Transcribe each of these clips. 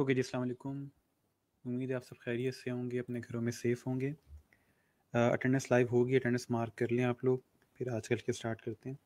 Okay जी, अस्सलाम वालेकुम। उम्मीद है आप सब खैरियत से होंगे, अपने घरों में सेफ़ होंगे। अटेंडेंस लाइव होगी, अटेंडेंस मार्क कर लें आप लोग, फिर आजकल के स्टार्ट करते हैं।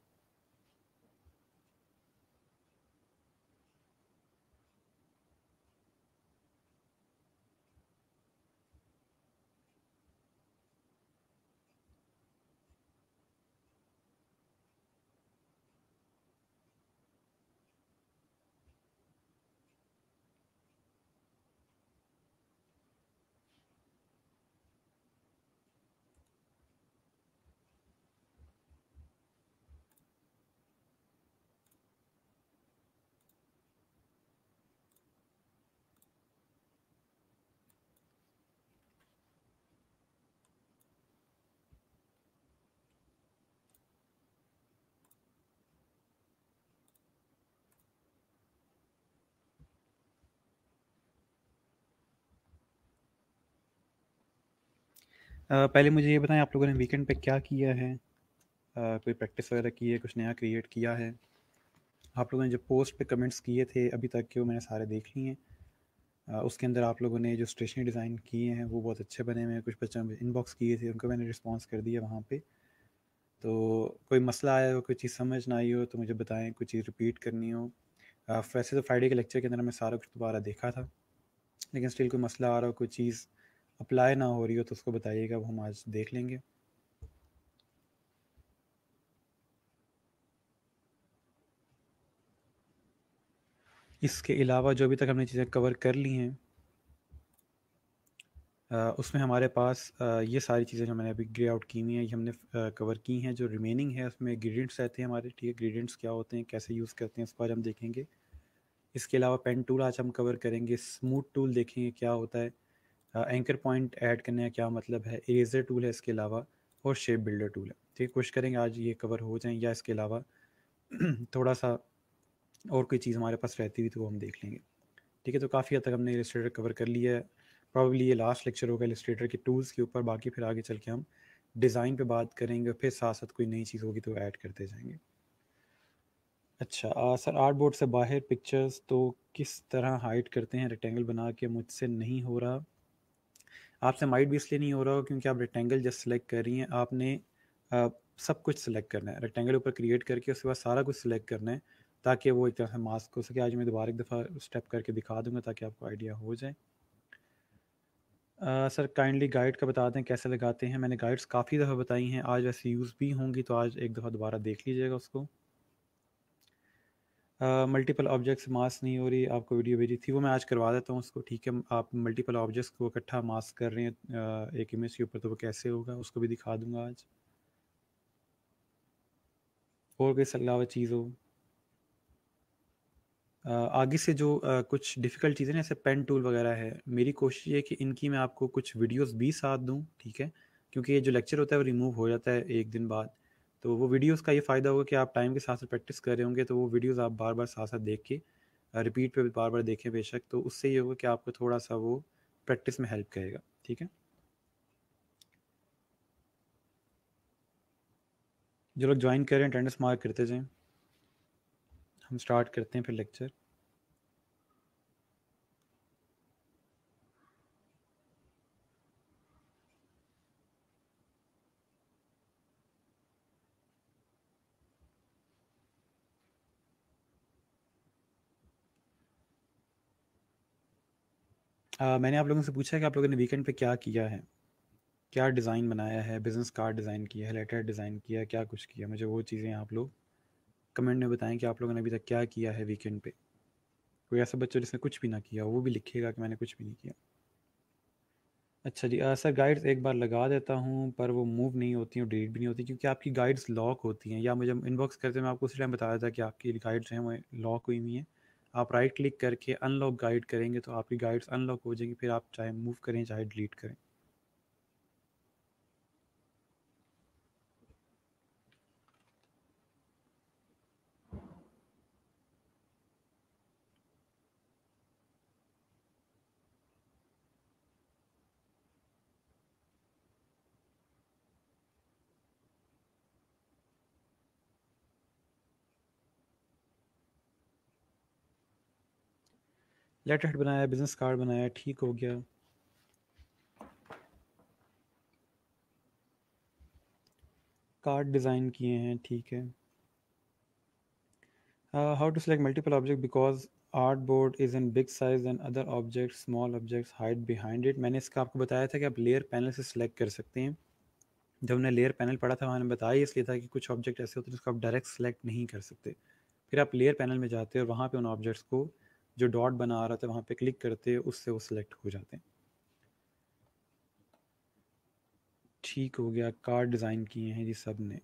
पहले मुझे ये बताएं आप लोगों ने वीकेंड पे क्या किया है, कोई प्रैक्टिस वगैरह की है, कुछ नया क्रिएट किया है। आप लोगों ने जो पोस्ट पे कमेंट्स किए थे अभी तक के, वो मैंने सारे देख लिए हैं। उसके अंदर आप लोगों ने जो स्टेशनरी डिज़ाइन किए हैं वो बहुत अच्छे बने हुए हैं। कुछ बच्चों ने इनबॉक्स किए थे, उनको मैंने रिस्पॉन्स कर दिया वहाँ पर। तो कोई मसला आया हो, कोई चीज़ समझ ना आई हो तो मुझे बताएँ, कोई चीज़ रिपीट करनी हो। वैसे तो फ्राइडे के लेक्चर के अंदर मैं सारा कुछ दोबारा देखा था, लेकिन स्टिल कोई मसला आ रहा हो, कोई चीज़ अप्लाई ना हो रही हो तो उसको बताइएगा, वो हम आज देख लेंगे। इसके अलावा जो अभी तक हमने चीज़ें कवर कर ली हैं उसमें हमारे पास ये सारी चीज़ें जो मैंने अभी ग्रे आउट की हुई हैं ये हमने कवर की हैं। जो रिमेनिंग है उसमें ग्रेडियंट्स रहते हैं हमारे, ठीक है। ग्रेडियंट्स क्या होते हैं, कैसे यूज़ करते हैं, उसको आज हम देखेंगे। इसके अलावा पेन टूल आज हम कवर करेंगे, स्मूथ टूल देखेंगे क्या होता है, एंकर पॉइंट ऐड करने का क्या मतलब है, इरेजर टूल है इसके अलावा, और शेप बिल्डर टूल है, ठीक है। कोशिश करेंगे आज ये कवर हो जाएं, या इसके अलावा थोड़ा सा और कोई चीज़ हमारे पास रहती हुई तो वो हम देख लेंगे, ठीक है। तो काफ़ी हद तक हमने इलस्ट्रेटर कवर कर लिया है। प्रॉब्ली ये लास्ट लेक्चर होगा इलस्ट्रेटर के टूल्स के ऊपर, बाकी फिर आगे चल के हम डिज़ाइन पर बात करेंगे, फिर साथ साथ कोई नई चीज़ होगी तो ऐड करते जाएंगे। अच्छा सर, आर्ट बोर्ड से बाहर पिक्चर्स तो किस तरह हाइड करते हैं? रेक्टेंगल बना के मुझसे नहीं हो रहा। आपसे माइट भी इसलिए नहीं हो रहा हो क्योंकि आप रेक्टेंगल जस्ट सेलेक्ट कर रही हैं। आपने सब कुछ सेलेक्ट करना है, रेक्टेंगल ऊपर क्रिएट करके उसके बाद सारा कुछ सेलेक्ट करना है ताकि वो एक तरह से मास्क हो सके। आज मैं दोबारा एक दफ़ा स्टेप करके दिखा दूंगा ताकि आपको आइडिया हो जाए। सर काइंडली गाइड का बता दें कैसे लगाते हैं। मैंने गाइड्स काफ़ी दफ़ा बताई हैं, आज वैसे यूज़ भी होंगी तो आज एक दफ़ा दोबारा देख लीजिएगा उसको। मल्टीपल ऑब्जेक्ट्स मास्क नहीं हो रही, आपको वीडियो भेजी थी वो मैं आज करवा देता हूँ उसको, ठीक है। आप मल्टीपल ऑब्जेक्ट्स को इकट्ठा मास्क कर रहे हैं एक इमेज के ऊपर तो वो कैसे होगा उसको भी दिखा दूंगा आज। और कोई सलावा चीज़ हो आगे से जो कुछ डिफ़िकल्ट चीज़ें जैसे पेन टूल वगैरह है, मेरी कोशिश है कि इनकी मैं आपको कुछ वीडियोज़ भी साथ दूँ, ठीक है, क्योंकि ये जो लेक्चर होता है वो रिमूव हो जाता है एक दिन बाद। तो वो वीडियोस का ये फ़ायदा होगा कि आप टाइम के साथ साथ प्रैक्टिस कर रहे होंगे, तो वो वीडियोस आप बार बार साथ साथ देख के रिपीट पे बार बार देखें बेशक, तो उससे ये होगा कि आपको थोड़ा सा वो प्रैक्टिस में हेल्प करेगा, ठीक है। जो लोग ज्वाइन कर रहे हैं अटेंडेंस मार्क करते जाएं, हम स्टार्ट करते हैं फिर लेक्चर। मैंने आप लोगों से पूछा है कि आप लोगों ने वीकेंड पे क्या किया है, क्या डिज़ाइन बनाया है, बिज़नेस कार्ड डिज़ाइन किया है, लेटर डिज़ाइन किया है, क्या कुछ किया। मुझे वो चीज़ें आप लोग कमेंट में बताएं कि आप लोगों ने अभी तक क्या किया है वीकेंड पे। कोई ऐसा बच्चा जिसने कुछ भी ना किया वो भी लिखेगा कि मैंने कुछ भी नहीं किया। अच्छा जी सर, गाइड्स एक बार लगा देता हूँ पर वो मूव नहीं होती और डिलीट भी नहीं होती क्योंकि आपकी गाइड्स लॉक होती हैं, या मुझे इनबॉक्स करते मैं आपको उसी टाइम बताया था कि आपकी गाइड्स हैं वो लॉक हुई हुई हैं। आप राइट क्लिक करके अनलॉक गाइड करेंगे तो आपकी गाइड्स अनलॉक हो जाएंगी, फिर आप चाहे मूव करें चाहे डिलीट करें। लेटर हेड बनाया, बिजनेस कार्ड बनाया, ठीक हो गया। कार्ड डिज़ाइन किए हैं, ठीक है। How to select multiple object because art board is in big size and other object small objects hide behind it. मैंने इसका आपको बताया था कि आप लेयर पैनल से सिलेक्ट कर सकते हैं। जब हमने लेयर पैनल पढ़ा था वहाँ ने बताया इसलिए था कि कुछ ऑब्जेक्ट ऐसे होते हैं जिसको आप डायरेक्ट सेलेक्ट नहीं कर सकते। फिर आप लेयर पैनल में जाते हैं और वहाँ पे उन ऑब्जेक्ट्स को जो डॉट बना रहा था वहाँ पे क्लिक करते हैं, उससे वो सिलेक्ट हो जाते हैं। ठीक हो गया। कार्ड डिज़ाइन किए हैं जी सब ने।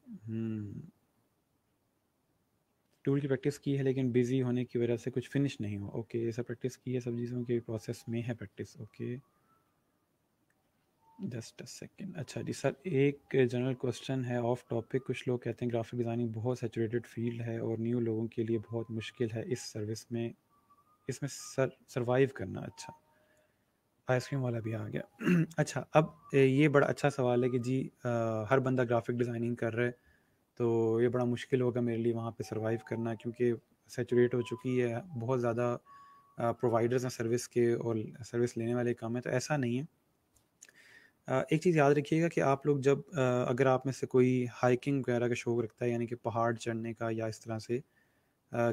टूल की प्रैक्टिस की है लेकिन बिजी होने की वजह से कुछ फिनिश नहीं हुआ। ओके, ये सब प्रैक्टिस की है, सब चीज़ों के प्रोसेस में है practice. Okay just a second. अच्छा जी सर, एक जनरल क्वेश्चन है ऑफ टॉपिक। कुछ लोग कहते हैं ग्राफिक डिज़ाइनिंग बहुत सैचुरेटेड फील्ड है और न्यू लोगों के लिए बहुत मुश्किल है इस सर्विस में, इसमें सरवाइव करना। अच्छा, आइसक्रीम वाला भी आ गया। अच्छा, अब ये बड़ा अच्छा सवाल है कि जी हर बंदा ग्राफिक डिज़ाइनिंग कर रहा है तो ये बड़ा मुश्किल होगा मेरे लिए वहाँ पे सरवाइव करना, क्योंकि सैचुरेट हो चुकी है, बहुत ज़्यादा प्रोवाइडर्स हैं सर्विस के और सर्विस लेने वाले काम है। तो ऐसा नहीं है। एक चीज़ याद रखिएगा कि आप लोग जब अगर आप में से कोई हाइकिंग वगैरह का शौक़ रखता है, यानी कि पहाड़ चढ़ने का या इस तरह से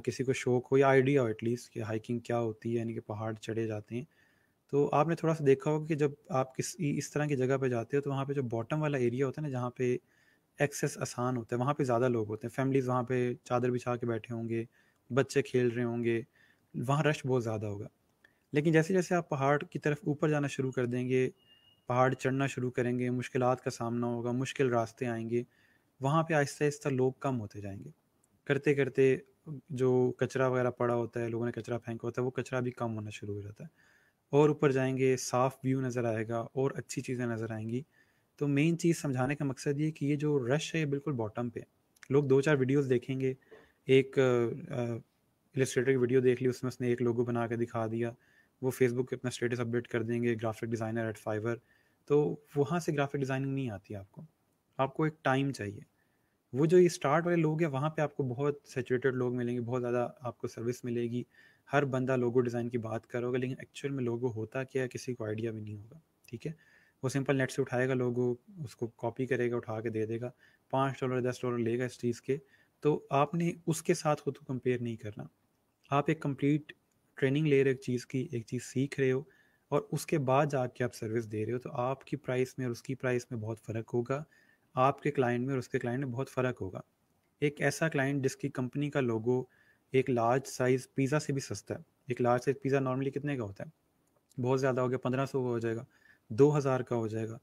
किसी को शौक़ हो या आइडिया हो एटलीस्ट कि हाइकिंग क्या होती है, यानी कि पहाड़ चढ़े जाते हैं, तो आपने थोड़ा सा देखा होगा कि जब आप किसी इस तरह की जगह पर जाते हो तो वहाँ पर जो बॉटम वाला एरिया होता है ना, जहाँ पे एक्सेस आसान होता है, वहाँ पे ज़्यादा लोग होते हैं, फैमिलीज़ वहाँ पे चादर बिछा के बैठे होंगे, बच्चे खेल रहे होंगे, वहाँ रश बहुत ज़्यादा होगा। लेकिन जैसे जैसे आप पहाड़ की तरफ ऊपर जाना शुरू कर देंगे, पहाड़ चढ़ना शुरू करेंगे, मुश्किलात का सामना होगा, मुश्किल रास्ते आएंगे, वहाँ पे आहिस्ता आहिस्ता लोग कम होते जाएंगे। करते करते जो कचरा वगैरह पड़ा होता है, लोगों ने कचरा फेंका होता है, वो कचरा भी कम होना शुरू हो जाता है और ऊपर जाएंगे, साफ़ व्यू नज़र आएगा और अच्छी चीज़ें नज़र आएंगी। तो मेन चीज़ समझाने का मकसद ये कि ये जो रश है ये बिल्कुल बॉटम पे है। लोग दो चार वीडियोस देखेंगे, एक इलस्ट्रेटर की वीडियो देख ली, उसमें उसने एक लोगो बना के दिखा दिया, वो फेसबुक पे अपना स्टेटस अपडेट कर देंगे ग्राफिक डिज़ाइनर एट फाइवर, तो वहाँ से ग्राफिक डिज़ाइनिंग नहीं आती आपको। आपको एक टाइम चाहिए। वो जो ये स्टार्ट वाले लोग हैं वहाँ पर आपको बहुत सैचुरेटेड लोग मिलेंगे, बहुत ज़्यादा आपको सर्विस मिलेगी, हर बंदा लोगो डिज़ाइन की बात करोगे, लेकिन एक्चुअल में लोगो होता क्या है किसी को आइडिया भी नहीं होगा। ठीक है, वो सिंपल नेट से उठाएगा लोगो, उसको कॉपी करेगा, उठा के दे देगा, $5 $10 लेगा इस चीज़ के। तो आपने उसके साथ खुद को कंपेयर नहीं करना। आप एक कंप्लीट ट्रेनिंग ले रहे हो एक चीज़ की, एक चीज़ सीख रहे हो और उसके बाद जाके आप सर्विस दे रहे हो, तो आपकी प्राइस में और उसकी प्राइस में बहुत फ़र्क होगा, आपके क्लाइंट में और उसके क्लाइंट में बहुत फ़र्क होगा। एक ऐसा क्लाइंट जिसकी कंपनी का लोगो एक लार्ज साइज़ पिज़्ज़ा से भी सस्ता है। एक लार्ज साइज़ पिज़्ज़ा नॉर्मली कितने का होता है? बहुत ज़्यादा हो गया, 1500 का हो जाएगा, 2000 का हो जाएगा।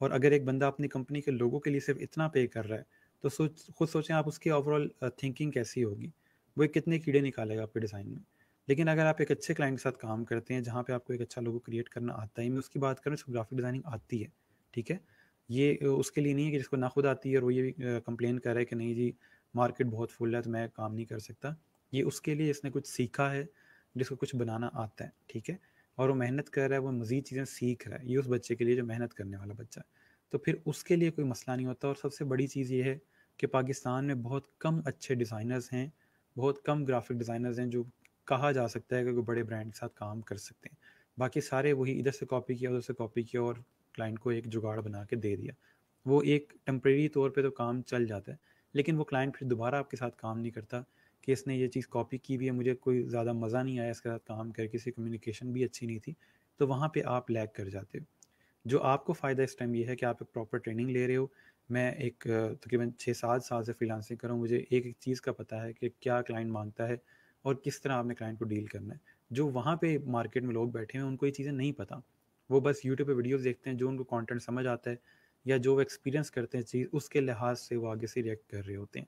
और अगर एक बंदा अपनी कंपनी के लोगों के लिए सिर्फ इतना पे कर रहा है तो खुद सोचें आप उसकी ओवरऑल थिंकिंग कैसी होगी, वो कितने कीड़े निकालेगा आपके डिज़ाइन में। लेकिन अगर आप एक अच्छे क्लाइंट के साथ काम करते हैं जहाँ पे आपको एक अच्छा लोगो क्रिएट करना आता है, मैं उसकी बात करूँ उसको ग्राफिक डिज़ाइनिंग आती है, ठीक है, ये उसके लिए नहीं है कि जिसको ना खुद आती है और वो ये कंप्लेन कर रहा है कि नहीं जी मार्केट बहुत फुल है तो मैं काम नहीं कर सकता। ये उसके लिए इसने कुछ सीखा है, जिसको कुछ बनाना आता है, ठीक है, और वो मेहनत कर रहा है, वो मज़ीद चीज़ें सीख रहा है। ये उस बच्चे के लिए जो मेहनत करने वाला बच्चा है, तो फिर उसके लिए कोई मसला नहीं होता। और सबसे बड़ी चीज़ ये है कि पाकिस्तान में बहुत कम अच्छे डिज़ाइनर्स हैं, बहुत कम ग्राफिक डिज़ाइनर्स हैं जो कहा जा सकता है कि वो बड़े ब्रांड के साथ काम कर सकते हैं। बाकी सारे वही इधर से कॉपी किया, उधर से कॉपी किया और क्लाइंट को एक जुगाड़ बना के दे दिया। वो एक टेम्प्रेरी तौर पर तो काम चल जाता है, लेकिन वो क्लाइंट फिर दोबारा आपके साथ काम नहीं करता कि इसने ये चीज़ कॉपी की भी है, मुझे कोई ज़्यादा मज़ा नहीं आया इसके साथ काम करके, इसकी कम्युनिकेशन भी अच्छी नहीं थी। तो वहाँ पे आप लैग कर जाते हो। जो आपको फ़ायदा इस टाइम ये है कि आप एक प्रॉपर ट्रेनिंग ले रहे हो। मैं एक तकरीबन 6-7 साल से फ्रीलांसिंग कर रहा हूँ, मुझे एक एक चीज़ का पता है कि क्या क्लाइंट मांगता है और किस तरह आपने क्लाइंट को डील करना है। जो वहाँ पर मार्केट में लोग बैठे हैं उनको ये चीज़ें नहीं पता, वो बस यूट्यूब पर वीडियोज़ देखते हैं, जो उनको कॉन्टेंट समझ आता है या जो वो एक्सपीरियंस करते हैं चीज़, उसके लिहाज से वो आगे से रिएक्ट कर रहे होते हैं।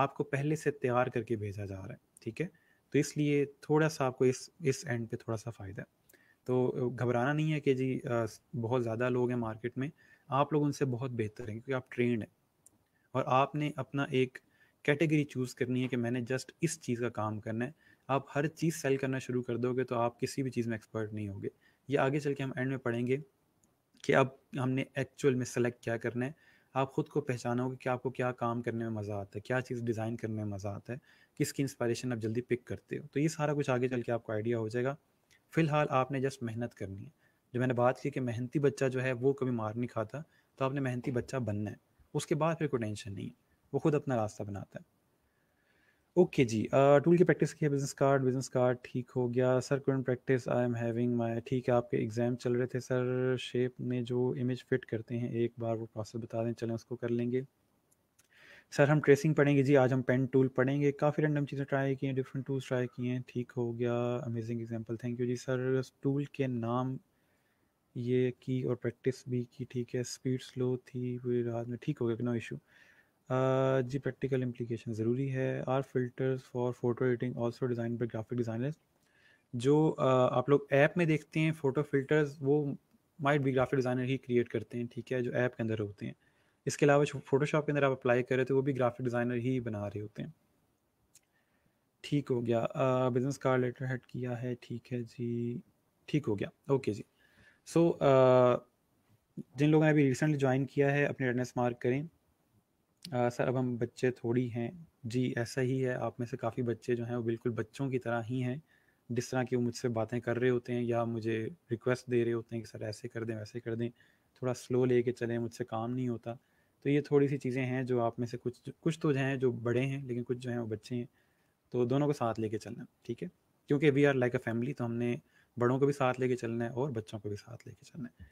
आपको पहले से तैयार करके भेजा जा रहा है, ठीक है, तो इसलिए थोड़ा सा आपको इस एंड पे थोड़ा सा फ़ायदा है। तो घबराना नहीं है कि जी बहुत ज़्यादा लोग हैं मार्केट में, आप लोग उनसे बहुत बेहतर हैं क्योंकि आप ट्रेंड हैं और आपने अपना एक कैटेगरी चूज़ करनी है कि मैंने जस्ट इस चीज़ का काम करना है। आप हर चीज़ सेल करना शुरू कर दोगे तो आप किसी भी चीज़ में एक्सपर्ट नहीं होगे। ये आगे चल के हम एंड में पढ़ेंगे कि अब हमने एक्चुअल में सेलेक्ट क्या करना है। आप ख़ुद को पहचानोगे कि आपको क्या काम करने में मज़ा आता है, क्या चीज़ डिज़ाइन करने में मज़ा आता है, किसकी इंस्पिरेशन आप जल्दी पिक करते हो। तो ये सारा कुछ आगे चल के आपको आइडिया हो जाएगा। फ़िलहाल आपने जस्ट मेहनत करनी है। जो मैंने बात की कि मेहनती बच्चा जो है वो कभी मार नहीं खाता, तो आपने मेहनती बच्चा बनना है, उसके बाद फिर कोई टेंशन नहीं है, वो खुद अपना रास्ता बनाता है। ओके जी, टूल की प्रैक्टिस की है, बिजनेस कार्ड ठीक हो गया। Sir current practice I am having my, ठीक है आपके एग्ज़ाम चल रहे थे सर, शेप में जो इमेज फिट करते हैं एक बार वो प्रोसेस बता दें, चलें उसको कर लेंगे। सर हम ट्रेसिंग पढ़ेंगे जी, आज हम पेन टूल पढ़ेंगे। काफ़ी रैंडम चीज़ें ट्राई की हैं, डिफरेंट टूल्स ट्राई किए हैं, ठीक हो गया, अमेजिंग एग्जाम्पल, थैंक यू जी। सर टूल के नाम ये की और प्रैक्टिस भी की, ठीक है, स्पीड स्लो थी पूरी रात में, ठीक हो गया, नो इशू जी। प्रैक्टिकल इम्प्लीकेशन ज़रूरी है। Are filters for photo editing also design by graphic designers, जो आप लोग ऐप में देखते हैं फ़ोटो फिल्टर्स, वो माइट भी ग्राफिक डिज़ाइनर ही क्रिएट करते हैं, ठीक है, जो ऐप के अंदर होते हैं। इसके अलावा फोटोशॉप के अंदर आप अप्लाई करें तो वो भी ग्राफिक डिज़ाइनर ही बना रहे होते हैं। ठीक हो गया, बिजनेस कार्ड लेटर हेड किया है, ठीक है जी, ठीक हो गया, ओके जी। सो जिन लोगों ने अभी रिसेंटली ज्वाइन किया है अपने अटेंडेंस मार्क करें। सर अब हम बच्चे थोड़ी हैं जी, ऐसा ही है, आप में से काफ़ी बच्चे जो हैं वो बिल्कुल बच्चों की तरह ही हैं, जिस तरह कि वो मुझसे बातें कर रहे होते हैं या मुझे रिक्वेस्ट दे रहे होते हैं कि सर ऐसे कर दें वैसे कर दें, थोड़ा स्लो लेके चलें, मुझसे काम नहीं होता। तो ये थोड़ी सी चीज़ें हैं जो आप में से कुछ तो जो हैं जो बड़े हैं, लेकिन कुछ जो हैं वो बच्चे हैं, तो दोनों को साथ लेके चलना, ठीक है, क्योंकि we are like a family, तो हमने बड़ों को भी साथ लेके चलना है और बच्चों को भी साथ लेके चलना है,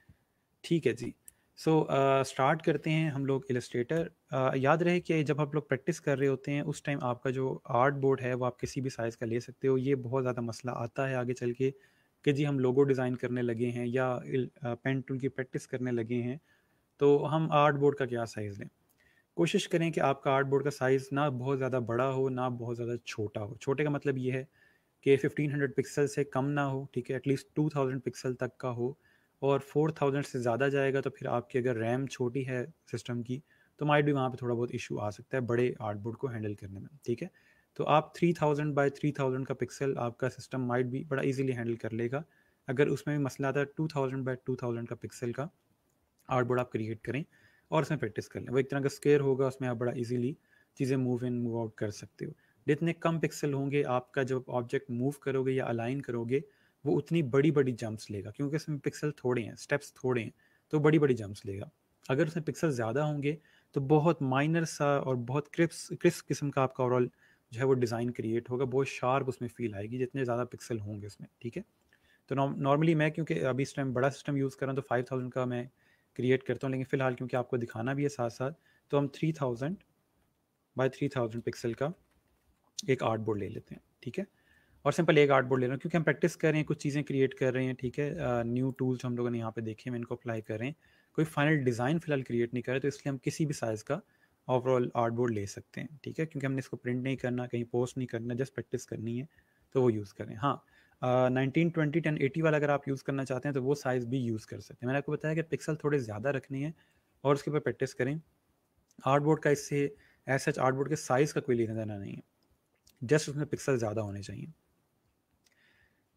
ठीक है जी। सो स्टार्ट करते हैं हम लोग इलस्ट्रेटर। याद रहे कि जब आप लोग प्रैक्टिस कर रहे होते हैं उस टाइम आपका जो आर्ट बोर्ड है वो आप किसी भी साइज़ का ले सकते हो। ये बहुत ज़्यादा मसला आता है आगे चल के कि जी हम लोगो डिज़ाइन करने लगे हैं या पेन टूल की प्रैक्टिस करने लगे हैं, तो हम आर्ट बोर्ड का क्या साइज़ लें। कोशिश करें कि आपका आर्ट बोर्ड का साइज़ ना बहुत ज़्यादा बड़ा हो ना बहुत ज़्यादा छोटा हो। छोटे का मतलब ये है कि 1500 पिक्सल से कम ना हो, ठीक है, एटलीस्ट 2000 पिक्सल तक का हो, और 4000 से ज़्यादा जाएगा तो फिर आपकी अगर रैम छोटी है सिस्टम की तो माइट भी वहाँ पे थोड़ा बहुत इशू आ सकता है बड़े आर्ट बोर्ड को हैंडल करने में, ठीक है। तो आप 3000 बाय 3000 का पिक्सल आपका सिस्टम माइट भी बड़ा इजीली हैंडल कर लेगा। अगर उसमें भी मसला आता है 2000 बाय 2000 का पिक्सल का आर्ट बोर्ड आप क्रिएट करें और उसमें प्रैक्टिस कर लें, वो एक तरह का स्केयर होगा, उसमें आप बड़ा इजीली चीज़ें मूव इन मूव आउट कर सकते हो। जितने कम पिक्सल होंगे आपका जब ऑब्जेक्ट मूव करोगे या अलाइन करोगे वो उतनी बड़ी बड़ी जंप्स लेगा, क्योंकि इसमें पिक्सल थोड़े हैं, स्टेप्स थोड़े हैं, तो बड़ी बड़ी जंप्स लेगा। अगर उसमें पिक्सल ज़्यादा होंगे तो बहुत माइनर सा और बहुत क्रिस्प किस्म का आपका ओवरऑल जो है वो डिज़ाइन क्रिएट होगा, बहुत शार्प उसमें फील आएगी जितने ज़्यादा पिक्सल होंगे उसमें, ठीक है। तो नॉर्मली मैं क्योंकि अभी इस टाइम बड़ा सिस्टम यूज़ कर रहा हूँ तो 5000 का मैं क्रिएट करता हूँ, लेकिन फ़िलहाल क्योंकि आपको दिखाना भी है साथ साथ, तो हम 3000 बाय 3000 पिक्सल का एक आर्ट बोर्ड ले लेते हैं, ठीक है। और सिंपल एक आर्ट बोर्ड ले रहा हूँ क्योंकि हम प्रैक्टिस कर रहे हैं, कुछ चीज़ें क्रिएट कर रहे हैं, ठीक है। न्यू टूल्स हम लोगों ने यहाँ पे देखे हैं, इनको अप्लाई कर रहे हैं, कोई फाइनल डिज़ाइन फ़िलहाल क्रिएट नहीं कर रहे, तो इसलिए हम किसी भी साइज़ का ओवरऑल आर्ट बोर्ड ले सकते हैं, ठीक है, क्योंकि हमने इसको प्रिंट नहीं करना, कहीं पोस्ट नहीं करना, जस्ट प्रैक्टिस करनी है, तो वो यूज़ करें। हाँ, 19, 20, 10, 80 वाला अगर आप यूज़ करना चाहते हैं तो वो साइज़ भी यूज़ कर सकते हैं। मैंने आपको बताया कि पिक्सल थोड़े ज़्यादा रखने हैं और उसके ऊपर प्रैक्टिस करें। आर्ट बोर्ड का इससे एज सच आर्ट बोर्ड के साइज़ का कोई लेना देना नहीं है, जस्ट उसमें पिक्सल ज़्यादा होने चाहिए।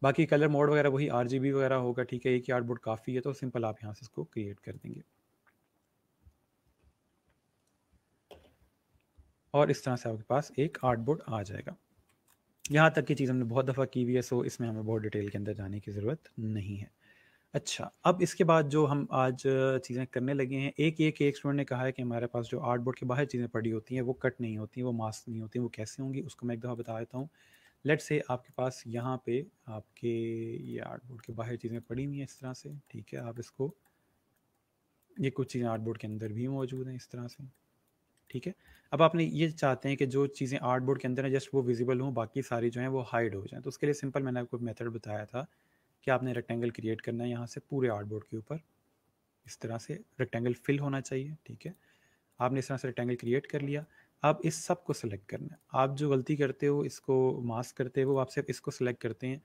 बाकी कलर मोड वगैरह वही RGB वगैरह होगा, ठीक है, एक ही आर्ट बोर्ड काफ़ी है, तो सिंपल आप यहाँ से इसको क्रिएट कर देंगे और इस तरह से आपके पास एक आर्ट बोर्ड आ जाएगा। यहाँ तक की चीज़ हमने बहुत दफ़ा की हुई है, सो इसमें हमें बहुत डिटेल के अंदर जाने की ज़रूरत नहीं है। अच्छा, अब इसके बाद जो हम आज चीज़ें करने लगे हैं, एक स्टूडेंट ने कहा है कि हमारे पास जो आर्ट बोर्ड के बाहर चीज़ें पड़ी होती हैं वो कट नहीं होती, वो मास्क नहीं होती, वो कैसे होंगी उसको मैं एक दफ़ा बता देता हूँ। लेट से आपके पास यहाँ पे आपके ये आर्ट बोर्ड के बाहर चीज़ें पड़ी हुई हैं इस तरह से, ठीक है। आप इसको, ये कुछ चीज़ें आर्ट बोर्ड के अंदर भी मौजूद हैं इस तरह से, ठीक है। अब आपने ये चाहते हैं कि जो चीज़ें आर्ट बोर्ड के अंदर हैं जस्ट वो विजिबल हों, बाकी सारी जो हैं वो हाइड हो जाएँ, तो उसके लिए सिंपल मैंने आपको मेथड बताया था कि आपने रेक्टेंगल क्रिएट करना है यहाँ से पूरे आर्ट बोर्ड के ऊपर, इस तरह से रेक्टेंगल फिल होना चाहिए, ठीक है। आपने इस तरह से रेक्टेंगल क्रिएट कर लिया, आप इस सब को सिलेक्ट करना है। आप जो गलती करते हो इसको मास्क करते हो, आप सिर्फ इसको सिलेक्ट करते हैं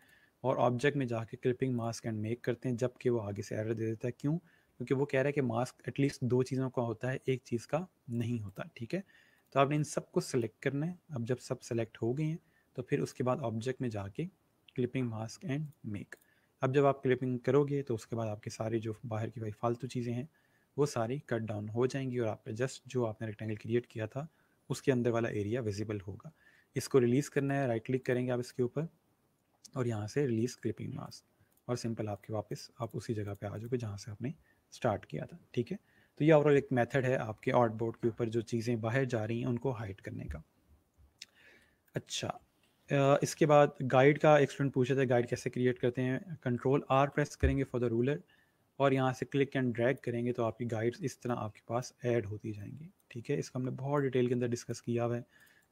और ऑब्जेक्ट में जाके क्लिपिंग मास्क एंड मेक करते हैं, जबकि वो आगे से एरर दे देता है। क्यों? क्योंकि वो कह रहा है कि मास्क एटलीस्ट दो चीज़ों का होता है, एक चीज़ का नहीं होता, ठीक है। तो आपने इन सब को सिलेक्ट करना है। अब जब सब सेलेक्ट हो गए हैं तो फिर उसके बाद ऑब्जेक्ट में जाके क्लिपिंग मास्क एंड मेक। अब जब आप क्लिपिंग करोगे तो उसके बाद आपके सारी जो बाहर की भाई फालतू चीज़ें हैं वो सारी कट डाउन हो जाएंगी और आप जस्ट जो आपने रेक्टेंगल क्रिएट किया था उसके अंदर वाला एरिया विजिबल होगा। इसको रिलीज़ करना है, राइट क्लिक करेंगे आप इसके ऊपर और यहाँ से रिलीज़ क्लिपिंग मास्क, और सिंपल आपके वापस आप उसी जगह पे आ जाओगे जहाँ से आपने स्टार्ट किया था। ठीक है, तो ये ओवरऑल एक मेथड है आपके आर्ट बोर्ड के ऊपर जो चीज़ें बाहर जा रही हैं उनको हाइड करने का। अच्छा, इसके बाद गाइड का एक स्टूडेंट पूछा था गाइड कैसे क्रिएट करते हैं। Ctrl+R प्रेस करेंगे फॉर द रूलर और यहाँ से क्लिक एंड ड्रैग करेंगे तो आपकी गाइड्स इस तरह आपके पास ऐड होती जाएंगी। ठीक है, इसका हमने बहुत डिटेल के अंदर डिस्कस किया हुआ है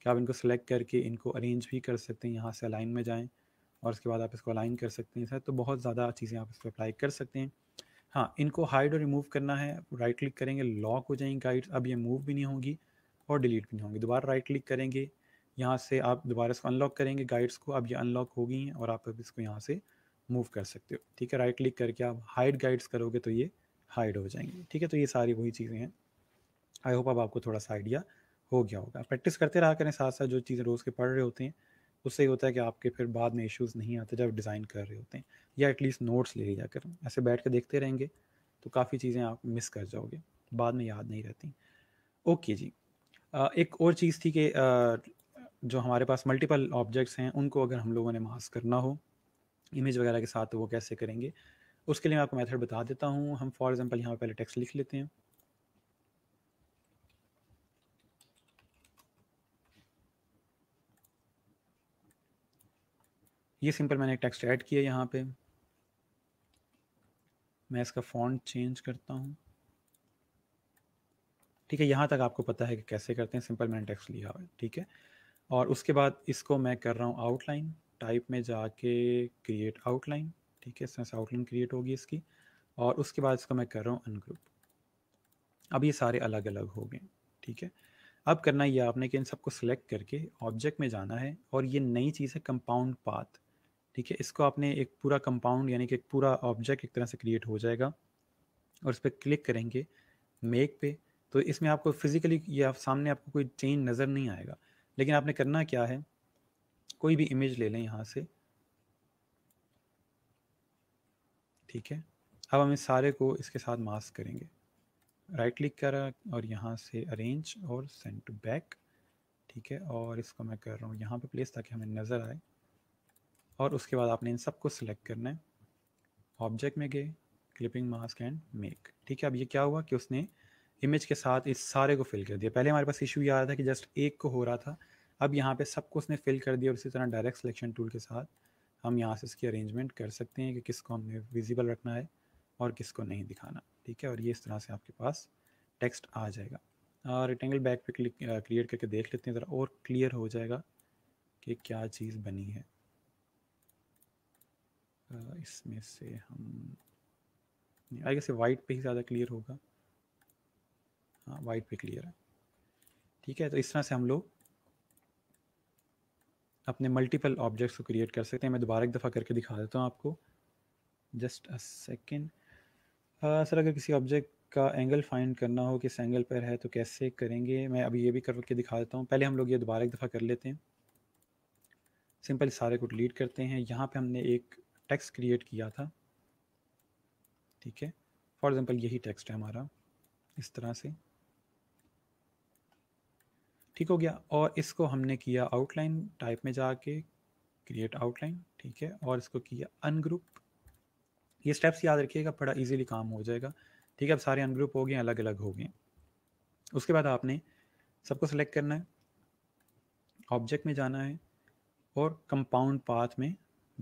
कि आप इनको सेलेक्ट करके इनको अरेंज भी कर सकते हैं। यहाँ से अलाइन में जाएँ और उसके बाद आप इसको अलाइन कर सकते हैं, तो बहुत ज़्यादा चीज़ें आप इस पर अप्लाई कर सकते हैं। हाँ, इनको हाइड और रिमूव करना है, राइट क्लिक करेंगे, लॉक हो जाएंगी गाइड्स, अब ये मूव भी नहीं होंगी और डिलीट भी नहीं होंगी। दोबारा राइट क्लिक करेंगे, यहाँ से आप दोबारा इसको अनलॉक करेंगे गाइड्स को, अब ये अनलॉक हो गई हैं और आप अब इसको यहाँ से मूव कर सकते हो। ठीक है, राइट क्लिक करके आप हाइड गाइड्स करोगे तो ये हाइड हो जाएंगे। ठीक है, तो ये सारी वही चीज़ें हैं। आई होप अब आपको थोड़ा सा आइडिया हो गया होगा। प्रैक्टिस करते रहा करें, साथ साथ जो चीज़ें रोज़ के पढ़ रहे होते हैं उससे ही होता है कि आपके फिर बाद में इश्यूज़ नहीं आते जब डिज़ाइन कर रहे होते हैं, या एटलीस्ट नोट्स ले लिया करें। ऐसे बैठ कर देखते रहेंगे तो काफ़ी चीज़ें आप मिस कर जाओगे, बाद में याद नहीं रहती। ओके जी, एक और चीज़ थी कि जो हमारे पास मल्टीपल ऑब्जेक्ट्स हैं उनको अगर हम लोगों ने मास्क करना हो इमेज वगैरह के साथ, तो वो कैसे करेंगे उसके लिए मैं आपको मेथड बता देता हूँ। हम फॉर एग्जांपल यहाँ पहले टेक्स्ट लिख लेते हैं। ये सिंपल मैंने एक टेक्स्ट ऐड किया यहाँ पे। मैं इसका फॉन्ट चेंज करता हूँ। ठीक है, यहाँ तक आपको पता है कि कैसे करते हैं, सिंपल मैंने टेक्स्ट लिया है। ठीक है, और उसके बाद इसको मैं कर रहा हूँ आउटलाइन, टाइप में जाके क्रिएट आउटलाइन। ठीक है, इस तरह से आउटलाइन क्रिएट होगी इसकी, और उसके बाद इसको मैं कर रहा हूँ अनग्रुप। अब ये सारे अलग अलग हो गए। ठीक है, अब करना ये आपने कि इन सबको सिलेक्ट करके ऑब्जेक्ट में जाना है, और ये नई चीज़ है कंपाउंड पाथ। ठीक है, इसको आपने एक पूरा कंपाउंड यानी कि एक पूरा ऑब्जेक्ट एक तरह से क्रिएट हो जाएगा, और इस पर क्लिक करेंगे मेक पे, तो इसमें आपको फिजिकली या सामने आपको कोई चेंज नज़र नहीं आएगा। लेकिन आपने करना क्या है, कोई भी इमेज ले लें यहाँ से। ठीक है, अब हम इस सारे को इसके साथ मास्क करेंगे, राइट क्लिक करा और यहाँ से अरेंज और सेंड टू बैक। ठीक है, और इसको मैं कर रहा हूँ यहाँ पे प्लेस ताकि हमें नज़र आए, और उसके बाद आपने इन सबको सिलेक्ट करना है, ऑब्जेक्ट में गए, क्लिपिंग मास्क एंड मेक। ठीक है, अब ये क्या हुआ कि उसने इमेज के साथ इस सारे को फिल कर दिया। पहले हमारे पास इशू ये आ रहा था कि जस्ट एक को हो रहा था, अब यहाँ पे सबको उसने फिल कर दिया। और इसी तरह डायरेक्ट सिलेक्शन टूल के साथ हम यहाँ से इसकी अरेंजमेंट कर सकते हैं कि किसको हमने विजिबल रखना है और किसको नहीं दिखाना। ठीक है, और ये इस तरह से आपके पास टेक्स्ट आ जाएगा। और रेक्टेंगल बैक पे क्लिक क्रिएट करके देख लेते हैं ज़रा, और क्लियर हो जाएगा कि क्या चीज़ बनी है। इसमें से हम आई गेस वाइट पे ही ज़्यादा क्लियर होगा। हाँ, वाइट पे क्लियर है। ठीक है, तो इस तरह से हम लोग अपने मल्टीपल ऑब्जेक्ट्स को क्रिएट कर सकते हैं। मैं दोबारा एक दफ़ा करके दिखा देता हूँ आपको, जस्ट अ सेकेंड। सर, अगर किसी ऑब्जेक्ट का एंगल फाइंड करना हो किस एंगल पर है तो कैसे करेंगे, मैं अभी ये भी करके दिखा देता हूँ। पहले हम लोग ये दोबारा एक दफ़ा कर लेते हैं। सिंपल सारे को डिलीट करते हैं। यहाँ पे हमने एक टेक्स्ट क्रिएट किया था। ठीक है, फॉर एग्जांपल यही टेक्स्ट है हमारा, इस तरह से। ठीक हो गया, और इसको हमने किया आउटलाइन, टाइप में जाके क्रिएट आउटलाइन। ठीक है, और इसको किया अनग्रुप। ये स्टेप्स याद रखिएगा, बड़ा इजीली काम हो जाएगा। ठीक है, अब सारे अनग्रुप हो गए, अलग अलग हो गए। उसके बाद आपने सबको सेलेक्ट करना है, ऑब्जेक्ट में जाना है और कंपाउंड पाथ में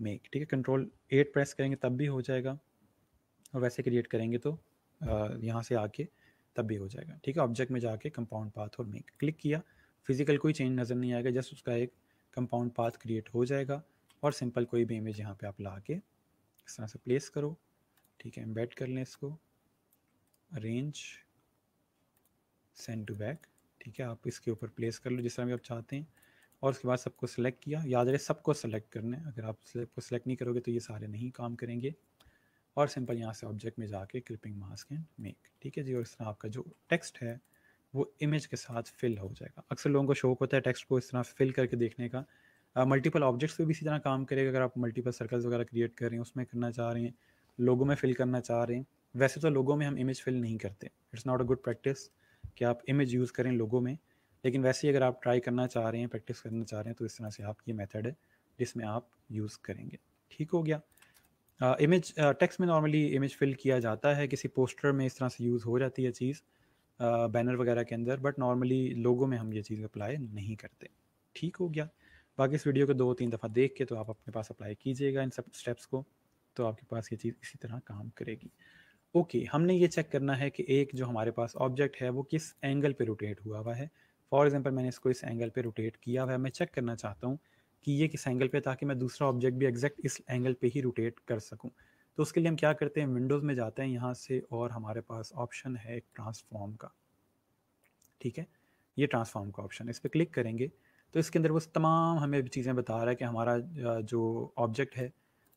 मेक। ठीक है, Ctrl+8 प्रेस करेंगे तब भी हो जाएगा, और वैसे क्रिएट करेंगे तो यहाँ से आके तब भी हो जाएगा। ठीक है, ऑब्जेक्ट में जाके कंपाउंड पाथ और मेक क्लिक किया, फिजिकल कोई चेंज नज़र नहीं आएगा, जस्ट उसका एक कंपाउंड पाथ क्रिएट हो जाएगा। और सिंपल कोई भी इमेज यहाँ पे आप ला के इस तरह से प्लेस करो। ठीक है, एम्बेड कर लें इसको, अरेंज, सेंड टू बैक। ठीक है, आप इसके ऊपर प्लेस कर लो जिस तरह भी आप चाहते हैं, और उसके बाद सबको सेलेक्ट किया। याद रहे सबको सेलेक्ट करना है, अगर आप सबको सेलेक्ट नहीं करोगे तो ये सारे नहीं काम करेंगे। और सिंपल यहाँ से ऑब्जेक्ट में जाके क्लिपिंग मास्क एंड मेक। ठीक है जी, और इस तरह आपका जो टेक्स्ट है वो इमेज के साथ फिल हो जाएगा। अक्सर लोगों को शौक होता है टेक्स्ट को इस तरह फिल करके देखने का। मल्टीपल ऑब्जेक्ट्स पे भी इसी तरह काम करेगा। अगर आप मल्टीपल सर्कल्स वगैरह क्रिएट कर रहे हैं, उसमें करना चाह रहे हैं, लोगों में फिल करना चाह रहे हैं। वैसे तो लोगों में हम इमेज फिल नहीं करते, it's not a good practice कि आप इमेज यूज़ करें लोगों में। लेकिन वैसे ही अगर आप ट्राई करना चाह रहे हैं, प्रैक्टिस करना चाह रहे हैं, तो इस तरह से आप ये मेथड है जिसमें आप यूज़ करेंगे। ठीक हो गया, इमेज टेक्स्ट में नॉर्मली इमेज फिल किया जाता है, किसी पोस्टर में इस तरह से यूज़ हो जाती है चीज़, बैनर वगैरह के अंदर, बट नॉर्मली लोगों में हम ये चीज़ अप्लाई नहीं करते। ठीक हो गया, बाकी इस वीडियो को 2-3 दफ़ा देख के तो आप अपने पास अप्लाई कीजिएगा इन सब स्टेप्स को, तो आपके पास ये चीज़ इसी तरह काम करेगी। ओके, हमने ये चेक करना है कि एक जो हमारे पास ऑब्जेक्ट है वो किस एंगल पे रोटेट हुआ है। फॉर एग्जांपल मैंने इसको इस एंगल पे रोटेट किया हुआ है, मैं चेक करना चाहता हूँ कि ये किस एंगल पे, ताकि मैं दूसरा ऑब्जेक्ट भी एग्जैक्ट इस एंगल पे ही रोटेट कर सकूँ। तो उसके लिए हम क्या करते हैं, विंडोज़ में जाते हैं यहाँ से, और हमारे पास ऑप्शन है एक ट्रांसफॉर्म का। ठीक है, ये ट्रांसफॉर्म का ऑप्शन, इस पर क्लिक करेंगे तो इसके अंदर वो तमाम हमें चीज़ें बता रहा है कि हमारा जो ऑब्जेक्ट है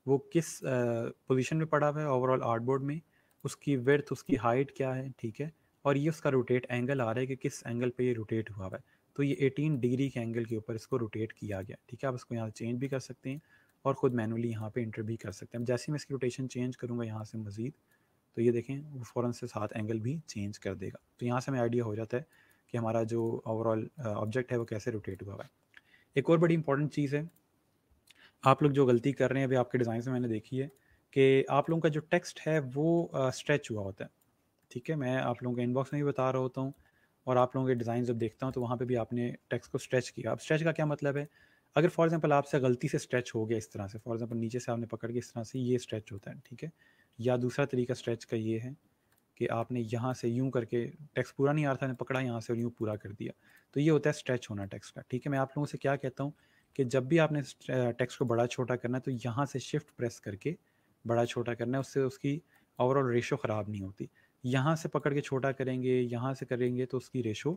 वो किस पोजीशन में पड़ा हुआ है ओवरऑल आर्टबोर्ड में, उसकी विड्थ, उसकी हाइट क्या है। ठीक है, और ये उसका रोटेट एंगल आ रहा है कि किस एंगल पे ये रोटेट हुआ है। तो ये 18 डिग्री के एंगल के ऊपर इसको रोटेट किया गया। ठीक है, आप इसको यहाँ चेंज भी कर सकते हैं और ख़ुद मैनुअली यहाँ पे इंटर भी कर सकते हैं। जैसे मैं इसकी रोटेशन चेंज करूँगा यहाँ से मज़ीद, तो ये देखें वो फ़ौरन से 7 एंगल भी चेंज कर देगा। तो यहाँ से हमें आइडिया हो जाता है कि हमारा जो ओवरऑल ऑब्जेक्ट है वो कैसे रोटेट हुआ है। एक और बड़ी इंपॉर्टेंट चीज़ है, आप लोग जो गलती कर रहे हैं अभी आपके डिज़ाइन में मैंने देखी है कि आप लोगों का जो टेक्स्ट है वो स्ट्रेच हुआ होता है। ठीक है, मैं आप लोगों के इनबॉक्स में भी बता रहा होता हूँ और आप लोगों के डिज़ाइन जब देखता हूँ तो वहाँ पे भी आपने टेक्स्ट को स्ट्रेच किया। अब स्ट्रेच का क्या मतलब है, अगर फॉर एग्जांपल आपसे गलती से स्ट्रेच हो गया इस तरह से, फॉर एग्जांपल नीचे से आपने पकड़ के इस तरह से ये स्ट्रेच होता है। ठीक है, या दूसरा तरीका स्ट्रेच का ये है कि आपने यहाँ से यूँ करके टेक्स्ट पूरा नहीं आ रहा था, पकड़ा यहाँ से और यूँ पूरा कर दिया, तो ये होता है स्ट्रेच होना टेक्स्ट का। ठीक है, मैं आप लोगों से क्या कहता हूँ कि जब भी आपने टेक्स्ट को बड़ा छोटा करना है तो यहाँ से शिफ्ट प्रेस करके बड़ा छोटा करना है, उससे उसकी ओवरऑल रेशो ख़राब नहीं होती। यहाँ से पकड़ के छोटा करेंगे, यहाँ से करेंगे तो उसकी रेशो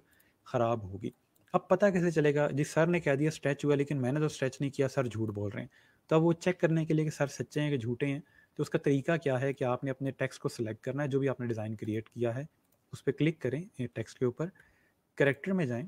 ख़राब होगी। अब पता कैसे चलेगा, जी सर ने कह दिया स्ट्रेच हुआ लेकिन मैंने तो स्ट्रेच नहीं किया, सर झूठ बोल रहे हैं। तो अब वो चेक करने के लिए कि सर सच्चे हैं कि झूठे हैं, तो उसका तरीका क्या है कि आपने अपने टेक्स्ट को सिलेक्ट करना है, जो भी आपने डिज़ाइन क्रिएट किया है उस पर क्लिक करें, टेक्स्ट के ऊपर कैरेक्टर में जाएँ।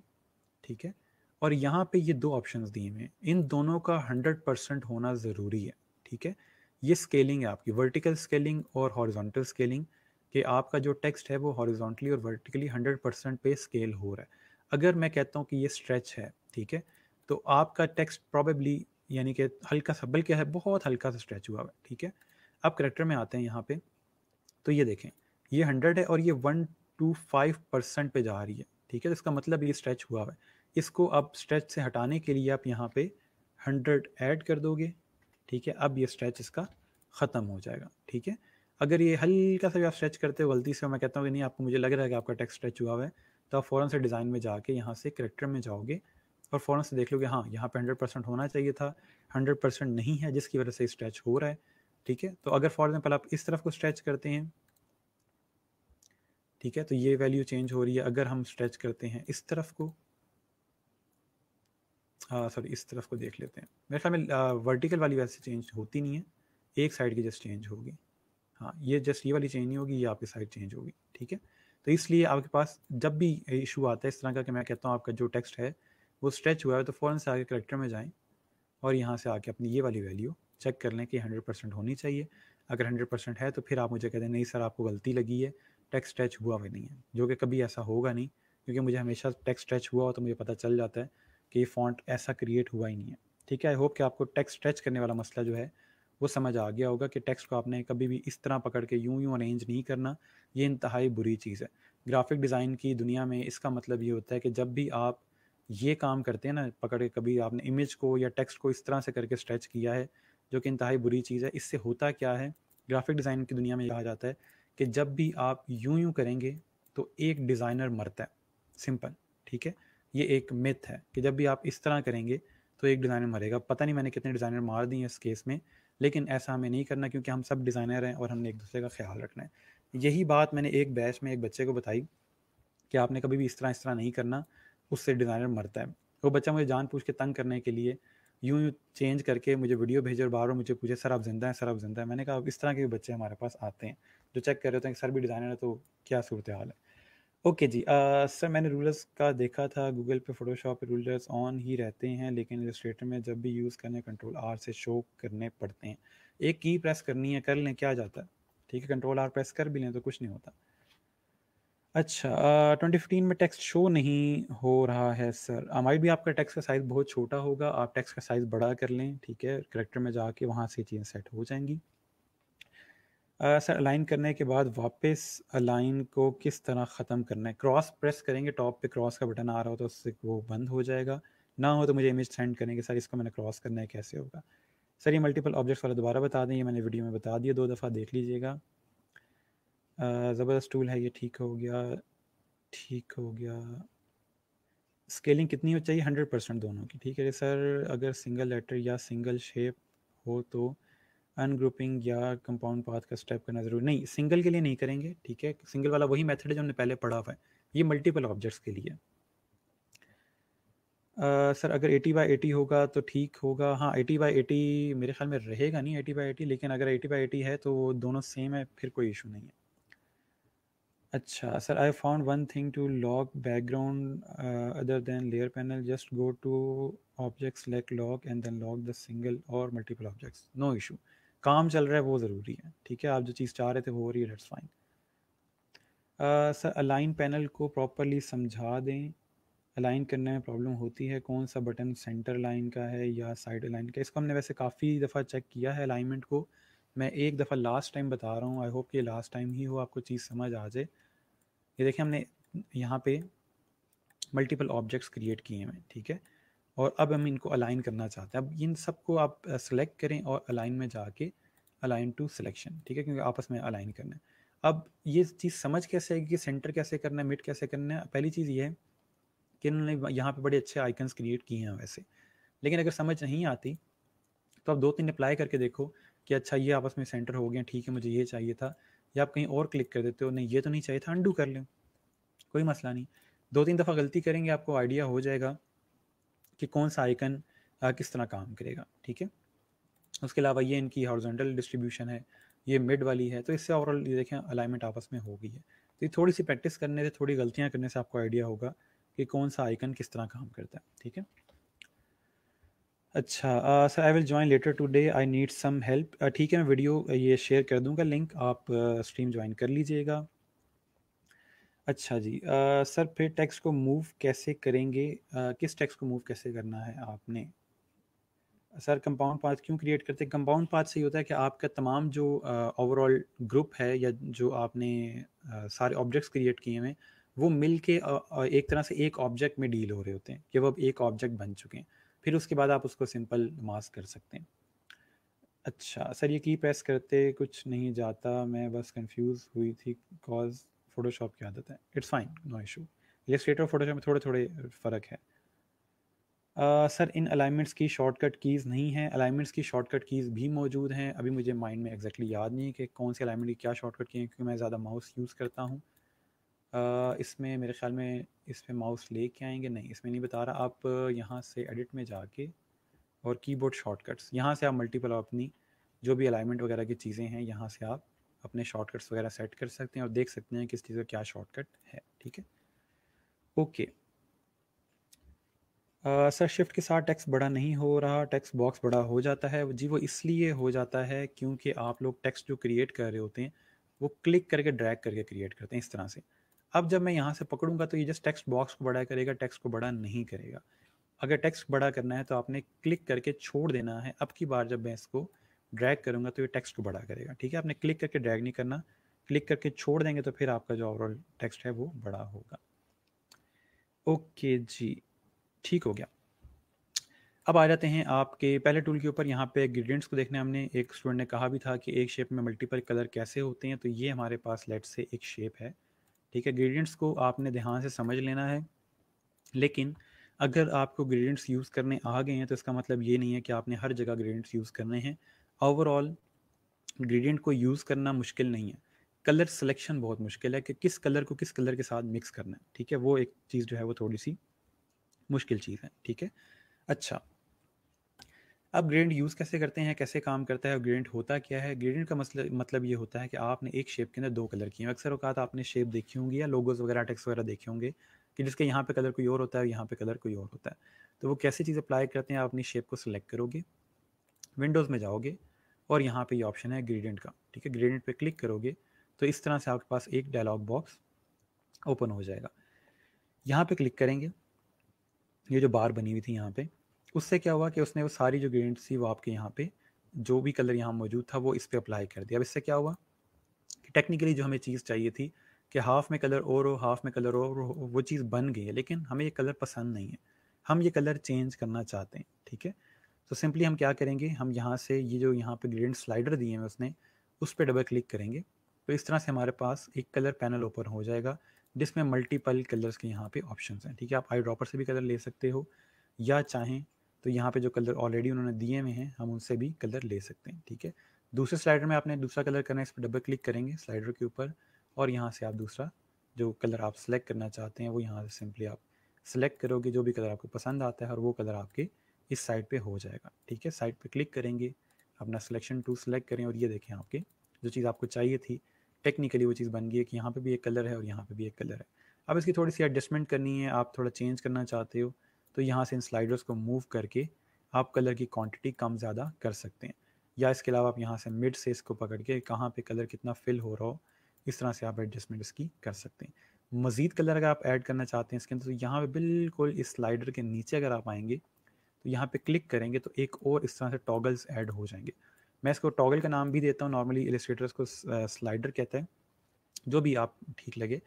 ठीक है, और यहाँ पे ये 2 ऑप्शंस दिए हुए हैं, इन दोनों का 100% होना ज़रूरी है। ठीक है, ये स्केलिंग है आपकी, वर्टिकल स्केलिंग और हॉरिजॉन्टल स्केलिंग, कि आपका जो टेक्स्ट है वो हॉरिजॉन्टली और वर्टिकली 100% पे स्केल हो रहा है। अगर मैं कहता हूँ कि ये स्ट्रेच है, ठीक है, तो आपका टेक्स्ट प्रॉबेबली यानी कि हल्का सा, बल्कि है बहुत हल्का सा स्ट्रेच हुआ है। ठीक है, आप कैरेक्टर में आते हैं यहाँ पर तो ये देखें ये 100 है और ये 125% पे जा रही है। ठीक है, तो इसका मतलब ये स्ट्रेच हुआ है। इसको अब स्ट्रेच से हटाने के लिए आप यहाँ पे 100 ऐड कर दोगे। ठीक है, अब ये स्ट्रेच इसका ख़त्म हो जाएगा। ठीक है, अगर ये हल्का सा भी आप स्ट्रेच करते हो गलती से, मैं कहता हूँ कि नहीं आपको, मुझे लग रहा है कि आपका टेक्स्ट स्ट्रेच हुआ है, तो आप फ़ौरन से डिज़ाइन में जाके यहाँ से कैरेक्टर में जाओगे और फ़ौरन से देख लोगे हाँ यहाँ पे 100% होना चाहिए था, 100% नहीं है जिसकी वजह से स्ट्रेच हो रहा है। ठीक है, तो अगर फॉर एग्जाम्पल आप इस तरफ को स्ट्रेच करते हैं, ठीक है, तो ये वैल्यू चेंज हो रही है। अगर हम स्ट्रेच करते हैं इस तरफ को, सॉरी इस तरफ को देख लेते हैं, मेरे ख्याल में वर्टिकल वाली वैसे चेंज होती नहीं है, एक साइड की जस्ट चेंज होगी। हाँ, ये जस्ट ये वाली चेंज नहीं होगी, ये आपकी साइड चेंज होगी। ठीक है, तो इसलिए आपके पास जब भी इशू आता है इस तरह का कि मैं कहता हूँ आपका जो टेक्स्ट है वो स्ट्रेच हुआ है, तो फ़ौरन से आगे कैरेक्टर में जाएँ और यहाँ से आके अपनी ये वाली वैल्यू चेक कर लें कि 100% होनी चाहिए। अगर 100% है तो फिर आप मुझे कह दें नहीं सर आपको गलती लगी है, टेक्स्ट स्ट्रेच हुआ भी नहीं है, जो कि कभी ऐसा होगा नहीं, क्योंकि मुझे हमेशा टेक्स्ट स्ट्रेच हुआ हो तो मुझे पता चल जाता है कि ये फ़ॉन्ट ऐसा क्रिएट हुआ ही नहीं है। ठीक है, आई होप कि आपको टेक्स्ट स्ट्रेच करने वाला मसला जो है वो समझ आ गया होगा कि टेक्स्ट को आपने कभी भी इस तरह पकड़ के यूं अरेंज नहीं करना, ये इंतहाई बुरी चीज़ है। ग्राफिक डिज़ाइन की दुनिया में इसका मतलब ये होता है कि जब भी आप ये काम करते हैं ना पकड़ के, कभी आपने इमेज को या टेक्स्ट को इस तरह से करके स्ट्रेच किया है, जो कि इंतहाई बुरी चीज़ है। इससे होता क्या है, ग्राफिक डिज़ाइन की दुनिया में कहा जाता है कि जब भी आप यूं करेंगे तो एक डिज़ाइनर मरता है, सिंपल। ठीक है, ये एक मिथ है कि जब भी आप इस तरह करेंगे तो एक डिज़ाइनर मरेगा। पता नहीं मैंने कितने डिज़ाइनर मार दिए हैं इस केस में, लेकिन ऐसा हमें नहीं करना, क्योंकि हम सब डिज़ाइनर हैं और हमने एक दूसरे का ख्याल रखना है। यही बात मैंने एक बैच में एक बच्चे को बताई कि आपने कभी भी इस तरह नहीं करना, उससे डिज़ाइनर मरता है। वो बच्चा मुझे जानबूझ के तंग करने के लिए यूं चेंज करके मुझे वीडियो भेजे और बार बार मुझे पूछे सर आप जिंदा हैं। मैंने कहा इस तरह के बच्चे हमारे पास आते हैं जो चेक कर रहे होते हैं कि सर भी डिज़ाइनर है तो क्या सूरत हाल है। ओके जी, सर मैंने रूलर्स का देखा था, गूगल पे फोटोशॉप पे रूलर्स ऑन ही रहते हैं, लेकिन इलस्ट्रेटर में जब भी यूज़ करने कंट्रोल R से शो करने पड़ते हैं। एक की प्रेस करनी है, कर लें क्या जाता है। ठीक है, कंट्रोल R प्रेस कर भी लें तो कुछ नहीं होता। अच्छा, 2015 में टेक्स्ट शो नहीं हो रहा है सर, माइट भी आपका टेक्स्ट का साइज़ बहुत छोटा होगा, आप टेक्स्ट का साइज़ बड़ा कर लें। ठीक है, कैरेक्टर में जाके वहाँ से चीज़ें सेट हो जाएंगी। सर अलाइन करने के बाद वापस अलाइन को किस तरह ख़त्म करना है? क्रॉस प्रेस करेंगे, टॉप पे क्रॉस का बटन आ रहा हो तो उससे वो बंद हो जाएगा, ना हो तो मुझे इमेज सेंड करेंगे सर इसको मैंने क्रॉस करना है, कैसे होगा? सर ये मल्टीपल ऑब्जेक्ट्स वाला दोबारा बता दें, ये मैंने वीडियो में बता दिया, 2 दफ़ा देख लीजिएगा। ज़बरदस्त टूल है ये, ठीक हो गया, ठीक हो गया। स्केलिंग कितनी हो चाहिए? 100% दोनों की, ठीक है सर। अगर सिंगल लेटर या सिंगल शेप हो तो अनग्रुपिंग या कंपाउंड पाथ का स्टेप करना जरूरी नहीं? सिंगल के लिए नहीं करेंगे, ठीक है, सिंगल वाला वही मेथड है जो हमने पहले पढ़ा हुआ है, ये मल्टीपल ऑब्जेक्ट्स के लिए। सर अगर 80x80 होगा तो ठीक होगा? हाँ 80x80 मेरे ख्याल में रहेगा नहीं, 80x80, लेकिन अगर 80x80 है तो वो दोनों सेम है, फिर कोई इशू नहीं है। अच्छा sir, I found one thing to lock background other than layer panel, just go to object select lock and then lock the single और मल्टीपल ऑब्जेक्ट्स, नो इशू। काम चल रहा है वो ज़रूरी है, ठीक है, आप जो चीज़ चाह रहे थे वो हो रही है, that's fine. Sir align panel को प्रॉपरली समझा दें, अलाइन करने में प्रॉब्लम होती है, कौन सा बटन सेंटर लाइन का है या साइड लाइन का? इसको हमने वैसे काफ़ी दफ़ा चेक किया है अलाइनमेंट को, मैं एक दफ़ा लास्ट टाइम बता रहा हूँ, आई होप कि लास्ट टाइम ही हो, आपको चीज़ समझ आ जाए। ये देखिए हमने यहाँ पे मल्टीपल ऑब्जेक्ट्स क्रिएट किए हैं, ठीक है, और अब हम इनको अलाइन करना चाहते हैं। अब इन सबको आप सेलेक्ट करें और अलाइन में जाके अलाइन टू सिलेक्शन, ठीक है, क्योंकि आपस में अलाइन करना है। अब ये चीज़ समझ कैसे आएगी कि सेंटर कैसे करना है, मिड कैसे करना है? पहली चीज़ ये है कि इन्होंने यहाँ पे बड़े अच्छे आइकन्स क्रिएट किए हैं वैसे, लेकिन अगर समझ नहीं आती तो आप 2-3 अप्लाई करके देखो कि अच्छा ये आपस में सेंटर हो गया, ठीक है, मुझे ये चाहिए था, या आप कहीं और क्लिक कर देते हो, नहीं ये तो नहीं चाहिए था, अंडू कर लें, कोई मसला नहीं। 2-3 दफ़ा गलती करेंगे, आपको आइडिया हो जाएगा कि कौन सा आइकन किस तरह काम करेगा, ठीक है। उसके अलावा ये इनकी हॉरिजॉन्टल डिस्ट्रीब्यूशन है, ये मिड वाली है, तो इससे ओवरऑल ये देखें अलाइनमेंट आपस में हो गई है। तो ये थोड़ी सी प्रैक्टिस करने से, थोड़ी गलतियाँ करने से आपको आइडिया होगा कि कौन सा आइकन किस तरह काम करता है, ठीक है। अच्छा sir, I will join later today, I need some help, ठीक है, मैं वीडियो ये शेयर कर दूंगा, लिंक, आप स्ट्रीम ज्वाइन कर लीजिएगा। अच्छा जी सर, फिर टेक्स्ट को मूव कैसे करेंगे? किस टेक्स्ट को मूव कैसे करना है आपने? सर कंपाउंड पाथ क्यों क्रिएट करते हैं? कंपाउंड पाथ से ही होता है कि आपका तमाम जो ओवरऑल ग्रुप है या जो आपने सारे ऑब्जेक्ट्स क्रिएट किए हैं वो मिल के एक तरह से एक ऑब्जेक्ट में डील हो रहे होते हैं कि वो अब एक ऑब्जेक्ट बन चुके हैं, फिर उसके बाद आप उसको सिंपल मास्क कर सकते हैं। अच्छा सर, ये की प्रेस करते कुछ नहीं जाता, मैं बस कंफ्यूज हुई थी बिकॉज फोटोशॉप की आदत है, it's fine, no issue. Illustrator और फोटोशॉप में थोड़े थोड़े फ़र्क है। सर इन अलाइनमेंट्स की शॉर्टकट कीज़ नहीं है? अलाइनमेंट्स की शॉर्टकट कीज़ भी मौजूद हैं, अभी मुझे माइंड में एक्जैक्टली याद नहीं है कि कौन सी अलाइनमेंट की क्या शॉर्टकट की है, क्योंकि मैं ज़्यादा माउस यूज़ करता हूँ। इसमें मेरे ख्याल में इस पर माउस लेके आएंगे, नहीं इसमें नहीं बता रहा, आप यहाँ से एडिट में जाके और कीबोर्ड शॉर्टकट्स, यहाँ से आप मल्टीपल अपनी जो भी अलाइनमेंट वगैरह की चीज़ें हैं यहाँ से आप अपने शॉर्टकट्स वगैरह सेट कर सकते हैं और देख सकते हैं किस चीज़ का क्या शॉर्टकट है, ठीक है, ओके। सर शिफ्ट के साथ टेक्स्ट बड़ा नहीं हो रहा, टेक्स्ट बॉक्स बड़ा हो जाता है जी, वो इसलिए हो जाता है क्योंकि आप लोग टेक्स्ट जो क्रिएट कर रहे होते हैं वो क्लिक करके ड्रैग करके क्रिएट करते हैं इस तरह से। अब जब मैं यहाँ से पकड़ूंगा तो ये जस्ट टेक्स्ट बॉक्स को बड़ा करेगा, टेक्स्ट को बड़ा नहीं करेगा। अगर टेक्स्ट बड़ा करना है तो आपने क्लिक करके छोड़ देना है, अब की बार जब मैं इसको ड्रैग करूंगा तो ये टेक्स्ट को बड़ा करेगा, ठीक है, आपने क्लिक करके ड्रैग नहीं करना, क्लिक करके छोड़ देंगे तो फिर आपका जो ओवरऑल टेक्स्ट है वो बड़ा होगा, ओके जी, ठीक हो गया। अब आ जाते हैं आपके पहले टूल के ऊपर, यहाँ पे ग्रेडियंट्स को देखने, हमने एक स्टूडेंट ने कहा भी था कि एक शेप में मल्टीपल कलर कैसे होते हैं, तो ये हमारे पास लेट से एक शेप है, ठीक है। ग्रेडियंट्स को आपने ध्यान से समझ लेना है, लेकिन अगर आपको ग्रेडियंट्स यूज़ करने आ गए हैं तो इसका मतलब ये नहीं है कि आपने हर जगह ग्रेडियंट्स यूज़ करने हैं। ओवरऑल ग्रेडियंट को यूज़ करना मुश्किल नहीं है, कलर सिलेक्शन बहुत मुश्किल है कि किस कलर को किस कलर के साथ मिक्स करना है, ठीक है, वो एक चीज़ जो है वो थोड़ी सी मुश्किल चीज़ है, ठीक है। अच्छा अब ग्रेडियंट यूज़ कैसे करते हैं, कैसे काम करता है, ग्रेडियंट होता क्या है? ग्रेडियंट का मतलब ये होता है कि आपने एक शेप के अंदर दो कलर किए हैं। अक्सर औकात आपने शेप देखी होंगी या लोगोस वगैरह टेक्स्ट वगैरह देखे होंगे कि जिसके यहाँ पे कलर कोई और होता है, यहाँ पे कलर कोई और होता है। तो वो कैसे चीज़ अप्लाई करते हैं, आप अपनी शेप को सिलेक्ट करोगे, विंडोज़ में जाओगे और यहाँ पे ये ऑप्शन है ग्रेडियंट का, ठीक है, ग्रेडियंट पे क्लिक करोगे तो इस तरह से आपके पास एक डायलॉग बॉक्स ओपन हो जाएगा। यहाँ पे क्लिक करेंगे, ये जो बार बनी हुई थी यहाँ पे, उससे क्या हुआ कि उसने वो सारी जो ग्रेडियंट थी वो आपके यहाँ पे जो भी कलर यहाँ मौजूद था वो इस पर अप्लाई कर दिया। अब इससे क्या हुआ टेक्निकली जो हमें चीज़ चाहिए थी कि हाफ़ में कलर और हो, हाफ़ में कलर और हो, वो चीज़ बन गई है, लेकिन हमें ये कलर पसंद नहीं है, हम ये कलर चेंज करना चाहते हैं। ठीक है, तो सिंपली हम क्या करेंगे, हम यहाँ से ये जो यहाँ पे ग्रेडियंट स्लाइडर दिए हैं उसने, उस पर डबल क्लिक करेंगे, तो इस तरह से हमारे पास एक कलर पैनल ओपन हो जाएगा जिसमें मल्टीपल कलर्स के यहाँ पे ऑप्शंस हैं। ठीक है, आप आई ड्रॉपर से भी कलर ले सकते हो, या चाहें तो यहाँ पे जो कलर ऑलरेडी उन्होंने दिए हुए हैं हम उनसे भी कलर ले सकते हैं। ठीक है, दूसरे स्लाइडर में आपने दूसरा कलर करना है, इस पर डबल क्लिक करेंगे स्लाइडर के ऊपर, और यहाँ से आप दूसरा जो कलर आप सेलेक्ट करना चाहते हैं वो यहाँ से सिंपली आप सेलेक्ट करोगे, जो भी कलर आपको पसंद आता है, और वो कलर आपके इस साइड पे हो जाएगा। ठीक है, साइड पे क्लिक करेंगे, अपना सिलेक्शन टू सेलेक्ट करें, और ये देखें आपके जो चीज़ आपको चाहिए थी टेक्निकली वो चीज़ बन गई है कि यहाँ पे भी एक कलर है और यहाँ पे भी एक कलर है। अब इसकी थोड़ी सी एडजस्टमेंट करनी है, आप थोड़ा चेंज करना चाहते हो तो यहाँ से इन स्लाइडर्स को मूव करके आप कलर की क्वांटिटी कम ज़्यादा कर सकते हैं, या इसके अलावा आप यहाँ से मिड से इसको पकड़ के कहाँ पे कलर कितना फिल हो रहा हो, इस तरह से आप एडजस्टमेंट इसकी कर सकते हैं। मज़ीद कलर अगर आप ऐड करना चाहते हैं इसके अंदर, तो यहाँ पर बिल्कुल इस स्लाइडर के नीचे अगर आप आएँगे तो यहाँ पर क्लिक करेंगे तो एक और इस तरह से टॉगल्स ऐड हो जाएंगे। मैं इसको टॉगल का नाम भी देता हूँ, नॉर्मली इलस्ट्रेटर्स को स्लाइडर कहते हैं, जो भी आप ठीक लगे।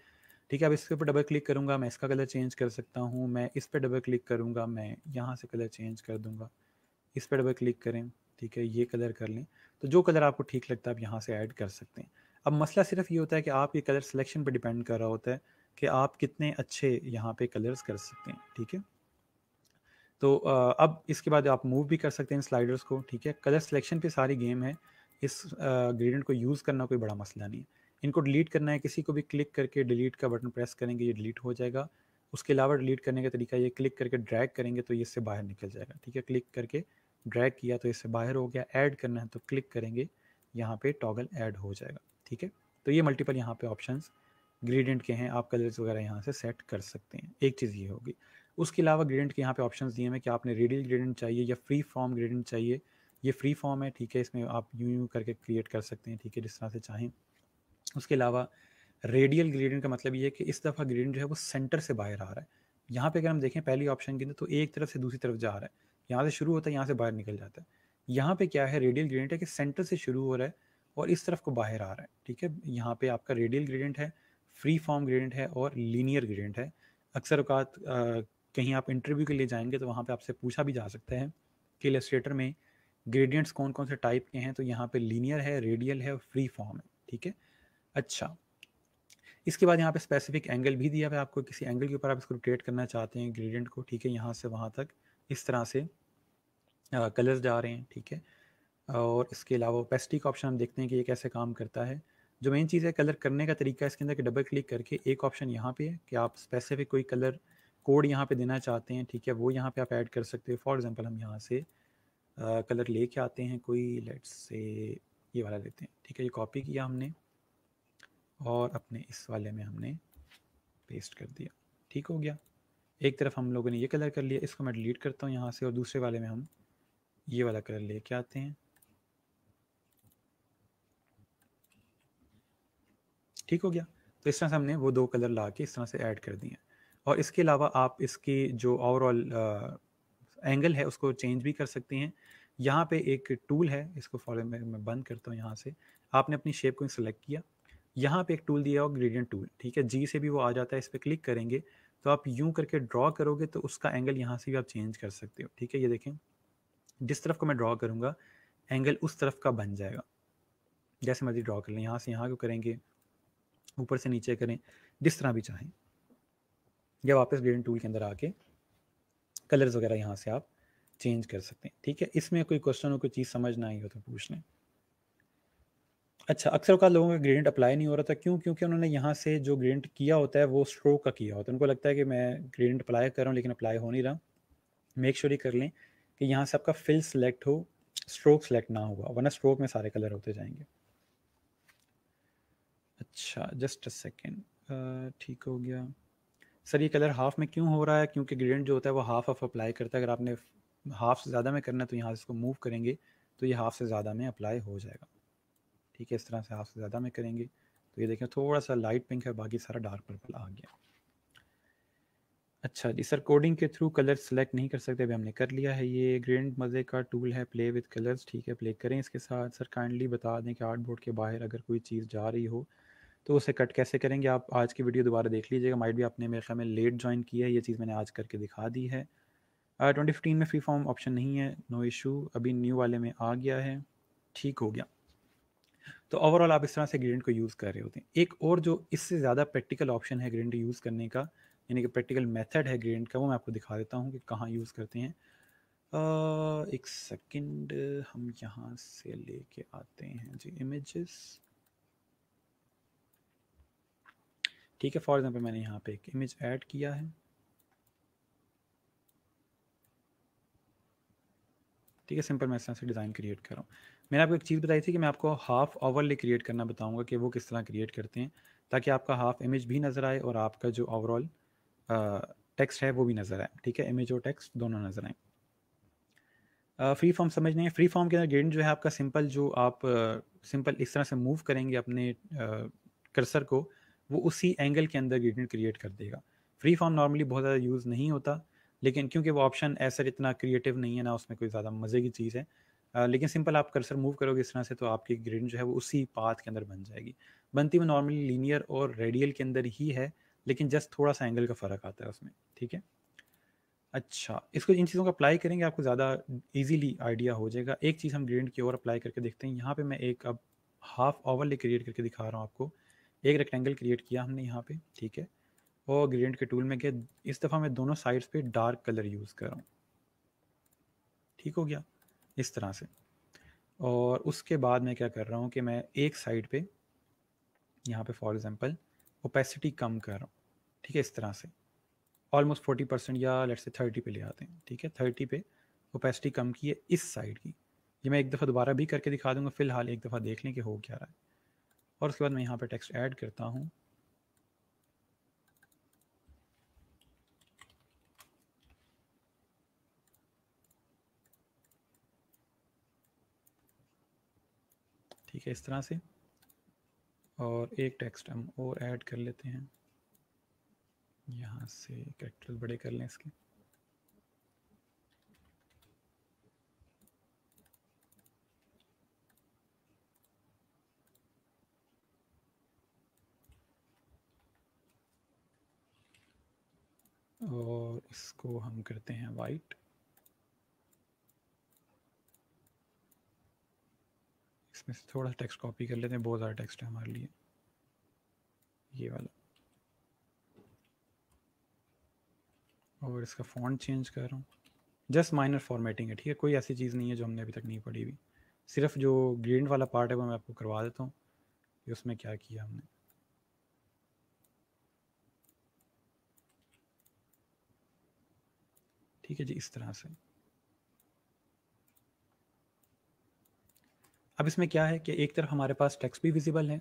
ठीक है, अब इसके ऊपर डबल क्लिक करूँगा, मैं इसका कलर चेंज कर सकता हूँ, मैं इस पर डबल क्लिक करूँगा, मैं यहाँ से कलर चेंज कर दूँगा, इस पर डबल क्लिक करें। ठीक है, ये कलर कर लें, तो जो कलर आपको ठीक लगता है आप यहाँ से ऐड कर सकते हैं। अब मसला सिर्फ ये होता है कि आप ये कलर सिलेक्शन पर डिपेंड कर रहा होता है कि आप कितने अच्छे यहाँ पर कलर्स कर सकते हैं। ठीक है, तो अब इसके बाद आप मूव भी कर सकते हैं स्लाइडर्स को। ठीक है, कलर सिलेक्शन पे सारी गेम है, इस ग्रेडियंट को यूज़ करना कोई बड़ा मसला नहीं है। इनको डिलीट करना है, किसी को भी क्लिक करके डिलीट का बटन प्रेस करेंगे ये डिलीट हो जाएगा। उसके अलावा डिलीट करने का तरीका ये क्लिक करके ड्रैग करेंगे तो ये इससे बाहर निकल जाएगा। ठीक है, क्लिक करके ड्रैग किया तो इससे बाहर हो गया। ऐड करना है तो क्लिक करेंगे, यहाँ पर टॉगल ऐड हो जाएगा। ठीक है, तो ये मल्टीपल यहाँ पर ऑप्शंस ग्रेडियंट के हैं, आप कलर्स वगैरह यहाँ से सेट कर सकते हैं। एक चीज़ ये होगी, उसके अलावा ग्रेडियंट के यहाँ पे ऑप्शंस दिए हैं कि आपने रेडियल ग्रेडियंट चाहिए या फ्री फॉर्म ग्रेडियंट चाहिए। ये फ्री फॉर्म है, ठीक है, इसमें आप यूं यूं करके क्रिएट कर सकते हैं, ठीक है, जिस तरह से चाहें। उसके अलावा रेडियल ग्रेडियंट का मतलब ये है कि इस दफ़ा ग्रेडियंट जो है वो सेंटर से बाहर आ रहा है। यहाँ पर अगर हम देखें पहली ऑप्शन के अंदर तो एक तरफ से दूसरी तरफ जा रहा है, यहाँ से शुरू होता है, यहाँ से बाहर निकल जाता है। यहाँ पर क्या है, रेडियल ग्रेडियंट है कि सेंटर से शुरू हो रहा है और इस तरफ को बाहर आ रहा है। ठीक है, यहाँ पर आपका रेडियल ग्रेडियंट है, फ्री फॉर्म ग्रेडियंट है और लीनियर ग्रेडियंट है। अक्सर औकात कहीं आप इंटरव्यू के लिए जाएंगे तो वहाँ पे आपसे पूछा भी जा सकता है कि इलस्ट्रेटर में ग्रेडियंट्स कौन कौन से टाइप के हैं, तो यहाँ पे लीनियर है, रेडियल है और फ्री फॉर्म है। ठीक है, अच्छा, इसके बाद यहाँ पे स्पेसिफिक एंगल भी दिया है, आपको किसी एंगल के ऊपर आप इसको रोटेट करना चाहते हैं ग्रेडियंट को। ठीक है, यहाँ से वहाँ तक इस तरह से कलर्स जा रहे हैं। ठीक है, और इसके अलावा ओपेसिटी का ऑप्शन हम देखते हैं कि ये कैसे काम करता है। जो मेन चीज़ है कलर करने का तरीका इसके अंदर कि डबल क्लिक करके एक ऑप्शन यहाँ पे है कि आप स्पेसिफिक कोई कलर कोड यहाँ पे देना चाहते हैं। ठीक है, वो यहाँ पे आप ऐड कर सकते हो। फॉर एग्जांपल हम यहाँ से कलर लेके आते हैं, कोई लेट्स से ये वाला लेते हैं। ठीक है, ये कॉपी किया हमने और अपने इस वाले में हमने पेस्ट कर दिया। ठीक हो गया, एक तरफ हम लोगों ने ये कलर कर लिया, इसको मैं डिलीट करता हूँ यहाँ से, और दूसरे वाले में हम ये वाला कलर लेके आते हैं। ठीक हो गया, तो इस तरह से हमने वो दो कलर ला के इस तरह से ऐड कर दिए हैं। और इसके अलावा आप इसकी जो ओवरऑल एंगल है उसको चेंज भी कर सकते हैं। यहाँ पे एक टूल है, इसको फॉलो मैं बंद करता हूँ। यहाँ से आपने अपनी शेप को सेलेक्ट किया, यहाँ पे एक टूल दिया है ग्रेडियंट टूल। ठीक है, जी से भी वो आ जाता है, इस पर क्लिक करेंगे तो आप यूँ करके ड्रॉ करोगे तो उसका एंगल यहाँ से भी आप चेंज कर सकते हो। ठीक है, ये देखें जिस तरफ को मैं ड्रॉ करूँगा एंगल उस तरफ का बन जाएगा, जैसे मर्जी ड्रॉ कर लें, यहाँ से यहाँ को करेंगे, ऊपर से नीचे करें, जिस तरह भी चाहें। या वापस ग्रेडियंट टूल के अंदर आके कलर्स वगैरह यहाँ से आप चेंज कर सकते हैं। ठीक है, इसमें कोई क्वेश्चन हो, कोई चीज़ समझ ना आई हो तो पूछ लें। अच्छा, अक्सर औकात लोगों का ग्रेडियंट अप्लाई नहीं हो रहा था, क्यों? क्योंकि उन्होंने यहाँ से जो ग्रेडियंट किया होता है वो स्ट्रोक का किया होता है, उनको लगता है कि मैं ग्रेडियंट अप्लाई कर रहा हूँ लेकिन अप्लाई हो नहीं रहा। मेक श्योर ही कर लें कि यहाँ से आपका फिल सेलेक्ट हो, स्ट्रोक सेलेक्ट ना हुआ, वरना स्ट्रोक में सारे कलर होते जाएंगे। अच्छा, जस्ट अ सेकेंड, ठीक हो गया। सर ये कलर हाफ़ में क्यों हो रहा है? क्योंकि ग्रेडियंट जो होता है वो हाफ ऑफ अप्लाई करता है। अगर आपने हाफ से ज़्यादा में करना है तो यहाँ से इसको मूव करेंगे तो ये हाफ से ज़्यादा में अप्लाई हो जाएगा। ठीक है, इस तरह से हाफ से ज़्यादा में करेंगे तो ये देखें थोड़ा सा लाइट पिंक है, बाकी सारा डार्क पर्पल आ गया। अच्छा जी सर, कोडिंग के थ्रू कलर सेलेक्ट नहीं कर सकते, अभी हमने कर लिया है। ये ग्रैंड मज़े का टूल है प्ले विद कलर्स, ठीक है प्ले करें इसके साथ। सर काइंडली बता दें कि आर्ट बोर्ड के बाहर अगर कोई चीज़ जा रही हो तो उसे कट कैसे करेंगे। आप आज की वीडियो दोबारा देख लीजिएगा, माइट भी आपने मेरे ख्याल में लेट ज्वाइन किया है, ये चीज़ मैंने आज करके दिखा दी है। 2015 में फ्री फॉर्म ऑप्शन नहीं है, नो इशू, अभी न्यू वाले में आ गया है, ठीक हो गया। तो ओवरऑल आप इस तरह से ग्रेड को यूज़ कर रहे होते हैं। एक और जो इससे ज़्यादा प्रैक्टिकल ऑप्शन है ग्रेड यूज़ करने का, यानी कि प्रैक्टिकल मेथड है ग्रेड का, वो मैं आपको दिखा देता हूँ कि कहाँ यूज़ करते हैं। एक सेकंड, हम यहाँ से लेके आते हैं जी इमेजेस, ठीक है। फॉर एग्जांपल मैंने यहाँ पे एक इमेज ऐड किया है, ठीक है, सिंपल मैं इस तरह से डिज़ाइन क्रिएट कर रहा हूँ। मैंने आपको एक चीज़ बताई थी कि मैं आपको हाफ आवरली क्रिएट करना बताऊँगा कि वो किस तरह क्रिएट करते हैं, ताकि आपका हाफ इमेज भी नज़र आए और आपका जो ओवरऑल टेक्स्ट है वो भी नज़र आए, ठीक है, इमेज और टेक्स्ट दोनों नज़र आए। फ्री फॉर्म समझ नहीं, फ्री फॉर्म के अंदर ग्रेडियंट जो है आपका सिंपल, जो आप सिंपल इस तरह से मूव करेंगे अपने कर्सर को, वो उसी एंगल के अंदर ग्रेडियंट क्रिएट कर देगा। फ्री फॉर्म नॉर्मली बहुत ज़्यादा यूज़ नहीं होता, लेकिन क्योंकि वो ऑप्शन ऐसा इतना क्रिएटिव नहीं है ना, उसमें कोई ज़्यादा मज़े की चीज़ है, लेकिन सिंपल आप कर्सर मूव करोगे इस तरह से तो आपकी ग्रेडियंट जो है वो उसी पाथ के अंदर बन जाएगी। बनती में नॉर्मली लीनियर और रेडियल के अंदर ही है, लेकिन जस्ट थोड़ा सा एंगल का फ़र्क आता है उसमें, ठीक है। अच्छा, इसको इन चीज़ों को अप्लाई करेंगे, आपको ज़्यादा ईजीली आइडिया हो जाएगा। एक चीज़ हम ग्रेडियंट की ओर अप्लाई करके देखते हैं। यहाँ पर मैं एक अब हाफ ओवरले क्रिएट करके दिखा रहा हूँ आपको। एक रेक्टेंगल क्रिएट किया हमने यहाँ पे, ठीक है, और ग्रेडियंट के टूल में गया। इस दफ़ा मैं दोनों साइड्स पे डार्क कलर यूज़ कर रहा हूँ, ठीक हो गया इस तरह से। और उसके बाद मैं क्या कर रहा हूँ कि मैं एक साइड पे यहाँ पे फॉर एग्जांपल ओपेसिटी कम कर रहा हूँ, ठीक है, इस तरह से ऑलमोस्ट 40% या लेट्स से 30 पे ले आते हैं, ठीक है। 30 पे ओपेसिटी कम की है इस साइड की। ये मैं एक दफ़ा दोबारा भी करके दिखा दूँगा, फ़िलहाल एक दफ़ा देख लें कि हो क्या रहा है। और उसके बाद मैं यहाँ पे टेक्स्ट ऐड करता हूँ, ठीक है, इस तरह से। और एक टेक्स्ट हम और ऐड कर लेते हैं, यहाँ से कैरेक्टर्स बड़े कर लें इसके, और इसको हम करते हैं वाइट, इसमें से थोड़ा टेक्स्ट कॉपी कर लेते हैं, बहुत ज़्यादा टेक्स्ट है हमारे लिए ये वाला। और इसका फॉन्ट चेंज कर रहा हूँ, जस्ट माइनर फॉर्मेटिंग है, ठीक है, कोई ऐसी चीज़ नहीं है जो हमने अभी तक नहीं पढ़ी हुई। सिर्फ जो ग्रेडियंट वाला पार्ट है वो मैं आपको करवा देता हूँ कि उसमें क्या किया हमने। ठीक है जी, इस तरह से। अब इसमें क्या है कि एक तरफ हमारे पास टेक्स्ट भी विजिबल है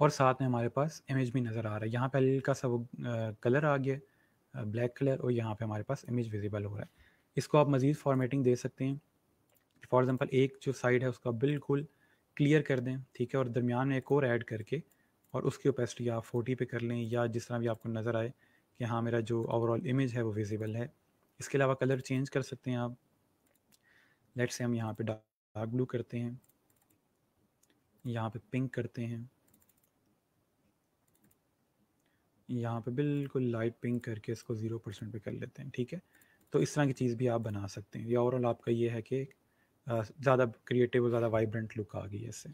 और साथ में हमारे पास इमेज भी नज़र आ रहा है। यहाँ पे हल्का सा वो कलर आ गया, ब्लैक कलर, और यहाँ पे हमारे पास इमेज विजिबल हो रहा है। इसको आप मज़ीद फॉर्मेटिंग दे सकते हैं। फॉर एग्जांपल एक जो साइड है उसका बिल्कुल क्लियर कर दें, ठीक है, और दरमियान में एक और ऐड करके और उसकी ओपेसिटी आप 40 पे कर लें, या जिस तरह भी आपको नज़र आए कि हाँ मेरा जो ओवरऑल इमेज है वो विजिबल है। इसके अलावा कलर चेंज कर सकते हैं आप। लेट्स से हम यहाँ पे डार्क ब्लू करते हैं, यहाँ पे पिंक करते हैं, यहाँ पे बिल्कुल लाइट पिंक करके इसको 0% पे कर लेते हैं, ठीक है। तो इस तरह की चीज़ भी आप बना सकते हैं। ये ओवरऑल आपका ये है कि ज़्यादा क्रिएटिव और ज़्यादा वाइब्रेंट लुक आ गई है इससे,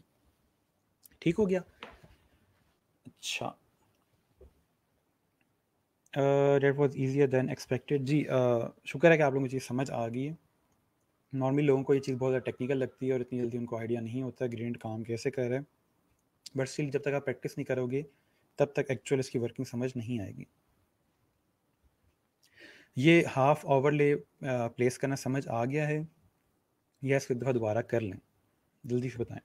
ठीक हो गया। अच्छा, that was easier than expected जी। शुक्र है कि आप लोगों को चीज़ समझ आ गई है। नॉर्मली लोगों को ये चीज़ बहुत ज़्यादा टेक्निकल लगती है और इतनी जल्दी उनको आइडिया नहीं होता ग्रेडियंट काम कैसे कर रहा है, बट स्टिल जब तक आप प्रैक्टिस नहीं करोगे तब तक एक्चुअल इसकी वर्किंग समझ नहीं आएगी। ये हाफ ओवरले प्लेस करना समझ आ गया है या इसको दफ़ा दोबारा कर लें, जल्दी से बताएं।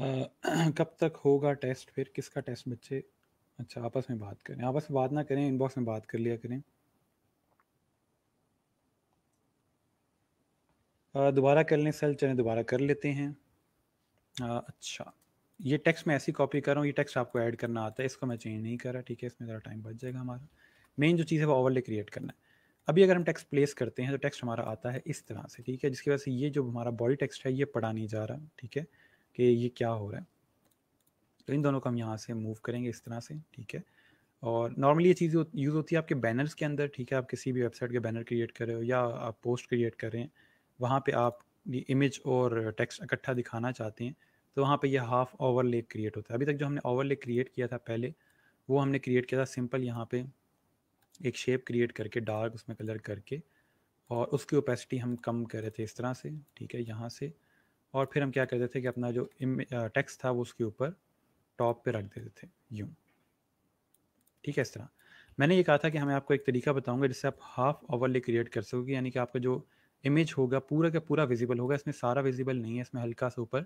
कब तक होगा टेस्ट? फिर किसका टेस्ट बच्चे? अच्छा, आपस में बात करें, आपस में बात ना करें, इनबॉक्स में बात कर लिया करें। दोबारा कर लें, सेल चलें, दोबारा कर लेते हैं। अच्छा, ये टेक्स्ट मैं ऐसी कॉपी कर रहा हूँ, ये टेक्स्ट आपको ऐड करना आता है, इसको मैं चेंज नहीं कर रहा, ठीक है, इसमें ज़रा टाइम बच जाएगा हमारा। मेन जो चीज़ है वो ओवरले क्रिएट करना है। अभी अगर हम टेक्स्ट प्लेस करते हैं तो टेक्स्ट हमारा आता है इस तरह से, ठीक है, जिसकी वजह से ये जो हमारा बॉडी टेक्स्ट है ये पढ़ा नहीं जा रहा, ठीक है, कि ये क्या हो रहा है। तो इन दोनों को हम यहाँ से मूव करेंगे इस तरह से, ठीक है। और नॉर्मली ये चीज़ यूज़ होती है आपके बैनर्स के अंदर, ठीक है, आप किसी भी वेबसाइट के बैनर क्रिएट कर रहे हो या आप पोस्ट क्रिएट कर रहे हैं, वहाँ पे आप इमेज और टेक्स्ट इकट्ठा दिखाना चाहते हैं, तो वहाँ पे ये हाफ ओवरले क्रिएट होता है। अभी तक जो हमने ओवरले क्रिएट किया था पहले, वो हमने क्रिएट किया था सिंपल यहाँ पे एक शेप क्रिएट करके डार्क उसमें कलर करके, और उसकी ओपेसिटी हम कम कर रहे थे इस तरह से, ठीक है, यहाँ से। और फिर हम क्या करते थे कि अपना जो टेक्स्ट था वो उसके ऊपर टॉप पे रख देते थे यूँ, ठीक है, इस तरह। मैंने ये कहा था कि हमें आपको एक तरीका बताऊंगा जिससे आप हाफ ओवरले क्रिएट कर सकोगे, यानी कि आपका जो इमेज होगा पूरा का पूरा विजिबल होगा, इसमें सारा विजिबल नहीं है, इसमें हल्का सा ऊपर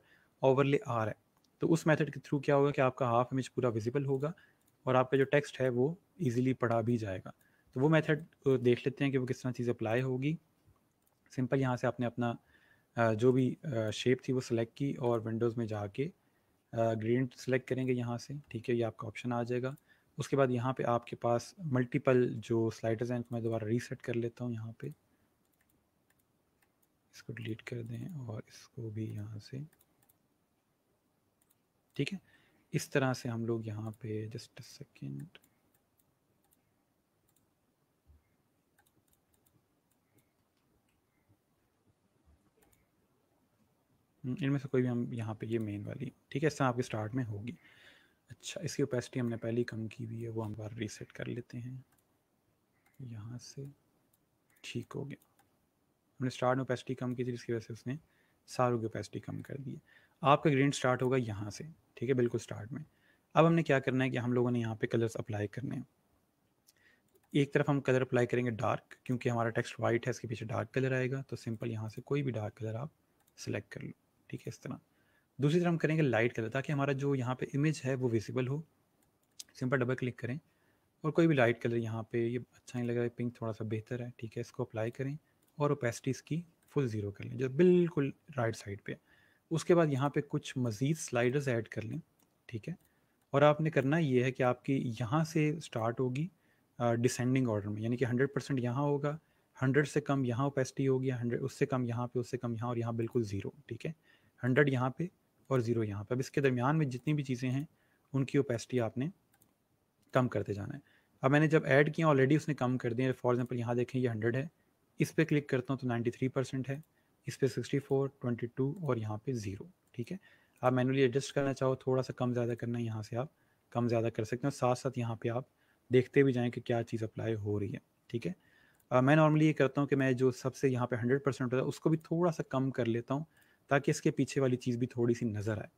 ओवरले आ रहा है। तो उस मेथड के थ्रू क्या होगा कि आपका हाफ इमेज पूरा विजिबल होगा और आपका जो टेक्स्ट है वो इजीली पढ़ा भी जाएगा। तो वो मेथड देख लेते हैं कि वो किस तरह चीज़ अप्लाई होगी। सिंपल यहाँ से आपने अपना जो भी शेप थी वो सिलेक्ट की और विंडोज़ में जाके ग्रेडिएंट सेलेक्ट करेंगे यहाँ से, ठीक है, ये आपका ऑप्शन आ जाएगा। उसके बाद यहाँ पे आपके पास मल्टीपल जो स्लाइडर्स हैं, इनको मैं दोबारा रीसेट कर लेता हूँ, यहाँ पे इसको डिलीट कर दें और इसको भी यहाँ से, ठीक है। इस तरह से हम लोग यहाँ पे जस्ट अ सेकेंड, इनमें से कोई भी हम यहाँ पे ये मेन वाली, ठीक है, इस तरह आपके स्टार्ट में होगी। अच्छा, इसकी ओपेसिटी हमने पहले ही कम की हुई है, वो हम बार रीसेट कर लेते हैं यहाँ से, ठीक हो गया। हमने स्टार्ट में ओपेसिटी कम की थी जिसकी वजह से उसने सारों की ओपेसिटी कम कर दी। आपका ग्रेडिएंट स्टार्ट होगा यहाँ से, ठीक है, बिल्कुल स्टार्ट में। अब हमने क्या करना है कि हम लोगों ने यहाँ पर कलर्स अप्लाई करने हैं। एक तरफ हम कलर अप्लाई करेंगे डार्क, क्योंकि हमारा टेक्स्ट वाइट है, इसके पीछे डार्क कलर आएगा, तो सिंपल यहाँ से कोई भी डार्क कलर आप सेलेक्ट कर लो, ठीक है, इस तरह। दूसरी तरफ हम करेंगे लाइट कलर, ताकि हमारा जो यहाँ पे इमेज है वो विजिबल हो। सिंपल डबल क्लिक करें और कोई भी लाइट कलर, यहाँ पे ये अच्छा नहीं लग रहा है, पिंक थोड़ा सा बेहतर है, ठीक है, इसको अप्लाई करें और ओपेसिटी इसकी फुल ज़ीरो कर लें, जो बिल्कुल राइट साइड पे। उसके बाद यहाँ पे कुछ मज़ीद स्लाइडर्स ऐड कर लें, ठीक है। और आपने करना ये है कि आपकी यहाँ से स्टार्ट होगी डिसेंडिंग ऑर्डर में, यानी कि 100% यहाँ होगा, 100 से कम यहाँ ओपेसिटी होगी, 100 उससे कम यहाँ पे, उससे कम यहाँ, और यहाँ बिल्कुल ज़ीरो, ठीक है, 100 यहाँ पे और ज़ीरो यहाँ पे। अब इसके दरमियान में जितनी भी चीज़ें हैं उनकी ओपेसिटी आपने कम करते जाना है। अब मैंने जब ऐड किया ऑलरेडी उसने कम कर दिया। फॉर एग्जांपल यहाँ देखें ये 100 है, इस पर क्लिक करता हूँ तो 93% है, इस पर 64, 22 और यहाँ पर ज़ीरो, ठीक है। आप मैनुअली एडजस्ट करना चाहो, थोड़ा सा कम ज़्यादा करना है, यहाँ से आप कम ज़्यादा कर सकते हो। साथ साथ यहाँ पर आप देखते भी जाएँ कि क्या चीज़ अप्लाई हो रही है, ठीक है। मैं नॉर्मली ये करता हूँ कि मैं जो सबसे यहाँ पे 100% होता है उसको भी थोड़ा सा कम कर लेता हूँ, ताकि इसके पीछे वाली चीज़ भी थोड़ी सी नज़र आए,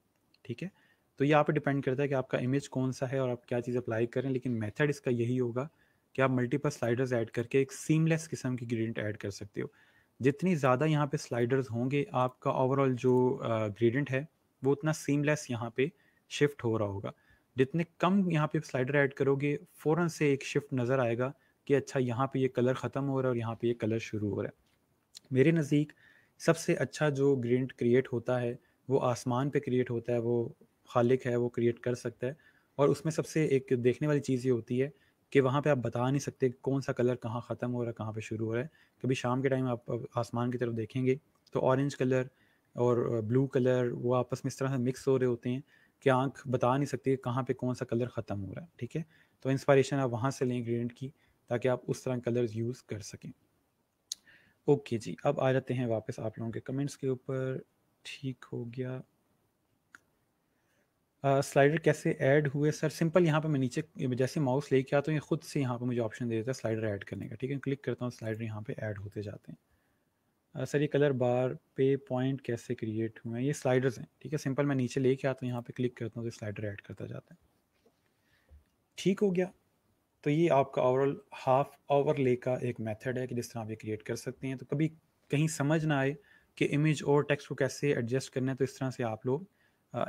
ठीक है। तो ये आप पे डिपेंड करता है कि आपका इमेज कौन सा है और आप क्या चीज़ अप्लाई करें, लेकिन मेथड इसका यही होगा कि आप मल्टीपल स्लाइडर्स ऐड करके एक सीमलेस किस्म की ग्रेडिएंट ऐड कर सकते हो। जितनी ज़्यादा यहाँ पर स्लाइडर्स होंगे, आपका ओवरऑल जो ग्रेडिएंट है वो उतना सीमलेस यहाँ पर शिफ्ट हो रहा होगा। जितने कम यहाँ पर स्लाइडर ऐड करोगे, फ़ौरन से एक शिफ्ट नज़र आएगा कि अच्छा यहाँ पे ये कलर ख़त्म हो रहा है और यहाँ पे ये कलर शुरू हो रहा है। मेरे नज़दीक सबसे अच्छा जो ग्रेडिएंट क्रिएट होता है वो आसमान पे क्रिएट होता है, वो खालिक है, वो क्रिएट कर सकता है। और उसमें सबसे एक देखने वाली चीज़ ये होती है कि वहाँ पे आप बता नहीं सकते कौन सा कलर कहाँ ख़त्म हो रहा है, कहाँ पर शुरू हो रहा है। कभी शाम के टाइम आप आसमान की तरफ देखेंगे तो ऑरेंज कलर और ब्लू कलर वो आपस में इस तरह से मिक्स हो रहे होते हैं कि आँख बता नहीं सकती कहाँ पर कौन सा कलर ख़त्म हो रहा है, ठीक है। तो इंस्पायरेशन आप वहाँ से लें ग्रेडिएंट की, ताकि आप उस तरह कलर्स यूज़ कर सकें। ओके जी, अब आ जाते हैं वापस आप लोगों के कमेंट्स के ऊपर। ठीक हो गया। स्लाइडर कैसे ऐड हुए सर? सिंपल यहाँ पे मैं नीचे जैसे माउस लेके आता हूँ, ये ख़ुद से यहाँ पे मुझे ऑप्शन दे देता है स्लाइडर ऐड करने का, ठीक है। क्लिक करता हूँ, स्लाइडर यहाँ पे ऐड होते जाते हैं। सर ये कलर बार पे पॉइंट कैसे क्रिएट हुए हैं? ये स्लाइडर्स हैं, ठीक है। सिंपल मैं नीचे लेके आता हूँ, यहाँ पर क्लिक करता हूँ तो स्लाइडर ऐड करता जाता है। ठीक हो गया। तो ये आपका ओवरऑल हाफ ओवरले का एक मेथड है कि जिस तरह आप ये क्रिएट कर सकते हैं। तो कभी कहीं समझ ना आए कि इमेज और टेक्स्ट को कैसे एडजस्ट करना है, तो इस तरह से आप लोग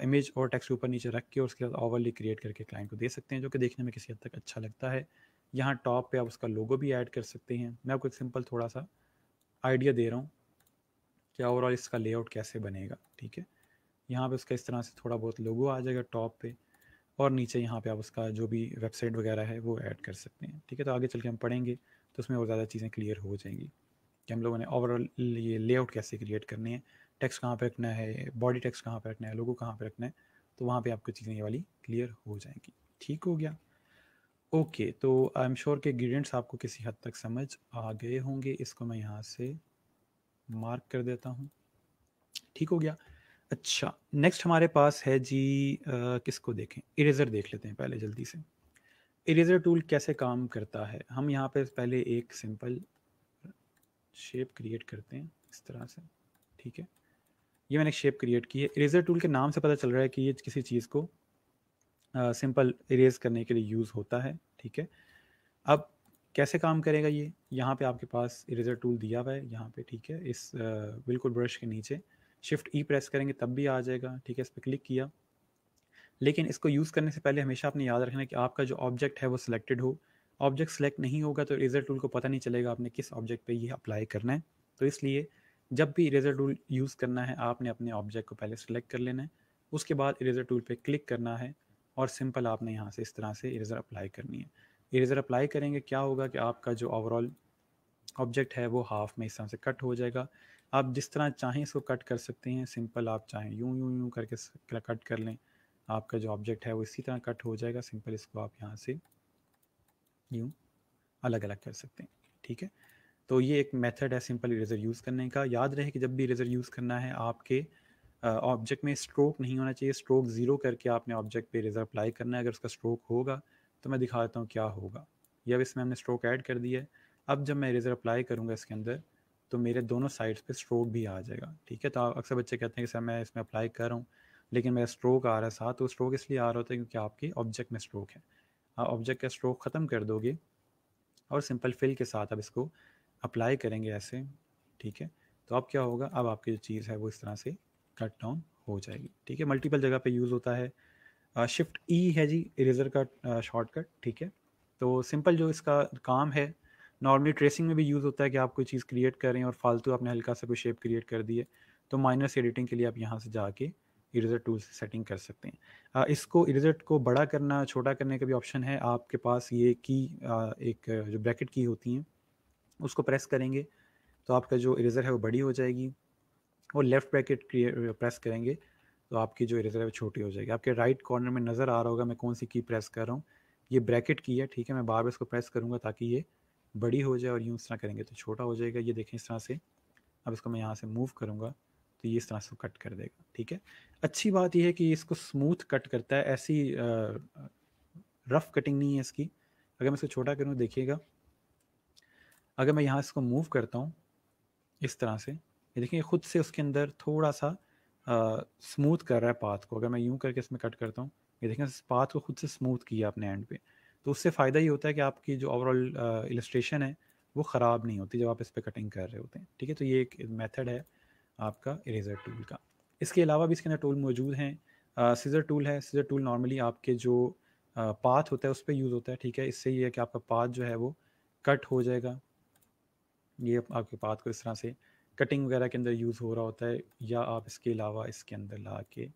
इमेज और टेक्स्ट के ऊपर नीचे रख के और उसके बाद ओवरली क्रिएट करके क्लाइंट को दे सकते हैं, जो कि देखने में किसी हद तक अच्छा लगता है। यहाँ टॉप पे आप उसका लोगो भी ऐड कर सकते हैं। मैं आपको एक सिंपल थोड़ा सा आइडिया दे रहा हूँ कि ओवरऑल इसका लेआउट कैसे बनेगा, ठीक है। यहाँ पे उसका इस तरह से थोड़ा बहुत लोगो आ जाएगा टॉप पे, और नीचे यहाँ पे आप उसका जो भी वेबसाइट वगैरह है वो ऐड कर सकते हैं, ठीक है। तो आगे चल के हम पढ़ेंगे तो उसमें और ज़्यादा चीज़ें क्लियर हो जाएंगी कि हम लोगों ने ओवरऑल ये लेआउट कैसे क्रिएट करने हैं, टेक्स्ट कहाँ पे रखना है, बॉडी टेक्स्ट कहाँ पे रखना है, लोगो कहाँ पे रखना है। तो वहाँ पे आपको चीज़ें ये वाली क्लियर हो जाएंगी। ठीक हो गया, ओके। तो आई एम श्योर के ग्रेडियंट्स आपको किसी हद तक समझ आ गए होंगे। इसको मैं यहाँ से मार्क कर देता हूँ। ठीक हो गया। अच्छा, नेक्स्ट हमारे पास है जी किसको देखें, इरेज़र देख लेते हैं पहले जल्दी से। इरेज़र टूल कैसे काम करता है, हम यहाँ पे पहले एक सिंपल शेप क्रिएट करते हैं इस तरह से, ठीक है। ये मैंने एक शेप क्रिएट की है। इरेज़र टूल के नाम से पता चल रहा है कि ये किसी चीज़ को सिंपल इरेज़ करने के लिए यूज़ होता है, ठीक है। अब कैसे काम करेगा ये, यहाँ पे आपके पास इरेज़र टूल दिया हुआ है यहाँ पे, ठीक है। इस बिल्कुल ब्रश के नीचे शिफ्ट ई प्रेस करेंगे तब भी आ जाएगा, ठीक है। इस पर क्लिक किया, लेकिन इसको यूज़ करने से पहले हमेशा आपने याद रखना कि आपका जो ऑब्जेक्ट है वो सिलेक्टेड हो। ऑब्जेक्ट सेलेक्ट नहीं होगा तो इरेज़र टूल को पता नहीं चलेगा आपने किस ऑब्जेक्ट पे ये अप्लाई करना है। तो इसलिए जब भी इरेज़र टूल यूज़ करना है आपने अपने ऑब्जेक्ट को पहले सेलेक्ट कर लेना है, उसके बाद इरेज़र टूल पे क्लिक करना है और सिंपल आपने यहाँ से इस तरह से इरेज़र अप्लाई करनी है। इरेज़र अप्लाई करेंगे क्या होगा कि आपका जो ओवरऑल ऑब्जेक्ट है वो हाफ में इस तरह से कट हो जाएगा। आप जिस तरह चाहें इसको कट कर सकते हैं, सिंपल आप चाहें यूँ यूँ यूँ करके कट कर लें, आपका जो ऑब्जेक्ट है वो इसी तरह कट हो जाएगा। सिंपल इसको आप यहाँ से यूँ अलग अलग कर सकते हैं, ठीक है। तो ये एक मेथड है सिंपल इरेज़र यूज़ करने का। याद रहे कि जब भी इरेज़र यूज़ करना है आपके ऑब्जेक्ट में स्ट्रोक नहीं होना चाहिए। स्ट्रोक ज़ीरो करके आपने ऑब्जेक्ट पे इरेज़र अप्लाई करना है। अगर उसका स्ट्रोक होगा तो मैं दिखाता हूँ क्या होगा। ये अब इसमें हमने स्ट्रोक ऐड कर दिया है। अब जब मैं इरेज़र अप्लाई करूँगा इसके अंदर तो मेरे दोनों साइड्स पर स्ट्रोक भी आ जाएगा, ठीक है। तो अक्सर बच्चे कहते हैं कि सर मैं इसमें अप्लाई कर रहा हूँ लेकिन मेरा स्ट्रोक आ रहा है साथ। तो स्ट्रोक इसलिए आ रहा होता है क्योंकि आपके ऑब्जेक्ट में स्ट्रोक है। आप ऑब्जेक्ट का स्ट्रोक ख़त्म कर दोगे और सिंपल फिल के साथ अब इसको अप्लाई करेंगे ऐसे, ठीक है। तो अब क्या होगा, अब आपकी जो चीज़ है वो इस तरह से कट डाउन हो जाएगी, ठीक है। मल्टीपल जगह पे यूज़ होता है। शिफ्ट ई है जी इरेज़र का शॉर्टकट, ठीक है। तो सिंपल जो इसका काम है नॉर्मली ट्रेसिंग में भी यूज़ होता है कि आप कोई चीज़ क्रिएट कर रहे हैं और फालतू आपने हल्का सा कोई शेप क्रिएट कर दी है तो माइनर से एडिटिंग के लिए आप यहाँ से जाके इरेज़र टूल से सेटिंग कर सकते हैं। इसको इरेज़र को बड़ा करना छोटा करने का भी ऑप्शन है। आपके पास ये की एक जो ब्रैकेट की होती हैं उसको प्रेस करेंगे तो आपका जो इरेज़र है वो बड़ी हो जाएगी, और लेफ़्ट ब्रैकेट प्रेस करेंगे तो आपकी जो इरेज़र है वो छोटी हो जाएगी। आपके राइट कॉर्नर में नज़र आ रहा होगा मैं कौन सी की प्रेस कर रहा हूँ, ये ब्रैकेट की है, ठीक है। मैं बार बार इसको प्रेस करूँगा ताकि ये बड़ी हो जाए और यूँ इस तरह करेंगे तो छोटा हो जाएगा। ये देखें इस तरह से। अब इसको मैं यहाँ से मूव करूँगा तो ये इस तरह से कट कर देगा, ठीक है। अच्छी बात यह है कि इसको स्मूथ कट करता है, ऐसी रफ़ कटिंग नहीं है इसकी। अगर मैं इसको छोटा करूँ देखिएगा, अगर मैं यहाँ इसको मूव करता हूँ इस तरह से, ये देखिए ख़ुद से उसके अंदर थोड़ा सा स्मूथ कर रहा है पाथ को। अगर मैं यूँ करके इसमें कट करता हूँ, ये देखें इस पाथ को खुद से स्मूथ किया अपने एंड पे। तो उससे फ़ायदा ये होता है कि आपकी जो ओवरऑल इलस्ट्रेशन है वो ख़राब नहीं होती जब आप इस पर कटिंग कर रहे होते हैं, ठीक है। तो ये एक मेथड है आपका इरेज़र टूल का। इसके अलावा भी इसके अंदर टूल मौजूद हैं। सीज़र टूल है। सीज़र टूल नॉर्मली आपके जो पाथ होता है उस पर यूज़ होता है, ठीक है। इससे ये है कि आपका पाथ जो है वो कट हो जाएगा। ये आपके पाथ को इस तरह से कटिंग वगैरह के अंदर यूज़ हो रहा होता है, या आप इसके अलावा इसके अंदर ला के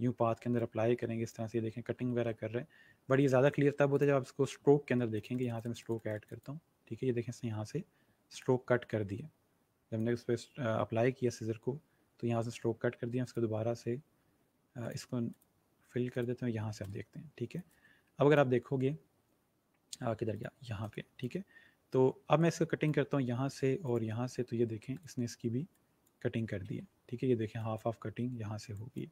यूँ पाथ के अंदर अप्लाई करेंगे इस तरह से। देखें कटिंग वगैरह कर रहे हैं, बट ये ज़्यादा क्लियर तब होता है जब आप इसको स्ट्रोक के अंदर देखेंगे। यहाँ से मैं स्ट्रोक ऐड करता हूँ, ठीक है। ये देखें इसने यहाँ से स्ट्रोक कट कर दिया। जब हमने उस पर अप्लाई किया सीज़र को तो यहाँ से स्ट्रोक कट कर दिया। उसको दोबारा से इसको फिल कर देते हैं, यहाँ से आप देखते हैं, ठीक है। अब अगर आप देखोगे किधर गया, यहाँ पर, ठीक है। तो अब मैं इसको कटिंग करता हूँ यहाँ से और यहाँ से, तो ये देखें इसने इसकी भी कटिंग कर दी है, ठीक है। ये देखें हाफ ऑफ कटिंग यहाँ से होगी।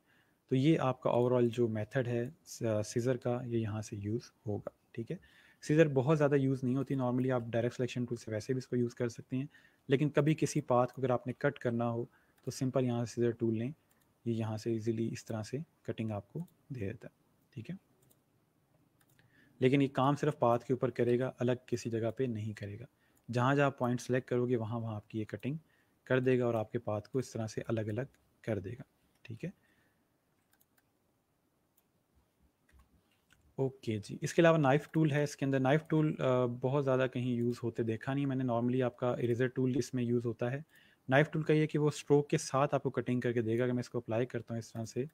तो ये आपका ओवरऑल जो मेथड है सीज़र का, ये यहाँ से यूज़ होगा, ठीक है। सीज़र बहुत ज़्यादा यूज़ नहीं होती नॉर्मली, आप डायरेक्ट सिलेक्शन टूल से वैसे भी इसको यूज़ कर सकते हैं, लेकिन कभी किसी पाथ को अगर आपने कट करना हो तो सिंपल यहाँ से सीज़र टूल लें, ये यहाँ से ईजिली इस तरह से कटिंग आपको दे देता है, ठीक है। लेकिन ये काम सिर्फ पाथ के ऊपर करेगा, अलग किसी जगह पे नहीं करेगा। जहाँ जहाँ आप पॉइंट सेलेक्ट करोगे वहाँ वहाँ आपकी ये कटिंग कर देगा और आपके पाथ को इस तरह से अलग अलग कर देगा, ठीक है। ओके जी। इसके अलावा नाइफ टूल है इसके अंदर। नाइफ टूल बहुत ज़्यादा कहीं यूज़ होते देखा नहीं मैंने। नॉर्मली आपका इरेजर टूल इसमें यूज़ होता है। नाइफ टूल का ये कि वो स्ट्रोक के साथ आपको कटिंग करके देगा। अगर मैं इसको अप्लाई करता हूँ इस तरह से,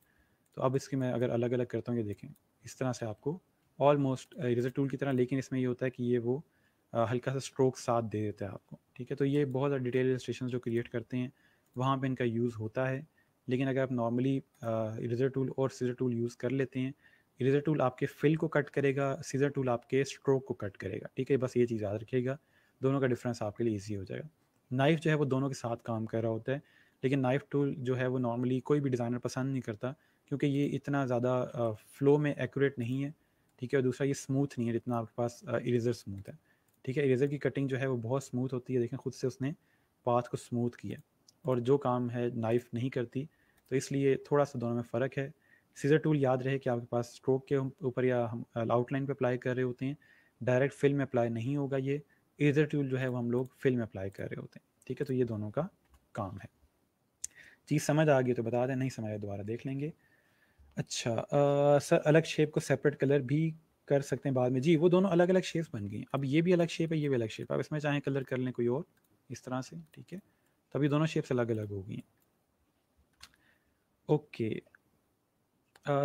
तो अब इसकी मैं अगर अलग अलग करता हूँ, ये देखें इस तरह से आपको ऑलमोस्ट इरेजर टूल की तरह, लेकिन इसमें ये होता है कि ये वो हल्का सा स्ट्रोक साथ दे देता है आपको। ठीक है, तो ये बहुत ज़्यादा डिटेल इलस्ट्रेशन जो क्रिएट करते हैं वहाँ पर इनका यूज़ होता है। लेकिन अगर आप नॉर्मली इरेजर टूल और सीजर टूल यूज़ कर लेते हैं, इरेजर टूल आपके फिल को कट करेगा, सीजर टूल आपके स्ट्रोक को कट करेगा। ठीक है, बस ये चीज़ याद रखिएगा, दोनों का डिफरेंस आपके लिए ईजी हो जाएगा। नाइफ जो है वो दोनों के साथ काम कर रहा होता है, लेकिन नाइफ टूल जो है वो नॉर्मली कोई भी डिज़ाइनर पसंद नहीं करता, क्योंकि ये इतना ज़्यादा फ्लो में एक्यूरेट नहीं है। ठीक है, और दूसरा ये स्मूथ नहीं है जितना आपके पास इरेजर स्मूथ है। ठीक है, इरेजर की कटिंग जो है वो बहुत स्मूथ होती है। देखें, खुद से उसने पाथ को स्मूथ किया, और जो काम है नाइफ नहीं करती, तो इसलिए थोड़ा सा दोनों में फ़र्क है। सीजर टूल याद रहे कि आपके पास स्ट्रोक के ऊपर या हम आउटलाइन पे अप्लाई कर रहे होते हैं, डायरेक्ट फिल में अप्लाई नहीं होगा। ये इरेजर टूल जो है वो हम लोग फिल में अप्लाई कर रहे होते हैं। ठीक है, तो ये दोनों का काम है। चीज़ समझ आ गई तो बता दें, नहीं समझ आए दोबारा देख लेंगे। अच्छा सर, अलग शेप को सेपरेट कलर भी कर सकते हैं बाद में? जी, वो दोनों अलग अलग शेप्स बन गई। अब ये भी अलग शेप है, ये भी अलग शेप। अब इसमें चाहें कलर कर लें कोई और इस तरह से। ठीक है, तभी दोनों शेप्स अलग अलग हो गई हैं। Okay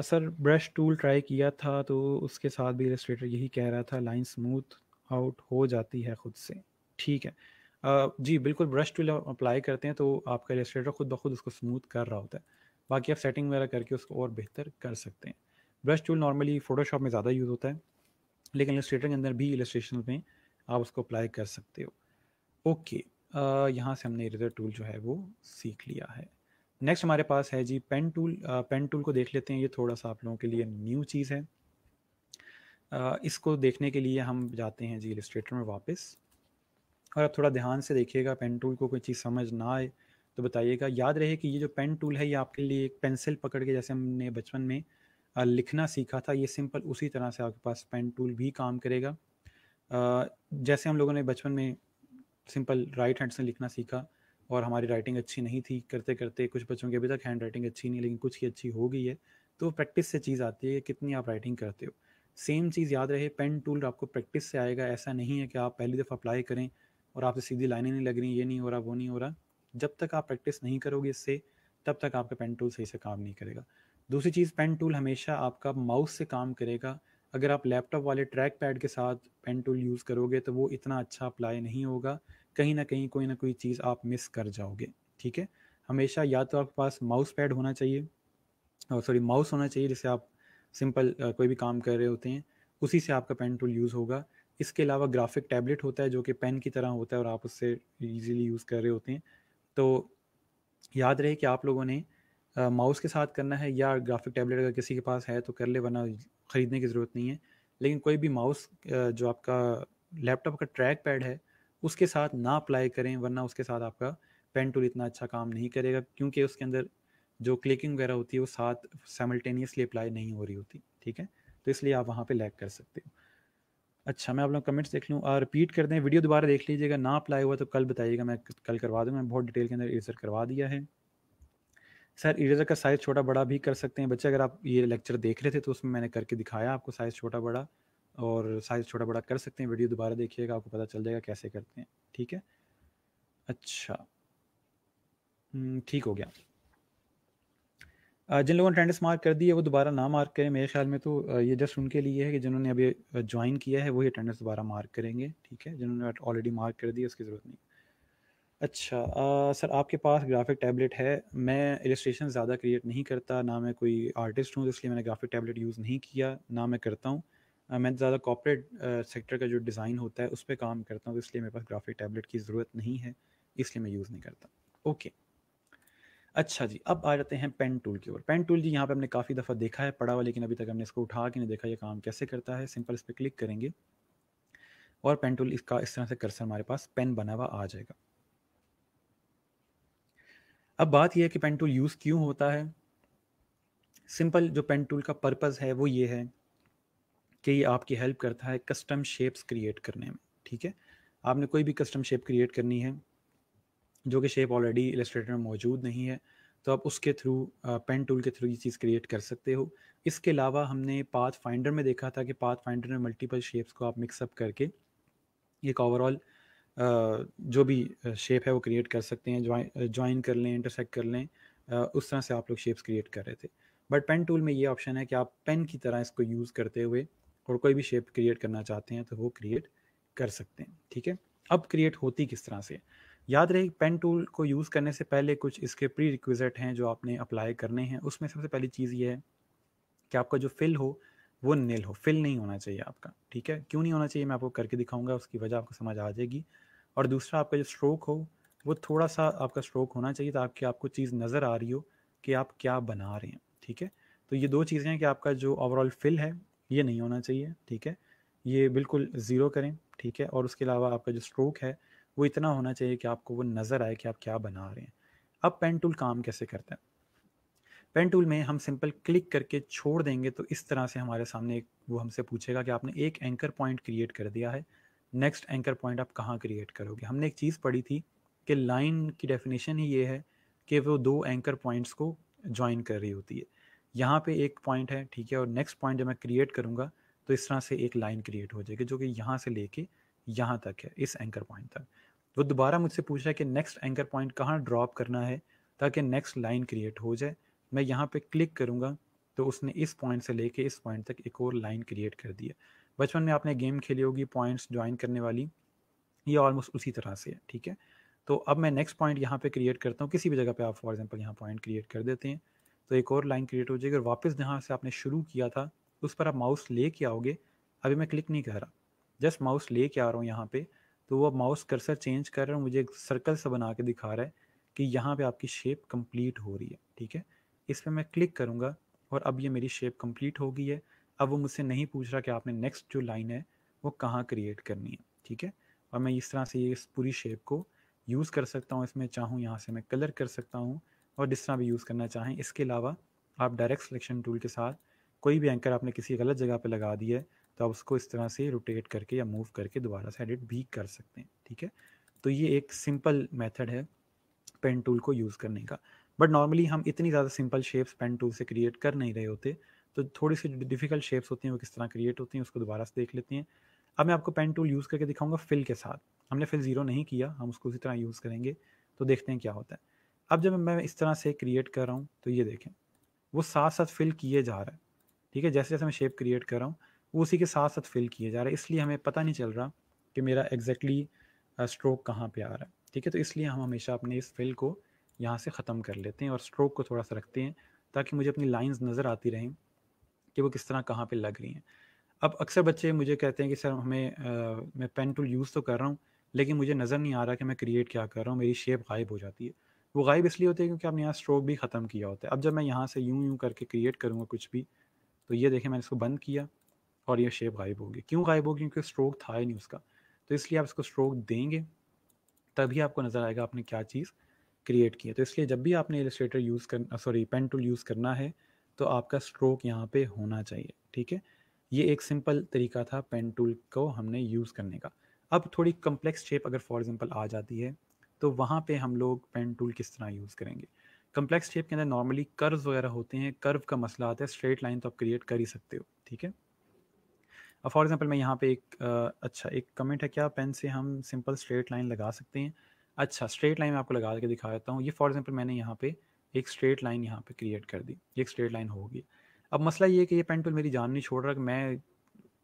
sir, brush tool try किया था तो उसके साथ भी इलस्ट्रेटर यही कह रहा था, लाइन स्मूथ आउट हो जाती है ख़ुद से। ठीक है जी, बिल्कुल। ब्रश टूल अप्लाई करते हैं तो आपका इलस्ट्रेटर ख़ुद ब खुद उसको स्मूथ कर रहा होता है। बाकी आप सेटिंग वगैरह करके उसको और बेहतर कर सकते हैं। ब्रश टूल नॉर्मली फ़ोटोशॉप में ज़्यादा यूज़ होता है, लेकिन इलस्ट्रेटर के अंदर भी इलस्ट्रेशन में आप उसको अप्लाई कर सकते हो। ओके, यहाँ से हमने इरेजर टूल जो है वो सीख लिया है। नेक्स्ट हमारे पास है जी पेन टूल। पेन टूल को देख लेते हैं, ये थोड़ा सा आप लोगों के लिए न्यू चीज़ है। इसको देखने के लिए हम जाते हैं जी इलस्ट्रेटर में वापस, और आप थोड़ा ध्यान से देखिएगा। पेन टूल को कोई चीज़ समझ ना आए तो बताइएगा। याद रहे कि ये जो पेन टूल है, ये आपके लिए एक पेंसिल पकड़ के, जैसे हमने बचपन में लिखना सीखा था, ये सिंपल उसी तरह से आपके पास पेन टूल भी काम करेगा। जैसे हम लोगों ने बचपन में सिंपल राइट हैंड से लिखना सीखा, और हमारी राइटिंग अच्छी नहीं थी, करते करते कुछ बच्चों की अभी तक हैंड राइटिंग अच्छी नहीं, लेकिन कुछ की अच्छी हो गई है। तो प्रैक्टिस से चीज़ आती है, कितनी आप राइटिंग करते हो। सेम चीज़ याद रहे, पेन टूल आपको प्रैक्टिस से आएगा। ऐसा नहीं है कि आप पहली दफ़ा अप्लाई करें और आपसे सीधी लाइनें नहीं लग रही, ये नहीं हो रहा, वो नहीं हो रहा। जब तक आप प्रैक्टिस नहीं करोगे इससे, तब तक आपका पेन टूल सही से काम नहीं करेगा। दूसरी चीज़, पेन टूल हमेशा आपका माउस से काम करेगा। अगर आप लैपटॉप वाले ट्रैक पैड के साथ पेन टूल यूज़ करोगे तो वो इतना अच्छा अप्लाई नहीं होगा, कहीं ना कहीं कोई ना कोई चीज़ आप मिस कर जाओगे। ठीक है, हमेशा या तो आपके पास माउस पैड होना चाहिए, और सॉरी माउस होना चाहिए, जिससे आप सिंपल कोई भी काम कर रहे होते हैं, उसी से आपका पेन टूल यूज़ होगा। इसके अलावा ग्राफिक टैबलेट होता है जो कि पेन की तरह होता है, और आप उससे ईजीली यूज़ कर रहे होते हैं। तो याद रहे कि आप लोगों ने माउस के साथ करना है, या ग्राफिक टैबलेट अगर किसी के पास है तो कर ले, वरना ख़रीदने की ज़रूरत नहीं है। लेकिन कोई भी माउस जो आपका लैपटॉप का ट्रैक पैड है, उसके साथ ना अप्लाई करें, वरना उसके साथ आपका पेन टूल इतना अच्छा काम नहीं करेगा, क्योंकि उसके अंदर जो क्लिकिंग वगैरह होती है वो साथ साइमल्टेनियसली अप्लाई नहीं हो रही होती। ठीक है, तो इसलिए आप वहाँ पे लैग कर सकते हो। अच्छा, मैं आप लोग कमेंट्स देख लूँ, रिपीट कर दें, वीडियो दोबारा देख लीजिएगा। ना अप्लाई हुआ तो कल बताइएगा, मैं कल करवा दूँगा। मैं बहुत डिटेल के अंदर इरेजर करवा दिया है। सर, इरेजर का साइज़ छोटा बड़ा भी कर सकते हैं? बच्चे, अगर आप ये लेक्चर देख रहे थे तो उसमें मैंने करके दिखाया आपको साइज़ छोटा बड़ा, और साइज़ छोटा बड़ा कर सकते हैं। वीडियो दोबारा देखिएगा, आपको पता चल जाएगा कैसे करते हैं। ठीक है, अच्छा ठीक हो गया। जिन लोगों ने अटेंडेंस मार्क कर दी है वो दोबारा ना मार्क करें, मेरे ख्याल में तो ये जस्ट उनके लिए है कि जिन्होंने अभी ज्वाइन किया है वही अटेंडेंस दोबारा मार्क करेंगे। ठीक है, जिन्होंने ऑलरेडी मार्क कर दी है उसकी ज़रूरत नहीं। अच्छा सर, आपके पास ग्राफिक टैबलेट है? मैं इलस्ट्रेशन ज़्यादा क्रिएट नहीं करता, ना मैं कोई आर्टिस्ट हूँ, इसलिए मैंने ग्राफिक टैबलेट यूज़ नहीं किया, ना मैं करता हूँ। मैं ज़्यादा कॉर्पोरेट सेक्टर का जो डिज़ाइन होता है उस पर काम करता हूँ, तो इसलिए मेरे पास ग्राफिक टैबलेट की ज़रूरत नहीं है, इसलिए मैं यूज़ नहीं करता। ओके, अच्छा जी, अब आ जाते हैं पेन टूल की ओर। पेन टूल जी यहाँ पे हमने काफ़ी दफ़ा देखा है, पड़ा हुआ, लेकिन अभी तक हमने इसको उठा के नहीं देखा ये काम कैसे करता है। सिंपल इस पर क्लिक करेंगे और पेन टूल इसका इस तरह से कर्सर हमारे पास पेन बना हुआ आ जाएगा। अब बात यह है कि पेन टूल यूज़ क्यों होता है। सिंपल जो पेन टूल का पर्पज़ है वो ये है कि ये आपकी हेल्प करता है कस्टम शेप्स क्रिएट करने में। ठीक है, आपने कोई भी कस्टम शेप क्रिएट करनी है जो कि शेप ऑलरेडी इलस्ट्रेटर में मौजूद नहीं है, तो आप उसके थ्रू पेन टूल के थ्रू ये चीज़ क्रिएट कर सकते हो। इसके अलावा हमने पाथ फाइंडर में देखा था कि पाथ फाइंडर में मल्टीपल शेप्स को आप मिक्सअप करके एक ओवरऑल जो भी शेप है वो क्रिएट कर सकते हैं, ज्वाइन कर लें, इंटरसेक्ट कर लें, उस तरह से आप लोग शेप्स क्रिएट कर रहे थे। बट पेन टूल में ये ऑप्शन है कि आप पेन की तरह इसको यूज़ करते हुए और कोई भी शेप क्रिएट करना चाहते हैं तो वो क्रिएट कर सकते हैं। ठीक है, अब क्रिएट होती किस तरह से, याद रहे पेन टूल को यूज़ करने से पहले कुछ इसके प्री रिक्विजिट हैं जो आपने अप्लाई करने हैं। उसमें सबसे पहली चीज़ ये है कि आपका जो फिल हो वो नील हो, फिल नहीं होना चाहिए आपका। ठीक है, क्यों नहीं होना चाहिए मैं आपको करके दिखाऊंगा, उसकी वजह आपको समझ आ जाएगी। और दूसरा आपका जो स्ट्रोक हो वो थोड़ा सा आपका स्ट्रोक होना चाहिए ताकि आपको चीज़ नज़र आ रही हो कि आप क्या बना रहे हैं। ठीक है, तो ये दो चीज़ें हैं कि आपका जो ओवरऑल फिल है ये नहीं होना चाहिए। ठीक है, ये बिल्कुल ज़ीरो करें। ठीक है, और उसके अलावा आपका जो स्ट्रोक है वो इतना होना चाहिए कि आपको वो नज़र आए कि आप क्या बना रहे हैं। अब पेन टूल काम कैसे करता है, पेन टूल में हम सिंपल क्लिक करके छोड़ देंगे तो इस तरह से हमारे सामने वो हमसे पूछेगा कि आपने एक एंकर पॉइंट क्रिएट कर दिया है, नेक्स्ट एंकर पॉइंट आप कहाँ क्रिएट करोगे। हमने एक चीज़ पढ़ी थी कि लाइन की डेफिनेशन ही ये है कि वो दो एंकर पॉइंट्स को ज्वाइन कर रही होती है। यहाँ पे एक पॉइंट है, ठीक है, और नेक्स्ट पॉइंट जब मैं क्रिएट करूँगा तो इस तरह से एक लाइन क्रिएट हो जाएगी जो कि यहाँ से लेके यहाँ तक है, इस एंकर पॉइंट तक। वो दोबारा मुझसे पूछ रहा है कि नेक्स्ट एंकर पॉइंट कहाँ ड्रॉप करना है ताकि नेक्स्ट लाइन क्रिएट हो जाए। मैं यहाँ पे क्लिक करूँगा तो उसने इस पॉइंट से लेके इस पॉइंट तक एक और लाइन क्रिएट कर दी है। बचपन में आपने गेम खेली होगी पॉइंट्स ज्वाइन करने वाली, ये ऑलमोस्ट उसी तरह से है। ठीक है, तो अब मैं नेक्स्ट पॉइंट यहाँ पे क्रिएट करता हूँ, किसी भी जगह पे आप फॉर एग्जांपल यहाँ पॉइंट क्रिएट कर देते हैं तो एक और लाइन क्रिएट हो जाएगी। और वापस जहाँ से आपने शुरू किया था उस पर आप माउस ले के आओगे। अभी मैं क्लिक नहीं कर रहा, जस्ट माउस ले के आ रहा हूँ यहाँ पे, तो वो माउस कर्सर चेंज कर रहा हूँ, मुझे एक सर्कल सा बना के दिखा रहा है कि यहाँ पे आपकी शेप कंप्लीट हो रही है। ठीक है, इस पर मैं क्लिक करूँगा और अब ये मेरी शेप कंप्लीट हो गई है। अब वो मुझसे नहीं पूछ रहा कि आपने नेक्स्ट जो लाइन है वो कहाँ क्रिएट करनी है। ठीक है, और मैं इस तरह से ये इस पूरी शेप को यूज़ कर सकता हूँ। इसमें चाहूँ यहाँ से मैं कलर कर सकता हूँ और जिस तरह भी यूज़ करना चाहें। इसके अलावा आप डायरेक्ट सिलेक्शन टूल के साथ कोई भी एंकर आपने किसी गलत जगह पे लगा दिया है तो आप उसको इस तरह से रोटेट करके या मूव करके दोबारा से एडिट भी कर सकते हैं। ठीक है, तो ये एक सिंपल मेथड है पेन टूल को यूज़ करने का। बट नॉर्मली हम इतनी ज़्यादा सिंपल शेप्स पेन टूल से क्रिएट कर नहीं रहे होते, तो थोड़ी सी डिफ़िकल्ट शेप्स होती हैं वो किस तरह क्रिएट होती हैं उसको दोबारा से देख लेते हैं। अब मैं आपको पेन टूल यूज़ करके दिखाऊंगा फिल के साथ। हमने फिल ज़ीरो नहीं किया, हम उसको उसी तरह यूज़ करेंगे, तो देखते हैं क्या होता है। अब जब मैं इस तरह से क्रिएट कर रहा हूँ तो ये देखें वो साथ साथ फिल किए जा रहा है। ठीक है, जैसे जैसे मैं शेप क्रिएट कर रहा हूँ वो उसी के साथ साथ फिल किए जा रहा है, इसलिए हमें पता नहीं चल रहा कि मेरा एग्जैक्टली स्ट्रोक कहाँ पर आ रहा है। ठीक है, तो इसलिए हम हमेशा अपने इस फिल को यहाँ से ख़त्म कर लेते हैं और स्ट्रोक को थोड़ा सा रखते हैं ताकि मुझे अपनी लाइंस नज़र आती रहें कि वो किस तरह कहाँ पे लग रही हैं। अब अक्सर बच्चे मुझे कहते हैं कि सर हमें मैं पेन टूल यूज़ तो कर रहा हूँ लेकिन मुझे नज़र नहीं आ रहा कि मैं क्रिएट क्या कर रहा हूँ, मेरी शेप गायब हो जाती है। वो गायब इसलिए होती है क्योंकि आपने यहाँ स्ट्रोक भी ख़त्म किया होता है। अब जब मैं यहाँ से यूँ करके क्रिएट करूँगा कुछ भी तो ये देखें मैंने इसको बंद किया और ये शेप गायब होगी। क्यों गायब होगी? क्योंकि स्ट्रोक था ही नहीं उसका। तो इसलिए आप इसको स्ट्रोक देंगे तभी आपको नज़र आएगा आपने क्या चीज़ क्रिएट की है। तो इसलिए जब भी आपने इलस्ट्रेटर यूज़ करना पेन टूल यूज़ करना है तो आपका स्ट्रोक यहाँ पे होना चाहिए। ठीक है, ये एक सिंपल तरीका था पेन टूल को हमने यूज़ करने का। अब थोड़ी कम्प्लेक्स शेप अगर फॉर एग्जांपल आ जाती है तो वहाँ पे हम लोग पेन टूल किस तरह यूज़ करेंगे। कम्प्लेक्स शेप के अंदर नॉर्मली कर्व्स वगैरह होते हैं, कर्व का मसला आता है, स्ट्रेट लाइन तो आप क्रिएट कर ही सकते हो। ठीक है, अब फॉर एग्जांपल मैं यहाँ पे एक कमेंट है क्या पेन से हम सिंपल स्ट्रेट लाइन लगा सकते हैं। अच्छा, स्ट्रेट लाइन मैं आपको लगा के दिखा देता हूँ। ये फॉर एग्जांपल मैंने यहाँ पे एक स्ट्रेट लाइन यहाँ पे क्रिएट कर दी, एक स्ट्रेट लाइन होगी। अब मसला ये है कि ये पेन टूल मेरी जान नहीं छोड़ रहा कि मैं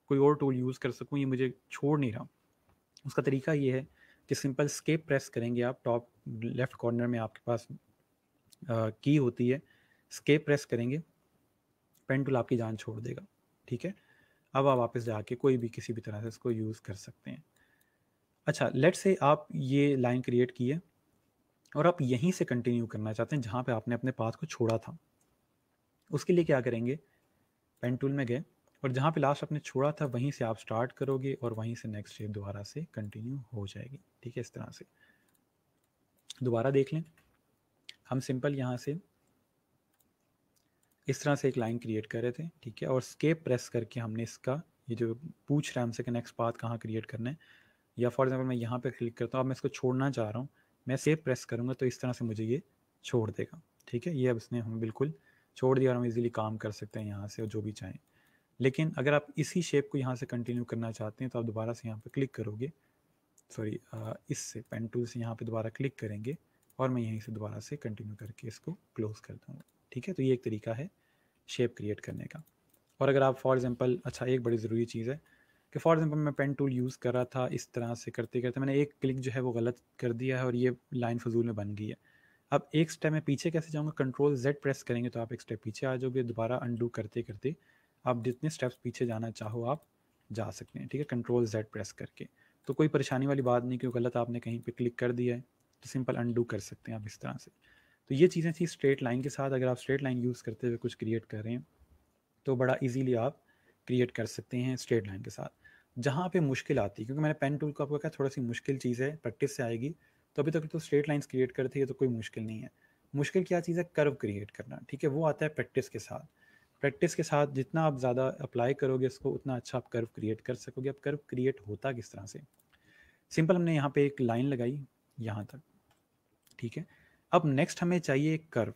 कोई और टूल यूज़ कर सकूँ, ये मुझे छोड़ नहीं रहा। उसका तरीका ये है कि सिंपल स्केप प्रेस करेंगे आप, टॉप लेफ़्ट कॉर्नर में आपके पास की होती है, स्केप प्रेस करेंगे पेन टूल आपकी जान छोड़ देगा। ठीक है, अब आप वापस जाके कोई भी किसी भी तरह से इसको यूज़ कर सकते हैं। अच्छा, लेट्स से आप ये लाइन क्रिएट की है और आप यहीं से कंटिन्यू करना चाहते हैं जहाँ पे आपने अपने पाथ को छोड़ा था। उसके लिए क्या करेंगे, पेन टूल में गए और जहाँ पे लास्ट आपने छोड़ा था वहीं से आप स्टार्ट करोगे और वहीं से नेक्स्ट स्टेप दोबारा से कंटिन्यू हो जाएगी। ठीक है, इस तरह से दोबारा देख लें। हम सिंपल यहाँ से इस तरह से एक लाइन क्रिएट कर रहे थे। ठीक है, और स्केप प्रेस करके हमने इसका ये जो पूछ रहा है हमसे कि नेक्स्ट पाथ कहाँ क्रिएट करना है, या फॉर एग्जांपल मैं यहाँ पे क्लिक करता हूँ, अब मैं इसको छोड़ना चाह रहा हूँ, मैं सेव प्रेस करूँगा तो इस तरह से मुझे ये छोड़ देगा। ठीक है, ये अब इसने हम बिल्कुल छोड़ दिया और हम इजीली काम कर सकते हैं यहाँ से और जो भी चाहें। लेकिन अगर आप इसी शेप को यहाँ से कंटिन्यू करना चाहते हैं तो आप दोबारा से यहाँ पर क्लिक करोगे, सॉरी इससे पेन टूल से यहाँ पे दोबारा क्लिक करेंगे और मैं यहीं से दोबारा से कंटिन्यू करके इसको क्लोज़ कर दूँगा। ठीक है, तो ये एक तरीका है शेप क्रिएट करने का। और अगर आप फॉर एग्जांपल, अच्छा एक बड़ी ज़रूरी चीज़ है कि फॉर एग्जांपल मैं पेन टूल यूज़ कर रहा था, इस तरह से करते करते मैंने एक क्लिक जो है वो गलत कर दिया है और ये लाइन फजूल में बन गई है। अब एक स्टेप मैं पीछे कैसे जाऊँगा, कंट्रोल जेड प्रेस करेंगे तो आप एक स्टेप पीछे आ जाओगे, दोबारा अनडू करते करते आप जितने स्टेप्स पीछे जाना चाहो आप जा सकते हैं। ठीक है, कंट्रोल जेड प्रेस करके, तो कोई परेशानी वाली बात नहीं, क्यों गलत आपने कहीं पे क्लिक कर दिया है तो सिंपल अनडू कर सकते हैं आप इस तरह से। तो ये चीज़ें थी स्ट्रेट लाइन के साथ। अगर आप स्ट्रेट लाइन यूज़ करते हुए कुछ क्रिएट कर रहे हैं तो बड़ा इजीली आप क्रिएट कर सकते हैं स्ट्रेट लाइन के साथ। जहाँ पे मुश्किल आती है, क्योंकि मैंने पेन टूल का आपको कहा थोड़ी सी मुश्किल चीज़ है, प्रैक्टिस से आएगी, तो अभी तक तो स्ट्रेट लाइन्स क्रिएट करती है तो कोई मुश्किल नहीं है। मुश्किल क्या चीज़ है, कर्व क्रिएट करना। ठीक है, वो आता है प्रैक्टिस के साथ। प्रैक्टिस के साथ जितना आप ज़्यादा अप्लाई करोगे इसको उतना अच्छा आप कर्व क्रिएट कर सकोगे। अब कर्व क्रिएट होता किस तरह से, सिंपल हमने यहाँ पे एक लाइन लगाई यहाँ तक। ठीक है, अब नेक्स्ट हमें चाहिए एक कर्व,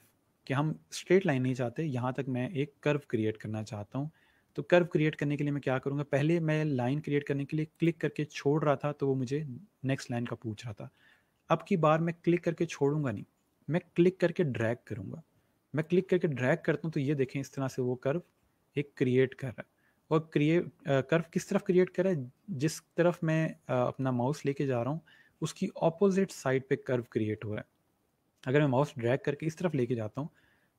कि हम स्ट्रेट लाइन नहीं चाहते, यहाँ तक मैं एक कर्व क्रिएट करना चाहता हूँ। तो कर्व क्रिएट करने के लिए मैं क्या करूँगा, पहले मैं लाइन क्रिएट करने के लिए क्लिक करके छोड़ रहा था तो वो मुझे नेक्स्ट लाइन का पूछ रहा था। अब की बार मैं क्लिक करके छोड़ूंगा नहीं, मैं क्लिक करके ड्रैग करूँगा। मैं क्लिक करके ड्रैग करता हूँ तो ये देखें इस तरह से वो कर्व एक क्रिएट कर रहा है। और कर्व किस तरफ क्रिएट कर रहा है, जिस तरफ मैं अपना माउस लेके जा रहा हूँ उसकी ऑपोजिट साइड पे कर्व क्रिएट हो रहा है। अगर मैं माउस ड्रैग करके इस तरफ लेके जाता हूँ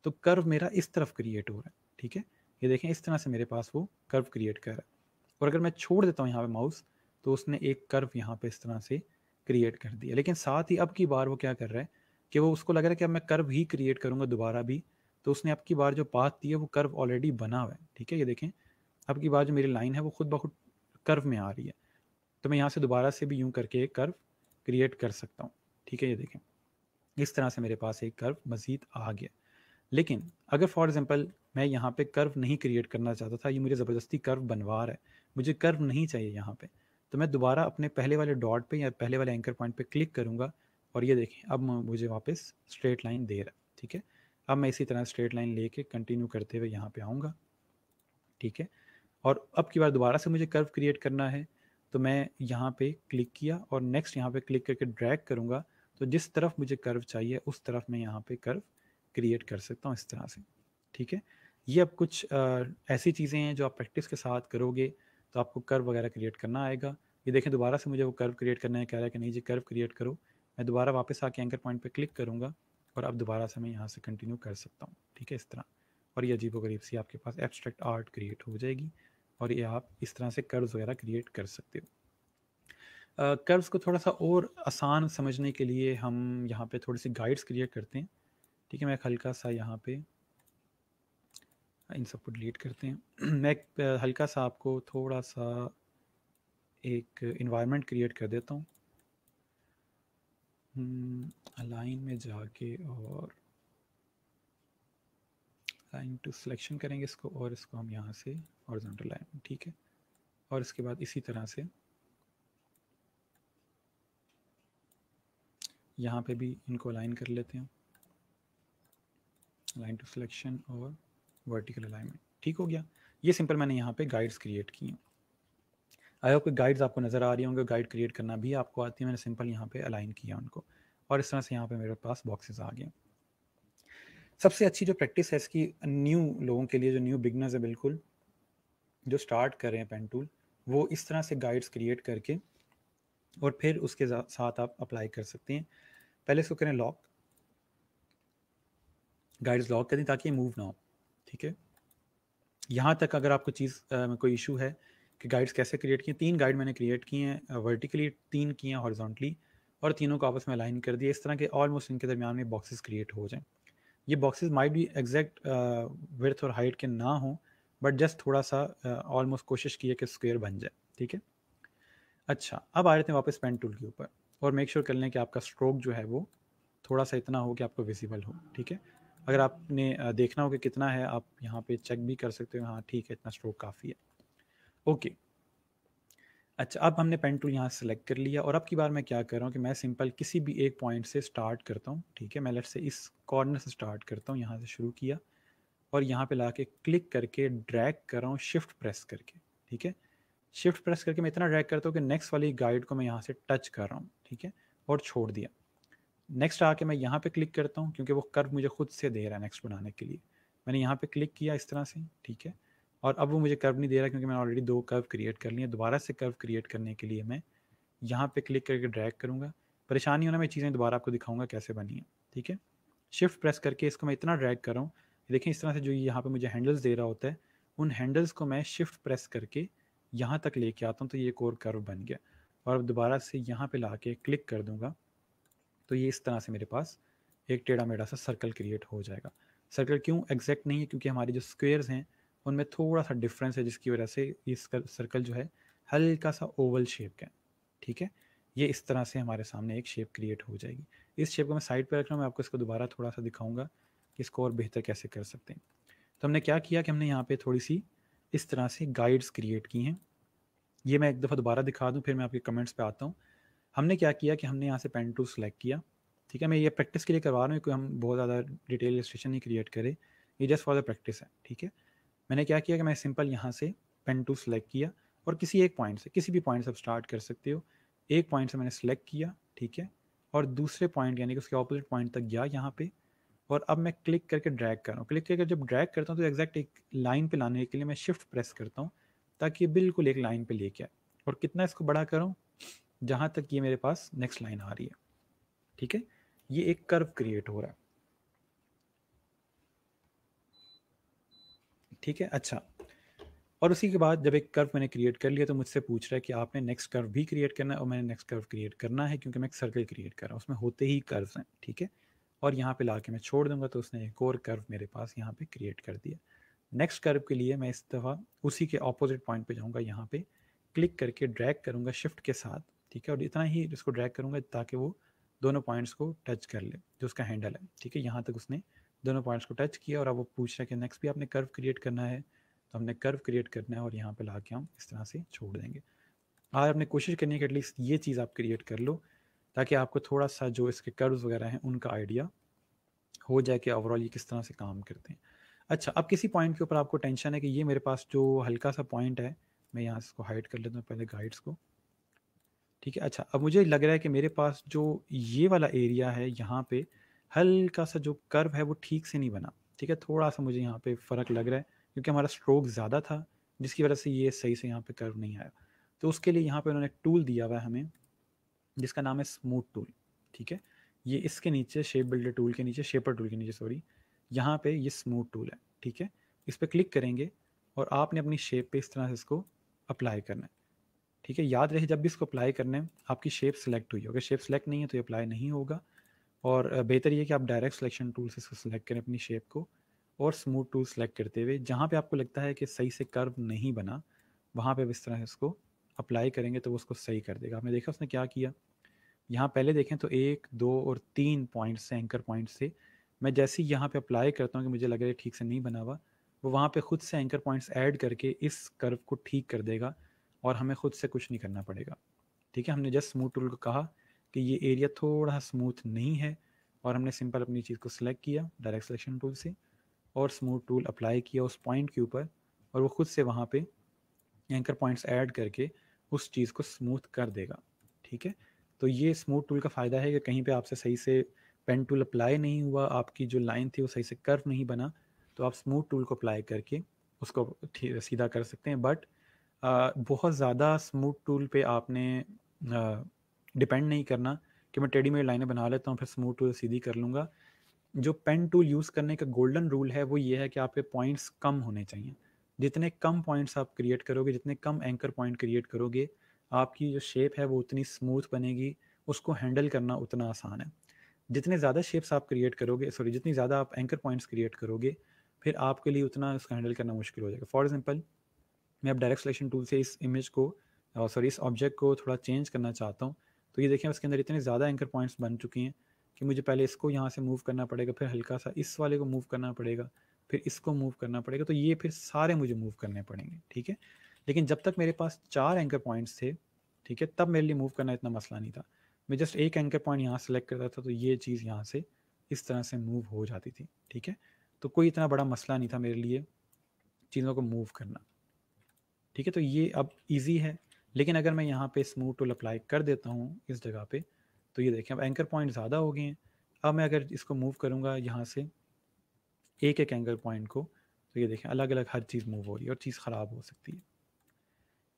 तो कर्व मेरा इस तरफ क्रिएट हो रहा है। ठीक है, ये देखें इस तरह से मेरे पास वो कर्व क्रिएट कर रहा है। और अगर मैं छोड़ देता हूँ यहाँ पर माउस तो उसने एक कर्व यहाँ पर इस तरह से क्रिएट कर दिया। लेकिन साथ ही अब की बार वो क्या कर रहा है कि वो उसको लग रहा है कि अब मैं कर्व ही क्रिएट करूँगा दोबारा भी, तो उसने अब की बार जो पाथ दी है वो कर्व ऑलरेडी बना हुआ है। ठीक है, ये देखें अब की बार जो मेरी लाइन है वो खुद ब खुद कर्व में आ रही है। तो मैं यहाँ से दोबारा से भी यूँ करके एक कर्व क्रिएट कर सकता हूँ। ठीक है, ये देखें इस तरह से मेरे पास एक कर्व मज़ीद आ गया। लेकिन अगर फॉर एग्ज़ाम्पल मैं यहाँ पर कर्व नहीं क्रिएट करना चाहता था, ये मुझे ज़बरदस्ती कर्व बनवा रहा है, मुझे कर्व नहीं चाहिए यहाँ पर, तो मैं दोबारा अपने पहले वाले डॉट पर या पहले वाले एंकर पॉइंट पर क्लिक करूँगा और ये देखें अब मुझे वापस स्ट्रेट लाइन दे रहा है। ठीक है, अब मैं इसी तरह स्ट्रेट लाइन लेके कंटिन्यू करते हुए यहाँ पे आऊँगा। ठीक है, और अब की बार दोबारा से मुझे कर्व क्रिएट करना है तो मैं यहाँ पे क्लिक किया और नेक्स्ट यहाँ पे क्लिक करके ड्रैग करूँगा तो जिस तरफ मुझे कर्व चाहिए उस तरफ मैं यहाँ पे कर्व क्रिएट कर सकता हूँ इस तरह से। ठीक है, ये अब कुछ ऐसी चीज़ें हैं जो आप प्रैक्टिस के साथ करोगे तो आपको कर्व वगैरह क्रिएट करना आएगा। ये देखें दोबारा से मुझे वो कर्व क्रिएट करना है, कह रहा है कि नहीं जी कर्व क्रिएट करो। मैं दोबारा वापस आके एंकर पॉइंट पे क्लिक करूँगा और अब दोबारा से मैं यहाँ से कंटिन्यू कर सकता हूँ। ठीक है, इस तरह। और ये अजीबोगरीब सी आपके पास एब्स्ट्रैक्ट आर्ट क्रिएट हो जाएगी और ये आप इस तरह से कर्व्स वगैरह क्रिएट कर सकते हो। कर्व्स को थोड़ा सा और आसान समझने के लिए हम यहाँ पे थोड़ी सी गाइड्स क्रिएट करते हैं। ठीक है, मैं हल्का सा यहाँ पर इन सबको डिलीट करते हैं। मैं हल्का सा आपको थोड़ा सा एक इन्वायरमेंट क्रिएट कर देता हूँ अलाइन में जाके, और अलाइन टू सिलेक्शन करेंगे इसको और इसको हम यहाँ से हॉरिजॉन्टल लाइन। ठीक है, और इसके बाद इसी तरह से यहाँ पे भी इनको अलाइन कर लेते हैं, अलाइन टू सिलेक्शन और वर्टिकल अलाइनमेंट। ठीक हो गया, ये सिंपल मैंने यहाँ पे गाइड्स क्रिएट की हैं। आई होप कि गाइड्स आपको नज़र आ रही होंगे, गाइड क्रिएट करना भी आपको आती है। मैंने सिंपल यहाँ पे अलाइन किया उनको और इस तरह से यहाँ पे मेरे पास बॉक्सेस आ गए। सबसे अच्छी जो प्रैक्टिस है इसकी न्यू लोगों के लिए, जो न्यू बिगनर्स है बिल्कुल, जो स्टार्ट कर रहे हैं पेन टूल, वो इस तरह से गाइड्स क्रिएट करके और फिर उसके साथ आप अप्लाई कर सकते हैं। पहले इसको करें लॉक, गाइड्स लॉक करें ताकि मूव ना हो। ठीक है, यहाँ तक अगर आपको चीज़ में कोई इशू है कि गाइड्स कैसे क्रिएट किए, 3 गाइड मैंने क्रिएट किए हैं वर्टिकली, 3 किए हैं हॉरिजॉन्टली और तीनों को आपस में अलाइन कर दिया इस तरह के ऑलमोस्ट इनके दरमियान में बॉक्सेस क्रिएट हो जाएं। ये बॉक्सेस माइट भी एग्जैक्ट विड्थ और हाइट के ना हों, बट जस्ट थोड़ा सा ऑलमोस्ट कोशिश की है कि स्क्वायर बन जाए। ठीक है, अच्छा अब आ रहे हैं वापस पेन टूल के ऊपर और मेक श्योर कर लें कि आपका स्ट्रोक जो है वो थोड़ा सा इतना हो कि आपको विजिबल हो। ठीक है, अगर आपने देखना हो कि कितना है आप यहाँ पर चेक भी कर सकते हो। हाँ ठीक है, इतना स्ट्रोक काफ़ी है, ओके अच्छा, अब हमने पेन टूल यहाँ सेलेक्ट कर लिया और अब की बार मैं क्या कर रहा हूँ कि मैं सिंपल किसी भी एक पॉइंट से स्टार्ट करता हूँ। ठीक है, मैं लेट से इस कॉर्नर से स्टार्ट करता हूँ, यहाँ से शुरू किया और यहाँ पे लाके क्लिक करके ड्रैग कर रहा हूँ शिफ्ट प्रेस करके। ठीक है, शिफ्ट प्रेस करके मैं इतना ड्रैग करता हूँ कि नेक्स्ट वाली गाइड को मैं यहाँ से टच कर रहा हूँ। ठीक है, और छोड़ दिया। नेक्स्ट आके मैं यहाँ पे क्लिक करता हूँ क्योंकि वो कर्व मुझे खुद से दे रहा है नेक्स्ट बनाने के लिए। मैंने यहाँ पे क्लिक किया इस तरह से। ठीक है, और अब वो मुझे कर्व नहीं दे रहा क्योंकि मैंने ऑलरेडी दो कर्व क्रिएट कर लिए। दोबारा से कर्व क्रिएट करने के लिए मैं यहाँ पे क्लिक करके ड्रैग करूँगा। परेशानी होना, मैं चीज़ें दोबारा आपको दिखाऊंगा कैसे बनी है। ठीक है, शिफ्ट प्रेस करके इसको मैं इतना ड्रैग कर रहा हूँ, देखें इस तरह से जो यहाँ पे मुझे हैंडल्स दे रहा होता है उन हैंडल्स को मैं शिफ्ट प्रेस करके यहाँ तक लेके आता हूँ तो ये एक और कर्व बन गया। और अब दोबारा से यहाँ पे लाके क्लिक कर दूँगा तो ये इस तरह से मेरे पास एक टेढ़ा मेढ़ा सा सर्कल क्रिएट हो जाएगा। सर्कल क्यों एग्जैक्ट नहीं है? क्योंकि हमारे जो स्क्वेयर्स हैं उनमें थोड़ा सा डिफरेंस है जिसकी वजह से इस सर्कल जो है हल्का सा ओवल शेप का है। ठीक है, ये इस तरह से हमारे सामने एक शेप क्रिएट हो जाएगी। इस शेप को मैं साइड पर रख रहा हूँ, मैं आपको इसको दोबारा थोड़ा सा दिखाऊँगा कि इसको और बेहतर कैसे कर सकते हैं। तो हमने क्या किया कि हमने यहाँ पे थोड़ी सी इस तरह से गाइड्स क्रिएट की हैं। ये मैं एक दफ़ा दोबारा दिखा दूँ, फिर मैं आपके कमेंट्स पे आता हूँ। हमने क्या किया कि हमने यहाँ से पेन टूल सेलेक्ट किया। ठीक है, मैं ये प्रैक्टिस के लिए करवा रहा हूँ, कोई हम बहुत ज़्यादा डिटेल इलस्ट्रेशन नहीं क्रिएट करें, ये जस्ट फॉर द प्रैक्टिस है। ठीक है, मैंने क्या किया कि मैं सिंपल यहाँ से पेन टूल सेलेक्ट किया और किसी एक पॉइंट से, किसी भी पॉइंट से आप स्टार्ट कर सकते हो। एक पॉइंट से मैंने सेलेक्ट किया, ठीक है, और दूसरे पॉइंट यानी कि उसके ऑपोजिट पॉइंट तक गया यहाँ पे। और अब मैं क्लिक करके ड्रैग कर रहा हूँ। क्लिक करके जब ड्रैग करता हूँ तो एग्जैक्ट एक लाइन पे लाने के लिए मैं शिफ्ट प्रेस करता हूँ ताकि बिल्कुल एक लाइन पे लेके आए। और कितना इसको बड़ा करूँ जहाँ तक ये मेरे पास नेक्स्ट लाइन आ रही है। ठीक है, ये एक कर्व क्रिएट हो रहा है। ठीक है, अच्छा, और उसी के बाद जब एक कर्व मैंने क्रिएट कर लिया तो मुझसे पूछ रहा है कि आपने नेक्स्ट कर्व भी क्रिएट करना है। और मैंने नेक्स्ट कर्व क्रिएट करना है क्योंकि मैं एक सर्कल क्रिएट कर रहा हूँ, उसमें होते ही कर्व्स हैं। ठीक है, और यहाँ पे लाके मैं छोड़ दूंगा तो उसने एक और कर्व मेरे पास यहाँ पे क्रिएट कर दिया। नेक्स्ट कर्व के लिए मैं इस दफ़ा उसी के ऑपोजिट पॉइंट पे जाऊँगा, यहाँ पे क्लिक करके ड्रैग करूँगा शिफ्ट के साथ। ठीक है, और इतना ही इसको ड्रैग करूँगा ताकि वो दोनों पॉइंट्स को टच कर ले जो उसका हैंडल है। ठीक है, यहाँ तक उसने दोनों पॉइंट्स को टच किया और अब वो पूछ रहा है कि नेक्स्ट भी आपने कर्व क्रिएट करना है, तो हमने कर्व क्रिएट करना है और यहाँ पर ला के हम इस तरह से छोड़ देंगे। आज आपने कोशिश करनी है कि एटलीस्ट ये चीज़ आप क्रिएट कर लो ताकि आपको थोड़ा सा जो इसके कर्व्स वगैरह हैं उनका आइडिया हो जाए कि ओवरऑल ये किस तरह से काम करते हैं। अच्छा, अब किसी पॉइंट के ऊपर आपको टेंशन है कि ये मेरे पास जो हल्का सा पॉइंट है, मैं यहाँ इसको हाइड कर लेता हूँ पहले गाइड्स को। ठीक है, अच्छा, अब मुझे लग रहा है कि मेरे पास जो ये वाला एरिया है यहाँ पे हल्का सा जो कर्व है वो ठीक से नहीं बना। ठीक है, थोड़ा सा मुझे यहाँ पर फ़र्क लग रहा है क्योंकि हमारा स्ट्रोक ज़्यादा था जिसकी वजह से ये सही से यहाँ पर कर्व नहीं आया। तो उसके लिए यहाँ पर उन्होंने टूल दिया हुआ है हमें जिसका नाम है स्मूथ टूल। ठीक है, ये इसके नीचे शेप बिल्डर टूल के नीचे, शेपर टूल के नीचे, सॉरी, यहाँ पे ये स्मूथ टूल है। ठीक है, इस पर क्लिक करेंगे और आपने अपनी शेप पे इस तरह से इसको अप्लाई करना है। ठीक है, याद रहे जब भी इसको अप्लाई करना है आपकी शेप सेलेक्ट हुई हो। अगर शेप सेलेक्ट नहीं है तो ये अप्लाई नहीं होगा। और बेहतर ये कि आप डायरेक्ट सिलेक्शन टूल से इसको सेलेक्ट करें अपनी शेप को और स्मूथ टूल सेलेक्ट करते हुए जहाँ पर आपको लगता है कि सही से कर्व नहीं बना वहाँ पर इस तरह से इसको अप्लाई करेंगे तो वो उसको सही कर देगा। आपने देखा उसने क्या किया, यहाँ पहले देखें तो 1, 2 और 3 पॉइंट्स से, एंकर पॉइंट से मैं जैसे ही यहाँ पे अप्लाई करता हूँ कि मुझे लग रहा है ठीक से नहीं बना हुआ, वो वहाँ पे खुद से एंकर पॉइंट्स ऐड करके इस कर्व को ठीक कर देगा और हमें खुद से कुछ नहीं करना पड़ेगा। ठीक है, हमने जस्ट स्मूथ टूल को कहा कि ये एरिया थोड़ा स्मूथ नहीं है और हमने सिंपल अपनी चीज़ को सिलेक्ट किया डायरेक्ट सिलेक्शन टूल से और स्मूथ टूल अप्लाई किया उस पॉइंट के ऊपर और वो खुद से वहाँ पर एंकर पॉइंट्स ऐड करके उस चीज़ को स्मूथ कर देगा। ठीक है, तो ये स्मूथ टूल का फ़ायदा है कि कहीं पे आपसे सही से पेन टूल अप्लाई नहीं हुआ, आपकी जो लाइन थी वो सही से कर्व नहीं बना, तो आप स्मूथ टूल को अप्लाई करके उसको सीधा कर सकते हैं। बट बहुत ज़्यादा स्मूथ टूल पे आपने डिपेंड नहीं करना कि मैं टेढ़ी मेढ़ी लाइनें बना लेता हूँ फिर स्मूथ टूल सीधी कर लूँगा। जो पेन टूल यूज़ करने का गोल्डन रूल है वो ये है कि आपके पॉइंट्स कम होने चाहिए। जितने कम पॉइंट्स आप क्रिएट करोगे, जितने कम एंकर पॉइंट क्रिएट करोगे, आपकी जो शेप है वो उतनी स्मूथ बनेगी, उसको हैंडल करना उतना आसान है। जितने ज़्यादा शेप्स आप क्रिएट करोगे, सॉरी, जितनी ज़्यादा आप एंकर पॉइंट्स क्रिएट करोगे, फिर आपके लिए उतना उसका हैंडल करना मुश्किल हो जाएगा। फॉर एग्जांपल, मैं अब डायरेक्ट सिलेक्शन टूल से इस इमेज को, सॉरी, इस ऑब्जेक्ट को थोड़ा चेंज करना चाहता हूँ तो ये देखें उसके अंदर इतने ज़्यादा एंकर पॉइंट्स बन चुके हैं कि मुझे पहले इसको यहाँ से मूव करना पड़ेगा, फिर हल्का सा इस वाले को मूव करना पड़ेगा, फिर इसको मूव करना पड़ेगा, तो ये फिर सारे मुझे मूव करने पड़ेंगे। ठीक है, लेकिन जब तक मेरे पास 4 एंकर पॉइंट्स थे ठीक है, तब मेरे लिए मूव करना इतना मसला नहीं था। मैं जस्ट एक एंकर पॉइंट यहाँ सेलेक्ट करता था तो ये चीज़ यहाँ से इस तरह से मूव हो जाती थी। ठीक है, तो कोई इतना बड़ा मसला नहीं था मेरे लिए चीज़ों को मूव करना। ठीक है, तो ये अब ईजी है। लेकिन अगर मैं यहाँ पे स्मूथ टूल अप्लाई कर देता हूँ इस जगह पे, तो ये देखें अब एंकर पॉइंट ज़्यादा हो गए हैं। अब मैं अगर इसको मूव करूँगा यहाँ से एक एक एंकर पॉइंट को, तो ये देखें अलग अलग हर चीज़ मूव हो रही है और चीज़ ख़राब हो सकती है।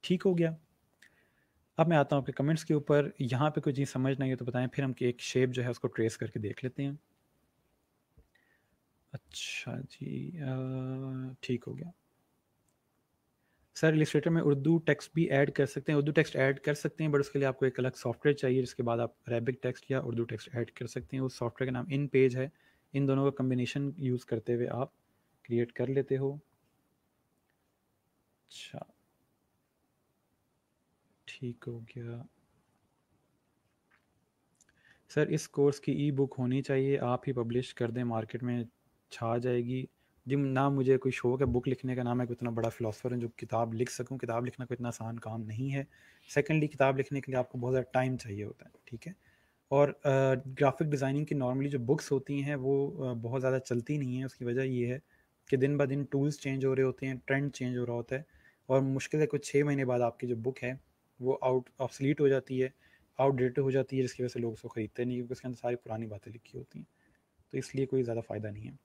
ठीक हो गया। अब मैं आता हूँ आपके कमेंट्स के ऊपर। यहाँ पे कोई चीज़ समझ नहीं है तो बताएं, फिर हम एक शेप जो है उसको ट्रेस करके देख लेते हैं। अच्छा जी, ठीक हो गया। सर इलस्ट्रेटर में उर्दू टेक्स्ट भी ऐड कर सकते हैं? उर्दू टेक्स्ट ऐड कर सकते हैं, बट उसके लिए आपको एक अलग सॉफ्टवेयर चाहिए जिसके बाद आप अरेबिक टेक्स्ट या उर्दू टेक्स्ट ऐड कर सकते हैं। उस सॉफ्टवेयर का नाम इन पेज है। इन दोनों का कम्बिनेशन यूज़ करते हुए आप क्रिएट कर लेते हो। अच्छा, ठीक हो गया। सर इस कोर्स की ई बुक होनी चाहिए, आप ही पब्लिश कर दें, मार्केट में छा जाएगी। जी ना, मुझे कोई शौक है बुक लिखने का, ना मैं कोई इतना बड़ा फिलोसोफर हूँ जो किताब लिख सकूँ। किताब लिखना कोई इतना आसान काम नहीं है। सेकेंडली, किताब लिखने के लिए आपको बहुत ज़्यादा टाइम चाहिए होता है। ठीक है, और ग्राफिक डिज़ाइनिंग की नॉर्मली जो बुक्स होती हैं वो बहुत ज़्यादा चलती नहीं है। उसकी वजह ये है कि दिन ब दिन टूल्स चेंज हो रहे होते हैं, ट्रेंड चेंज हो रहा होता है, और मुश्किल से कुछ 6 महीने बाद आपकी जो बुक है वो ऑब्सलीट हो जाती है, आउटडेटेड हो जाती है, जिसकी वजह से लोग उसको ख़रीदते नहीं, क्योंकि उसके अंदर सारी पुरानी बातें लिखी होती हैं। तो इसलिए कोई ज़्यादा फ़ायदा नहीं है।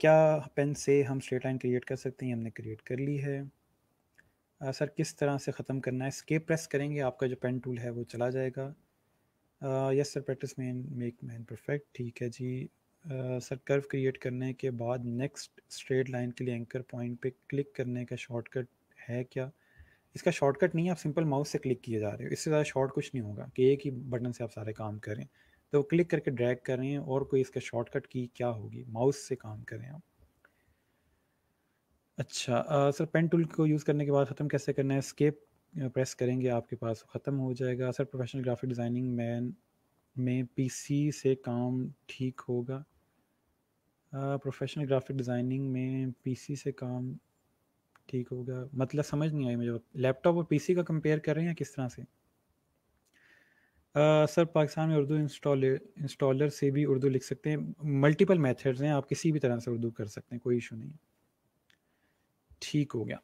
क्या पेन से हम स्ट्रेट लाइन क्रिएट कर सकते हैं? हमने क्रिएट कर ली है। सर किस तरह से ख़त्म करना है? एस्केप प्रेस करेंगे, आपका जो पेन टूल है वो चला जाएगा। Yes sir, practice man make man perfect. ठीक है जी। सर कर्व क्रिएट करने के बाद नेक्स्ट स्ट्रेट लाइन के लिए एंकर पॉइंट पे क्लिक करने का शॉर्टकट है क्या? इसका शॉर्टकट नहीं है, आप सिंपल माउस से क्लिक किए जा रहे हो। इससे ज़्यादा शॉर्ट कुछ नहीं होगा कि एक ही बटन से आप सारे काम करें। तो क्लिक करके ड्रैग कर रहे हैं, और कोई इसका शॉर्टकट की क्या होगी? माउस से काम करें आप। अच्छा सर पेन टूल को यूज़ करने के बाद ख़त्म कैसे करना है? एस्केप प्रेस करेंगे, आपके पास ख़त्म हो जाएगा। सर प्रोफेशनल ग्राफिक डिज़ाइनिंग में पीसी से काम ठीक होगा? प्रोफेशनल ग्राफिक डिज़ाइनिंग में पीसी से काम ठीक होगा, मतलब समझ नहीं आई मुझे। लैपटॉप और पीसी का कंपेयर कर रहे हैं किस तरह से? सर पाकिस्तान में उर्दू इंस्टॉलर से भी उर्दू लिख सकते हैं? मल्टीपल मेथड्स हैं, आप किसी भी तरह से उर्दू कर सकते हैं, कोई इशू नहीं है। ठीक हो गया।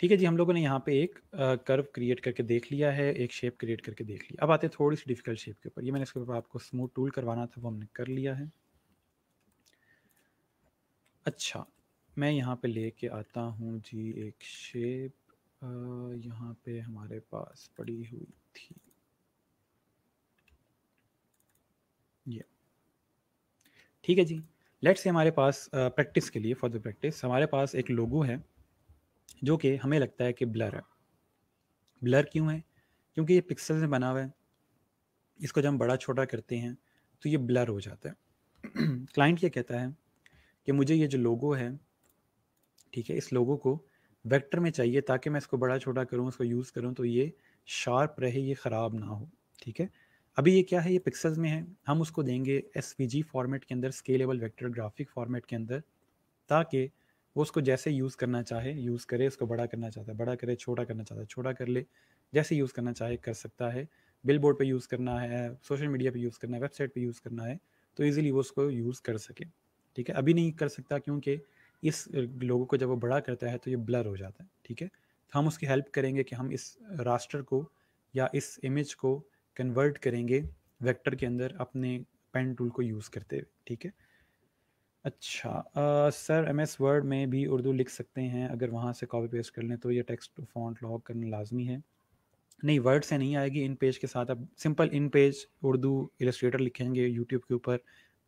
ठीक है जी, हम लोगों ने यहाँ पे एक कर्व क्रिएट करके देख लिया है, एक शेप क्रिएट करके देख लिया। अब आते हैं थोड़ी सी डिफिकल्ट शेप के ऊपर। ये मैंने इसके ऊपर आपको स्मूथ टूल करवाना था, वो हमने कर लिया है। अच्छा, मैं यहाँ पे लेके आता हूँ जी एक शेप, यहाँ पे हमारे पास पड़ी हुई थी ये। ठीक है जी, लेट्स से हमारे पास प्रैक्टिस के लिए, फॉर द प्रैक्टिस हमारे पास एक लोगो है जो कि हमें लगता है कि ब्लर है। ब्लर क्यों है? क्योंकि ये पिक्सल से बना हुआ है, इसको जब हम बड़ा छोटा करते हैं तो ये ब्लर हो जाता है। क्लाइंट ये कहता है कि मुझे ये जो लोगो है, ठीक है, इस लोगो को वेक्टर में चाहिए ताकि मैं इसको बड़ा छोटा करूं, इसको यूज़ करूं तो ये शार्प रहे, ये ख़राब ना हो। ठीक है, अभी ये क्या है? ये पिक्सल्स में है। हम उसको देंगे SVG फॉर्मेट के अंदर, स्केलेबल वेक्टर ग्राफिक फॉर्मेट के अंदर, ताकि वो उसको जैसे यूज़ करना चाहे यूज़ करे। उसको बड़ा करना चाहता है बड़ा करे, छोटा करना चाहता है छोटा कर ले, जैसे यूज़ करना चाहे कर सकता है। बिलबोर्ड पे यूज़ करना है, सोशल मीडिया पे यूज़ करना है, वेबसाइट पे यूज़ करना है, तो ईज़िली वो उसको यूज़ कर सके। ठीक है, अभी नहीं कर सकता क्योंकि इस लोगों को जब वो बड़ा करता है तो ये ब्लर हो जाता है। ठीक है, तो हम उसकी हेल्प करेंगे कि हम इस रास्टर को या इस इमेज को कन्वर्ट करेंगे वेक्टर के अंदर अपने पेन टूल को यूज़ करते हुए। ठीक है। अच्छा सर MS वर्ड में भी उर्दू लिख सकते हैं? अगर वहाँ से कॉपी पेस्ट कर लें तो ये टेक्स्ट फॉन्ट लॉक करना लाजमी है? नहीं, वर्ड से नहीं आएगी। इन पेज के साथ आप simple InPage Urdu Illustrator लिखेंगे, यूट्यूब के ऊपर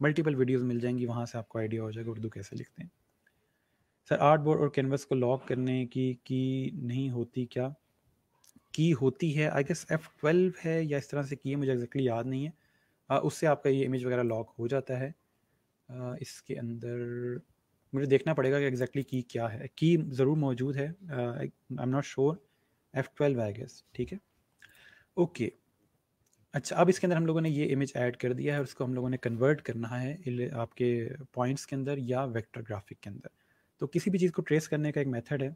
मल्टीपल वीडियोज़ मिल जाएंगी, वहाँ से आपको आइडिया हो जाएगा उर्दू कैसे लिखते हैं। सर आर्ट बोर्ड और कैनवस को लॉक करने की की नहीं होती क्या? की होती है, आई गेस F12 है या इस तरह से की है, मुझे एग्जैक्टली याद नहीं है। उससे आपका ये इमेज वगैरह लॉक हो जाता है। इसके अंदर मुझे देखना पड़ेगा कि एग्जैक्टली की क्या है। की ज़रूर मौजूद है, I am not sure, F12 I guess. ठीक है, ओके। अच्छा, अब इसके अंदर हम लोगों ने ये इमेज ऐड कर दिया है और उसको हम लोगों ने कन्वर्ट करना है आपके पॉइंट्स के अंदर या वेक्टर ग्राफिक के अंदर। तो किसी भी चीज़ को ट्रेस करने का एक मेथड है,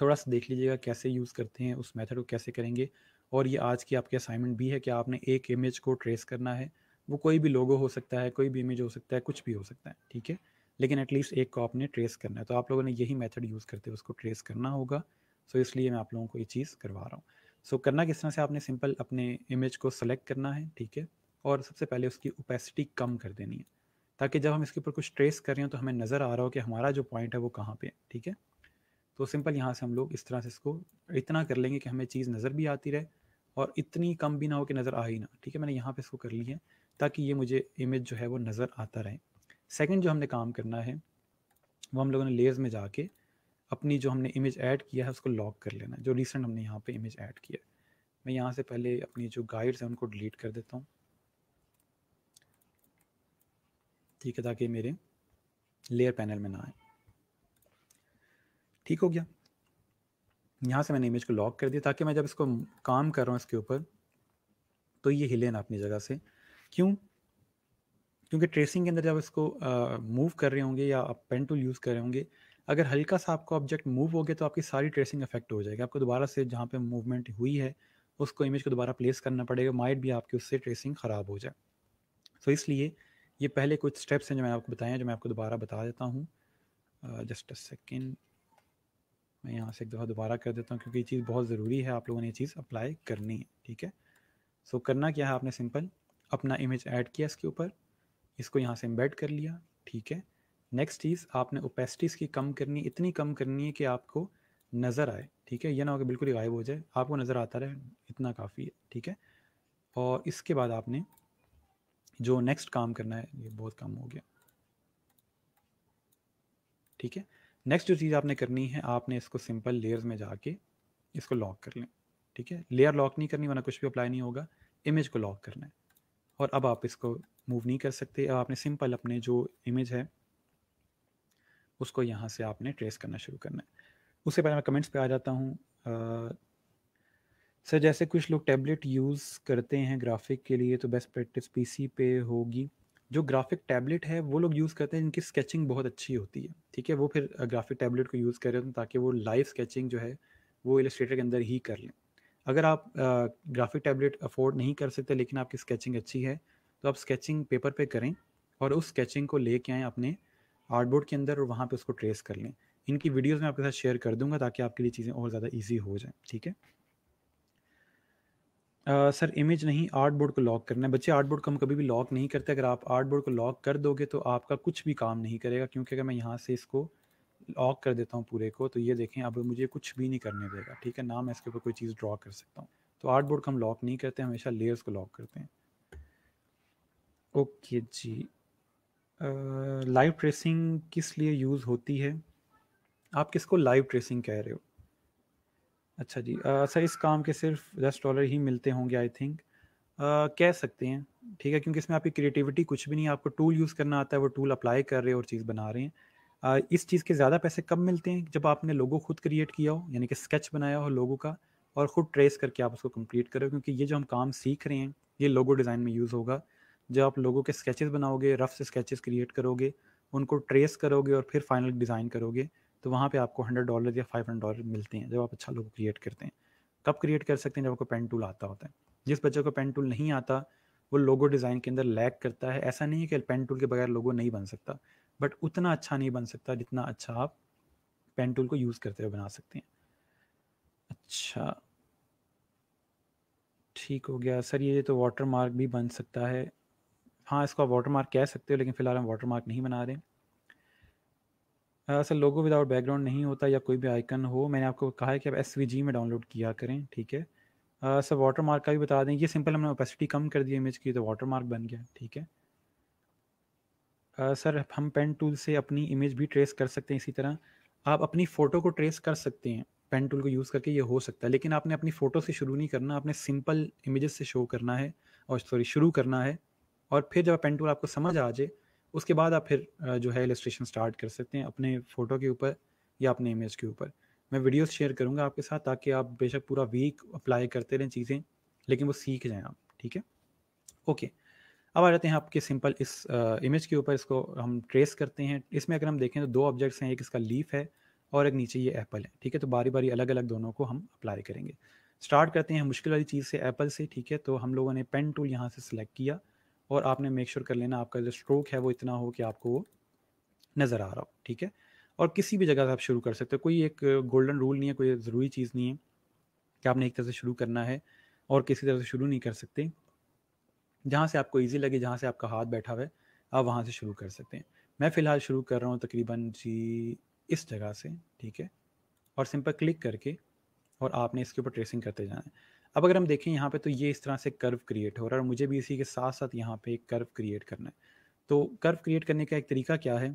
थोड़ा सा देख लीजिएगा कैसे यूज़ करते हैं, उस मेथड को कैसे करेंगे। और ये आज की आपके असाइनमेंट भी है कि आपने एक इमेज को ट्रेस करना है, वो कोई भी लोगो हो सकता है, कोई भी इमेज हो सकता है, कुछ भी हो सकता है, ठीक है। लेकिन एटलीस्ट एक को आपने ट्रेस करना है, तो आप लोगों ने यही मेथड यूज़ करते हुए उसको ट्रेस करना होगा। सो इसलिए मैं आप लोगों को ये चीज़ करवा रहा हूँ। सो करना किस तरह से, आपने सिंपल अपने इमेज को सेलेक्ट करना है, ठीक है, और सबसे पहले उसकी ओपेसिटी कम कर देनी है, ताकि जब हम इसके ऊपर कुछ ट्रेस कर रहे हैं तो हमें नज़र आ रहा हो कि हमारा जो पॉइंट है वो कहाँ पे है, ठीक है। तो सिंपल यहाँ से हम लोग इस तरह से इसको इतना कर लेंगे कि हमें चीज़ नज़र भी आती रहे और इतनी कम भी ना हो कि नज़र आ ही ना, ठीक है। मैंने यहाँ पे इसको कर ली है ताकि ये मुझे इमेज जो है वो नज़र आता रहे। सेकेंड जो हमने काम करना है वो हम लोगों ने लेयर्स में जाके अपनी जो हमने इमेज ऐड किया है उसको लॉक कर लेना है, जो रिसेंट हमने यहाँ पे इमेज ऐड किया है। मैं यहाँ से पहले अपनी जो गाइड्स हैं उनको डिलीट कर देता हूँ, ठीक है, ताकि मेरे लेयर पैनल में ना आए। ठीक हो गया, यहाँ से मैंने इमेज को लॉक कर दिया ताकि मैं जब इसको काम कर रहा हूँ इसके ऊपर तो ये हिले ना अपनी जगह से। क्यों? क्योंकि ट्रेसिंग के अंदर जब इसको मूव कर रहे होंगे या आप पेन टूल यूज़ कर रहे होंगे, अगर हल्का सा आपका ऑब्जेक्ट मूव हो गया तो आपकी सारी ट्रेसिंग इफेक्ट हो जाएगी। आपको दोबारा से जहाँ पे मूवमेंट हुई है उसको इमेज को दोबारा प्लेस करना पड़ेगा, माइट भी आपकी उससे ट्रेसिंग ख़राब हो जाए। सो इसलिए ये पहले कुछ स्टेप्स हैं जो मैंने आपको बताए हैं, जो मैं आपको दोबारा बता देता हूँ। जस्ट अ सेकेंड, मैं यहाँ से एक दफ़ा दोबारा कर देता हूँ क्योंकि ये चीज़ बहुत ज़रूरी है, आप लोगों ने ये चीज़ अप्लाई करनी है, ठीक है। सो करना क्या है, आपने सिंपल अपना इमेज ऐड किया इसके ऊपर, इसको यहाँ से एम्बेड कर लिया, ठीक है। नेक्स्ट चीज़ आपने ओपेसिटीज़ की कम करनी, इतनी कम करनी है कि आपको नज़र आए, ठीक है। यह ना हो कि बिल्कुल ही गायब हो जाए, आपको नज़र आता रहे, इतना काफ़ी है, ठीक है। और इसके बाद आपने जो नेक्स्ट काम करना है, ये बहुत कम हो गया, ठीक है। नेक्स्ट जो चीज़ आपने करनी है, आपने इसको सिंपल लेयर्स में जाके इसको लॉक कर लें, ठीक है। लेयर लॉक नहीं करनी वरना कुछ भी अप्लाई नहीं होगा, इमेज को लॉक करना है। और अब आप इसको मूव नहीं कर सकते। अब आपने सिंपल अपने जो इमेज है उसको यहाँ से आपने ट्रेस करना शुरू करना है। उससे पहले मैं कमेंट्स पे आ जाता हूँ। सर जैसे कुछ लोग टैबलेट यूज़ करते हैं ग्राफिक के लिए, तो बेस्ट प्रैक्टिस पीसी पे होगी। जो ग्राफिक टैबलेट है वो लोग यूज़ करते हैं जिनकी स्केचिंग बहुत अच्छी होती है, ठीक है। वो फिर ग्राफिक टैबलेट को यूज़ कर रहे हैं ताकि वो लाइव स्केचिंग जो है वो इलस्ट्रेटर के अंदर ही कर लें। अगर आप ग्राफिक टैबलेट अफोर्ड नहीं कर सकते लेकिन आपकी स्केचिंग अच्छी है, तो आप स्केचिंग पेपर पे करें और उस स्केचिंग को लेके आएँ अपने आर्टबोर्ड के अंदर और वहाँ पे उसको ट्रेस कर लें। इनकी वीडियोस मैं आपके साथ शेयर कर दूंगा ताकि आपके लिए चीज़ें और ज़्यादा इजी हो जाएं, ठीक है। सर इमेज नहीं, आर्टबोर्ड को लॉक करना है। बच्चे, आर्टबोर्ड को हम कभी भी लॉक नहीं करते। अगर आप आर्टबोर्ड को लॉक कर दोगे तो आपका कुछ भी काम नहीं करेगा, क्योंकि अगर मैं यहाँ से इसको लॉक कर देता हूँ पूरे को, तो ये देखें अब मुझे कुछ भी नहीं करने देगा, ठीक है, ना मैं इसके ऊपर कोई चीज़ ड्रॉ कर सकता हूँ। तो आर्टबोर्ड को हम लॉक नहीं करते, हमेशा लेयर्स को लॉक करते हैं। ओके जी, लाइव ट्रेसिंग किस लिए यूज़ होती है? आप किसको लाइव ट्रेसिंग कह रहे हो? अच्छा जी, सर इस काम के सिर्फ $10 ही मिलते होंगे, आई थिंक कह सकते हैं, ठीक है, क्योंकि इसमें आपकी क्रिएटिविटी कुछ भी नहीं है। आपको टूल यूज़ करना आता है, वो टूल अप्लाई कर रहे हो और चीज़ बना रहे हैं। इस चीज़ के ज़्यादा पैसे कब मिलते हैं? जब आपने लोगो खुद क्रिएट किया हो, यानी कि स्केच बनाया हो लोगो का और ख़ुद ट्रेस करके आप उसको कम्प्लीट करो, क्योंकि ये जो हम काम सीख रहे हैं ये लोगो डिज़ाइन में यूज़ होगा। जब आप लोगों के स्केचेस बनाओगे, रफ से स्केचेस क्रिएट करोगे, उनको ट्रेस करोगे और फिर फाइनल डिज़ाइन करोगे, तो वहाँ पे आपको $100 या $500 मिलते हैं जब आप अच्छा लोगो क्रिएट करते हैं। कब क्रिएट कर सकते हैं? जब आपको पेन टूल आता होता है। जिस बच्चे को पेन टूल नहीं आता वो लोगो डिज़ाइन के अंदर लैग करता है। ऐसा नहीं है कि पेन टूल के बगैर लोगो नहीं बन सकता, बट उतना अच्छा नहीं बन सकता जितना अच्छा आप पेन टूल को यूज़ करते हुए बना सकते हैं। अच्छा, ठीक हो गया। सर ये तो वाटर मार्क भी बन सकता है। हाँ, इसको आप वाटर मार्क कह सकते हो, लेकिन फ़िलहाल हम वाटर मार्क नहीं बना रहे हैं। सर लोगो विदाउट बैकग्राउंड नहीं होता या कोई भी आइकन हो, मैंने आपको कहा है कि आप SVG में डाउनलोड किया करें, ठीक है। सर वाटर मार्क का भी बता दें। ये सिंपल हमने ओपेसिटी कम कर दी इमेज की तो वाटर मार्क बन गया, ठीक है। सर हम पेन टूल से अपनी इमेज भी ट्रेस कर सकते हैं? इसी तरह आप अपनी फ़ोटो को ट्रेस कर सकते हैं पेन टूल को यूज़ करके, ये हो सकता है, लेकिन आपने अपनी फ़ोटो से शुरू नहीं करना। आपने सिंपल इमेज़ से शुरू करना है, और फिर जब पेन टूल आपको समझ आ जाए उसके बाद आप फिर जो है इलस्ट्रेशन स्टार्ट कर सकते हैं अपने फ़ोटो के ऊपर या अपने इमेज के ऊपर। मैं वीडियोस शेयर करूंगा आपके साथ ताकि आप बेशक पूरा वीक अप्लाई करते रहें चीज़ें, लेकिन वो सीख जाएं आप, ठीक है। ओके, अब आ जाते हैं आपके सिंपल इस इमेज के ऊपर। इसको हम ट्रेस करते हैं। इसमें अगर हम देखें तो दो ऑब्जेक्ट्स हैं, एक इसका लीफ है और एक नीचे ये एप्पल है। ठीक है, तो बारी बारी अलग अलग दोनों को हम अप्लाई करेंगे। स्टार्ट करते हैं मुश्किल वाली चीज़ से, एप्पल से। ठीक है, तो हम लोगों ने पेन टूल यहाँ से सिलेक्ट किया और आपने मेक श्योर कर लेना आपका जो स्ट्रोक है वो इतना हो कि आपको वो नज़र आ रहा हो। ठीक है, और किसी भी जगह से आप शुरू कर सकते हो, कोई एक गोल्डन रूल नहीं है, कोई ज़रूरी चीज़ नहीं है कि आपने एक तरह से शुरू करना है और किसी तरह से शुरू नहीं कर सकते। जहाँ से आपको ईजी लगे, जहाँ से आपका हाथ बैठा हुआ है, आप वहाँ से शुरू कर सकते हैं। मैं फ़िलहाल शुरू कर रहा हूँ तकरीबन जी इस जगह से। ठीक है, और सिंपल क्लिक करके और आपने इसके ऊपर ट्रेसिंग करते जाना है। अब अगर हम देखें यहाँ पे तो ये इस तरह से कर्व क्रिएट हो रहा है और मुझे भी इसी के साथ साथ यहाँ पे एक कर्व क्रिएट करना है। तो कर्व क्रिएट करने का एक तरीका क्या है,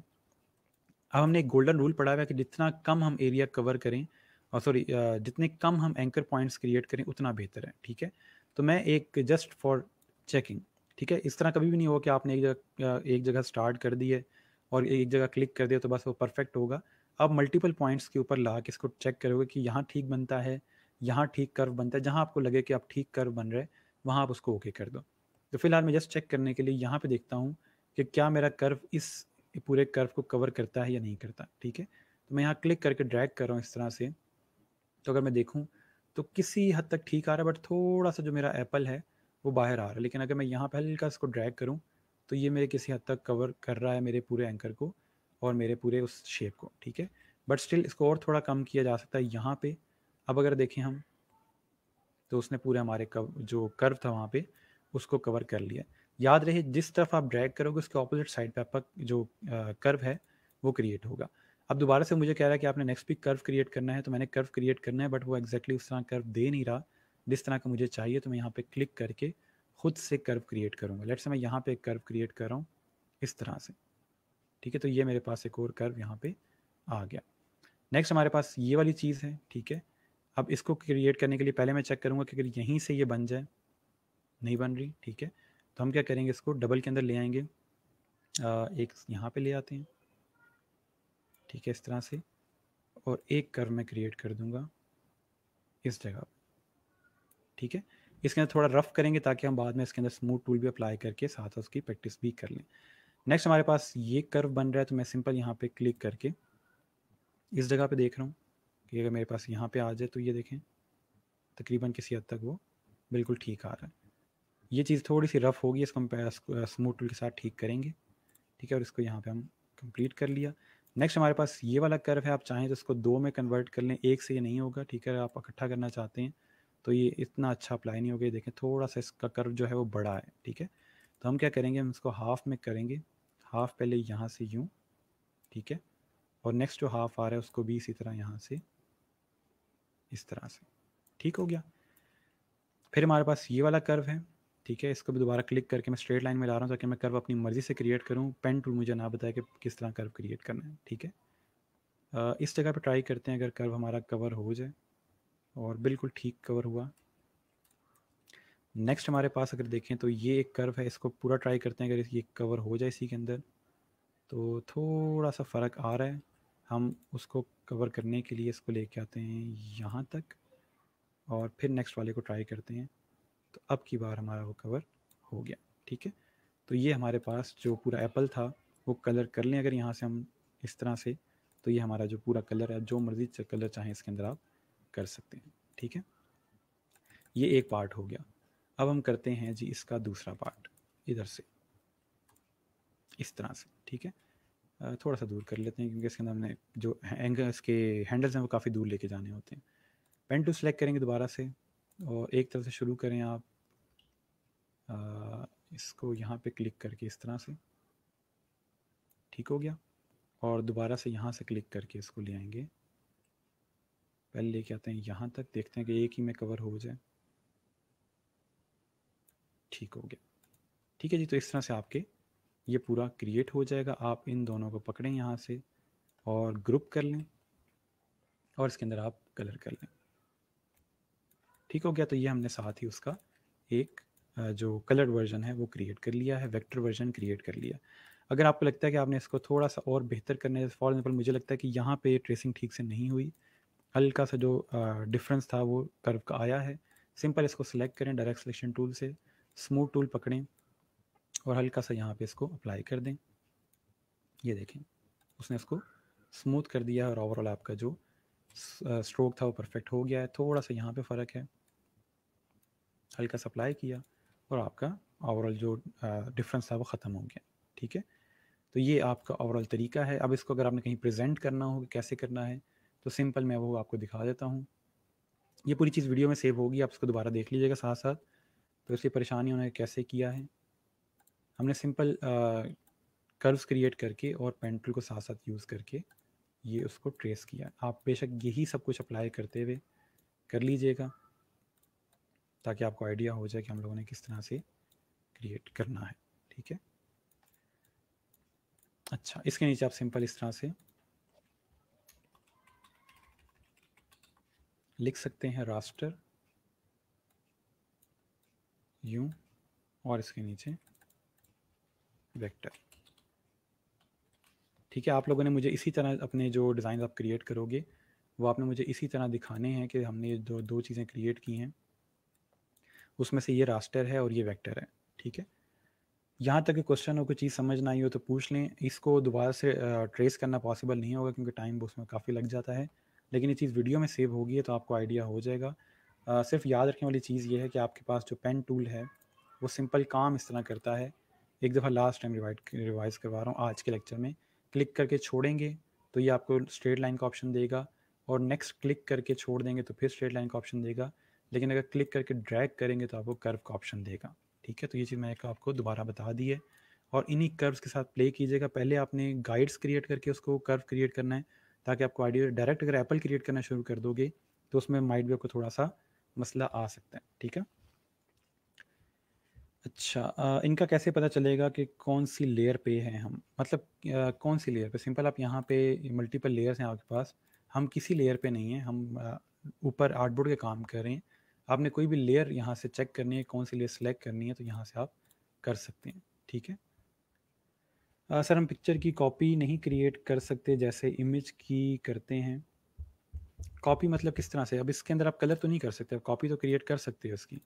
अब हमने एक गोल्डन रूल पढ़ा हुआ है कि जितना कम हम एरिया कवर करें और जितने कम हम एंकर पॉइंट्स क्रिएट करें उतना बेहतर है। ठीक है, तो मैं एक जस्ट फॉर चेकिंग, ठीक है, इस तरह कभी भी नहीं हो कि आपने एक जगह स्टार्ट कर दी है और एक जगह क्लिक कर दिया तो बस वो परफेक्ट होगा। अब मल्टीपल पॉइंट्स के ऊपर ला के इसको चेक करोगे कि यहाँ ठीक बनता है, यहाँ ठीक कर्व बनता है, जहाँ आपको लगे कि आप ठीक कर्व बन रहे हैं वहाँ आप उसको ओके कर दो। तो फिलहाल मैं जस्ट चेक करने के लिए यहाँ पे देखता हूँ कि क्या मेरा कर्व इस पूरे कर्व को कवर करता है या नहीं करता। ठीक है, तो मैं यहाँ क्लिक करके ड्रैग कर रहा हूँ इस तरह से। तो अगर मैं देखूँ तो किसी हद तक ठीक आ रहा है, बट थोड़ा सा जो मेरा एप्पल है वो बाहर आ रहा है। लेकिन अगर मैं यहाँ पर हल्का इसको ड्रैग करूँ तो ये मेरे किसी हद तक कवर कर रहा है मेरे पूरे एंकर को और मेरे पूरे उस शेप को। ठीक है, बट स्टिल इसको और थोड़ा कम किया जा सकता है यहाँ पे। अब अगर देखें हम तो उसने पूरे हमारे जो कर्व था वहाँ पे उसको कवर कर लिया। याद रहे जिस तरफ आप ड्रैग करोगे उसके ऑपोजिट साइड पे आपका जो कर्व है वो क्रिएट होगा। अब दोबारा से मुझे कह रहा है कि आपने नेक्स्ट भी कर्व क्रिएट करना है, तो मैंने कर्व क्रिएट करना है बट वो एग्जैक्टली उस तरह कर्व दे नहीं रहा जिस तरह का मुझे चाहिए। तो मैं यहाँ पर क्लिक करके खुद से कर्व क्रिएट करूँगा। लेट्स से मैं यहाँ पर एक कर्व क्रिएट कर रहा हूँ इस तरह से। ठीक है, तो ये मेरे पास एक और कर्व यहाँ पे आ गया। नेक्स्ट हमारे पास ये वाली चीज़ है। ठीक है, अब इसको क्रिएट करने के लिए पहले मैं चेक करूँगा कि अगर यहीं से ये बन जाए, नहीं बन रही। ठीक है, तो हम क्या करेंगे, इसको डबल के अंदर ले आएंगे, एक यहाँ पे ले आते हैं। ठीक है, इस तरह से, और एक कर्व मैं क्रिएट कर दूँगा इस जगह। ठीक है, इसके अंदर थोड़ा रफ करेंगे ताकि हम बाद में इसके अंदर स्मूथ टूल भी अप्लाई करके साथ साथ उसकी प्रैक्टिस भी कर लें। नेक्स्ट हमारे पास ये कर्व बन रहा है, तो मैं सिंपल यहाँ पे क्लिक करके इस जगह पे देख रहा हूँ कि अगर मेरे पास यहाँ पे आ जाए तो ये देखें तकरीबन किसी हद तक वो बिल्कुल ठीक आ रहा है। ये चीज़ थोड़ी सी रफ़ होगी, इसको हम स्मूथ टूल के साथ ठीक करेंगे। ठीक है, और इसको यहाँ पे हम कंप्लीट कर लिया। नेक्स्ट हमारे पास ये वाला कर्व है, आप चाहें तो इसको दो में कन्वर्ट कर लें, एक से ये नहीं होगा। ठीक है, आप इकट्ठा करना चाहते हैं तो ये इतना अच्छा अप्लाई नहीं होगा। देखें थोड़ा सा इसका कर्व जो है वो बड़ा है। ठीक है, तो हम क्या करेंगे, हम इसको हाफ में करेंगे, हाफ पहले यहाँ से यूँ। ठीक है, और नेक्स्ट जो हाफ आ रहा है उसको भी इसी तरह यहाँ से इस तरह से। ठीक हो गया। फिर हमारे पास ये वाला कर्व है। ठीक है, इसको भी दोबारा क्लिक करके मैं स्ट्रेट लाइन में ला रहा हूँ ताकि मैं कर्व अपनी मर्ज़ी से क्रिएट करूँ, पेन टूल मुझे ना बताए कि किस तरह कर्व क्रिएट करना है। ठीक है, इस जगह पर ट्राई करते हैं, अगर कर्व हमारा कवर हो जाए, और बिल्कुल ठीक कवर हुआ। नेक्स्ट हमारे पास अगर देखें तो ये एक कर्व है, इसको पूरा ट्राई करते हैं, अगर ये कवर हो जाए इसी के अंदर तो थोड़ा सा फ़र्क आ रहा है। हम उसको कवर करने के लिए इसको लेके आते हैं यहाँ तक और फिर नेक्स्ट वाले को ट्राई करते हैं, तो अब की बार हमारा वो कवर हो गया। ठीक है, तो ये हमारे पास जो पूरा एप्पल था वो कलर कर लें अगर यहाँ से हम इस तरह से, तो ये हमारा जो पूरा कलर है, जो मर्ज़ी कलर चाहें इसके अंदर आप कर सकते हैं। ठीक है, ये एक पार्ट हो गया। अब हम करते हैं जी इसका दूसरा पार्ट, इधर से इस तरह से। ठीक है, थोड़ा सा दूर कर लेते हैं क्योंकि इसके अंदर हमने जो एंगल्स के हैंडल्स हैं वो काफ़ी दूर लेके जाने होते हैं। पेन टू सेलेक्ट करेंगे दोबारा से और एक तरफ से शुरू करें आप, इसको यहाँ पे क्लिक करके इस तरह से। ठीक हो गया, और दोबारा से यहाँ से क्लिक करके इसको ले आएंगे, पहले लेके आते हैं यहाँ तक, देखते हैं कि एक ही में कवर हो जाए। ठीक हो गया। ठीक है जी, तो इस तरह से आपके ये पूरा क्रिएट हो जाएगा। आप इन दोनों को पकड़ें यहाँ से और ग्रुप कर लें और इसके अंदर आप कलर कर लें। ठीक हो गया, तो ये हमने साथ ही उसका एक जो कलर्ड वर्जन है वो क्रिएट कर लिया है, वेक्टर वर्जन क्रिएट कर लिया। अगर आपको लगता है कि आपने इसको थोड़ा सा और बेहतर करना है, फॉर एग्जाम्पल मुझे लगता है कि यहाँ पर ट्रेसिंग ठीक से नहीं हुई, हल्का सा जो डिफरेंस था वो कर्व का आया है, सिंपल इसको सिलेक्ट करें डायरेक्ट सिलेक्शन टूल से, स्मूथ टूल पकड़ें और हल्का सा यहाँ पे इसको अप्लाई कर दें। ये देखें उसने इसको स्मूथ कर दिया है और ओवरऑल आपका जो स्ट्रोक था वो परफेक्ट हो गया है। थोड़ा सा यहाँ पे फ़र्क है, हल्का सा अप्लाई किया और आपका ओवरऑल जो डिफरेंस था वो ख़त्म हो गया। ठीक है, तो ये आपका ओवरऑल तरीका है। अब इसको अगर आपने कहीं प्रेजेंट करना हो कि कैसे करना है तो सिंपल मैं वो आपको दिखा देता हूँ। ये पूरी चीज़ वीडियो में सेव होगी, आप इसको दोबारा देख लीजिएगा साथ साथ। तो इसकी परेशानी उन्होंने कैसे किया है, हमने सिंपल कर्व्स क्रिएट करके और पेन टूल को साथ साथ यूज़ करके ये उसको ट्रेस किया। आप बेशक यही सब कुछ अप्लाई करते हुए कर लीजिएगा ताकि आपको आइडिया हो जाए कि हम लोगों ने किस तरह से क्रिएट करना है। ठीक है, अच्छा इसके नीचे आप सिंपल इस तरह से लिख सकते हैं रास्टर यूं और इसके नीचे वेक्टर। ठीक है, आप लोगों ने मुझे इसी तरह अपने जो डिज़ाइन आप क्रिएट करोगे वो आपने मुझे इसी तरह दिखाने हैं कि हमने जो दो चीज़ें क्रिएट की हैं उसमें से ये रास्टर है और ये वेक्टर है। ठीक है, यहाँ तक कि क्वेश्चन हो, कोई चीज़ समझ ना आई हो तो पूछ लें। इसको दोबारा से ट्रेस करना पॉसिबल नहीं होगा क्योंकि टाइम उसमें काफ़ी लग जाता है, लेकिन ये चीज़ वीडियो में सेव होगी तो आपको आइडिया हो जाएगा। सिर्फ याद रखने वाली चीज़ ये है कि आपके पास जो पेन टूल है वो सिंपल काम इस तरह करता है। एक दफ़ा लास्ट टाइम रिवाइज़ करवा रहा हूँ आज के लेक्चर में। क्लिक करके छोड़ेंगे तो ये आपको स्ट्रेट लाइन का ऑप्शन देगा और नेक्स्ट क्लिक करके छोड़ देंगे तो फिर स्ट्रेट लाइन का ऑप्शन देगा, लेकिन अगर क्लिक करके ड्रैग करेंगे तो आपको कर्व का ऑप्शन देगा। ठीक है, तो ये चीज़ मैंने आपको दोबारा बता दी है और इन्हीं कर्व्स के साथ प्ले कीजिएगा। पहले आपने गाइड्स क्रिएट करके उसको कर्व क्रिएट करना है ताकि आपको आइडिया। डायरेक्ट अगर एप्पल क्रिएट करना शुरू कर दोगे तो उसमें माइट भी आपको थोड़ा सा मसला आ सकता है। ठीक है, अच्छा इनका कैसे पता चलेगा कि कौन सी लेयर पे हैं हम, मतलब कौन सी लेयर पे। सिंपल आप यहाँ पे मल्टीपल लेयर्स हैं आपके पास, हम किसी लेयर पे नहीं हैं, हम ऊपर आर्टबोर्ड के काम कर रहे हैं। आपने कोई भी लेयर यहाँ से चेक करनी है, कौन सी लेयर सेलेक्ट करनी है, तो यहाँ से आप कर सकते हैं। ठीक है, सर हम पिक्चर की कॉपी नहीं क्रिएट कर सकते जैसे इमेज की करते हैं। कॉपी मतलब किस तरह से, अब इसके अंदर आप कलर तो नहीं कर सकते, कॉपी तो क्रिएट कर सकते हो इसकी।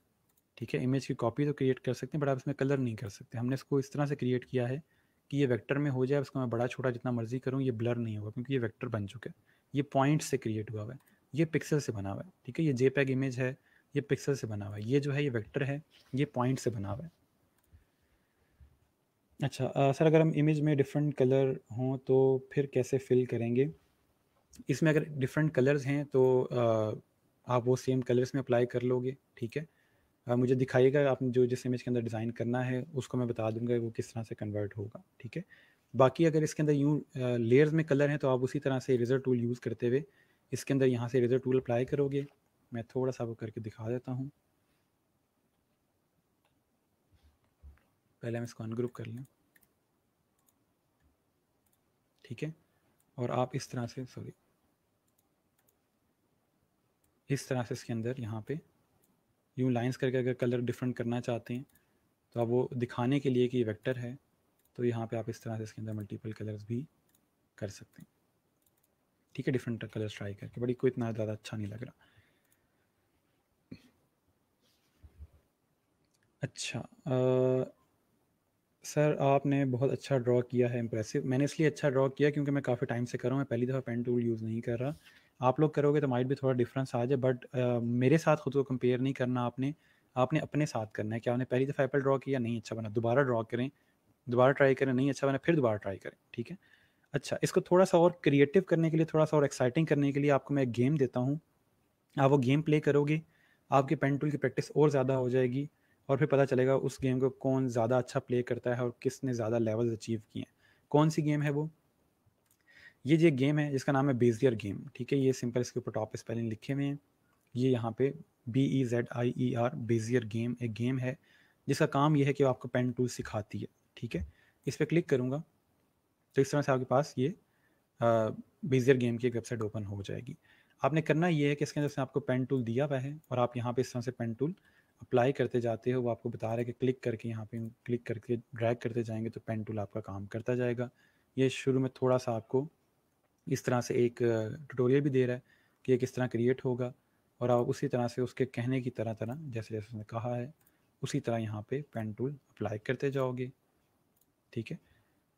ठीक है, इमेज की कॉपी तो क्रिएट कर सकते हैं बट आप इसमें कलर नहीं कर सकते। हमने इसको इस तरह से क्रिएट किया है कि ये वेक्टर में हो जाए, इसको मैं बड़ा छोटा जितना मर्जी करूँ ये ब्लर नहीं होगा क्योंकि ये वेक्टर बन चुका है। ये पॉइंट से क्रिएट हुआ है, ये पिक्सल से बना हुआ है। ठीक है, ये जेपैग इमेज है, ये पिक्सल से बना हुआ है, ये जो है ये वेक्टर है, ये पॉइंट से बना हुआ है। अच्छा सर अगर हम इमेज में डिफरेंट कलर हों तो फिर कैसे फिल करेंगे। इसमें अगर डिफरेंट कलर्स हैं तो आप वो सेम कलर्स में अप्लाई कर लोगे। ठीक है, मुझे दिखाइएगा आपने जो जिस इमेज के अंदर डिज़ाइन करना है उसको मैं बता दूंगा वो किस तरह से कन्वर्ट होगा। ठीक है, बाकी अगर इसके अंदर यूँ लेयर्स में कलर हैं तो आप उसी तरह से इरेजर टूल यूज़ करते हुए इसके अंदर यहाँ से इरेजर टूल अप्लाई करोगे। मैं थोड़ा सा वो करके दिखा देता हूँ, पहले हम इसको अनग्रुप कर लें। ठीक है, और आप इस तरह से इसके अंदर यहाँ पे यूँ लाइंस करके अगर कलर डिफरेंट करना चाहते हैं तो आप वो दिखाने के लिए कि ये वेक्टर है तो यहाँ पे आप इस तरह से इसके अंदर मल्टीपल कलर्स भी कर सकते हैं। ठीक है, डिफरेंट कलर्स ट्राई करके, बड़ी कोई इतना ज़्यादा अच्छा नहीं लग रहा। अच्छा सर आपने बहुत अच्छा ड्रॉ किया है, इंप्रेसिव। मैंने इसलिए अच्छा ड्रॉ किया क्योंकि मैं काफ़ी टाइम से कर रहा हूँ, मैं पहली दफ़ा पेन टूल यूज़ नहीं कर रहा। आप लोग करोगे तो माइट भी थोड़ा डिफरेंस आ जाए, बट मेरे साथ खुद को कंपेयर नहीं करना आपने अपने साथ करना है कि आपने पहली दफ़ा एप्पल ड्रॉ किया, नहीं अच्छा बना, दोबारा ड्रॉ करें, दोबारा ट्राई करें, नहीं अच्छा बना, फिर दोबारा ट्राई करें। ठीक है, अच्छा इसको थोड़ा सा और क्रिएटिव करने के लिए, थोड़ा सा और एक्साइटिंग करने के लिए आपको मैं एक गेम देता हूँ। आप वो गेम प्ले करोगे, आपके पेन टूल की प्रैक्टिस और ज़्यादा हो जाएगी और फिर पता चलेगा उस गेम को कौन ज़्यादा अच्छा प्ले करता है और किसने ज़्यादा लेवल्स अचीव किए हैं। कौन सी गेम है वो, ये गेम है जिसका नाम है बेजियर गेम। ठीक है, ये सिंपल इसके ऊपर टॉप स्पेलिंग लिखे हुए हैं, ये यहाँ पे BEZIER बेजियर गेम एक गेम है जिसका काम ये है कि आपको पेन टूल सिखाती है। ठीक है, इस पर क्लिक करूँगा तो इस तरह से आपके पास ये बेजियर गेम की एक वेबसाइट ओपन हो जाएगी। आपने करना ये है कि इसके अंदर आपको पेन टूल दिया हुआ है और आप यहाँ पर इस तरह से पेन टूल अप्लाई करते जाते हो। वो आपको बता रहा है कि क्लिक करके यहाँ पे क्लिक करके ड्रैग करते जाएंगे तो पेन टूल आपका काम करता जाएगा। ये शुरू में थोड़ा सा आपको इस तरह से एक ट्यूटोरियल भी दे रहा है कि ये किस तरह क्रिएट होगा और आप उसी तरह से उसके कहने की तरह जैसे उसने कहा है उसी तरह यहाँ पे पेन टूल अप्लाई करते जाओगे। ठीक है,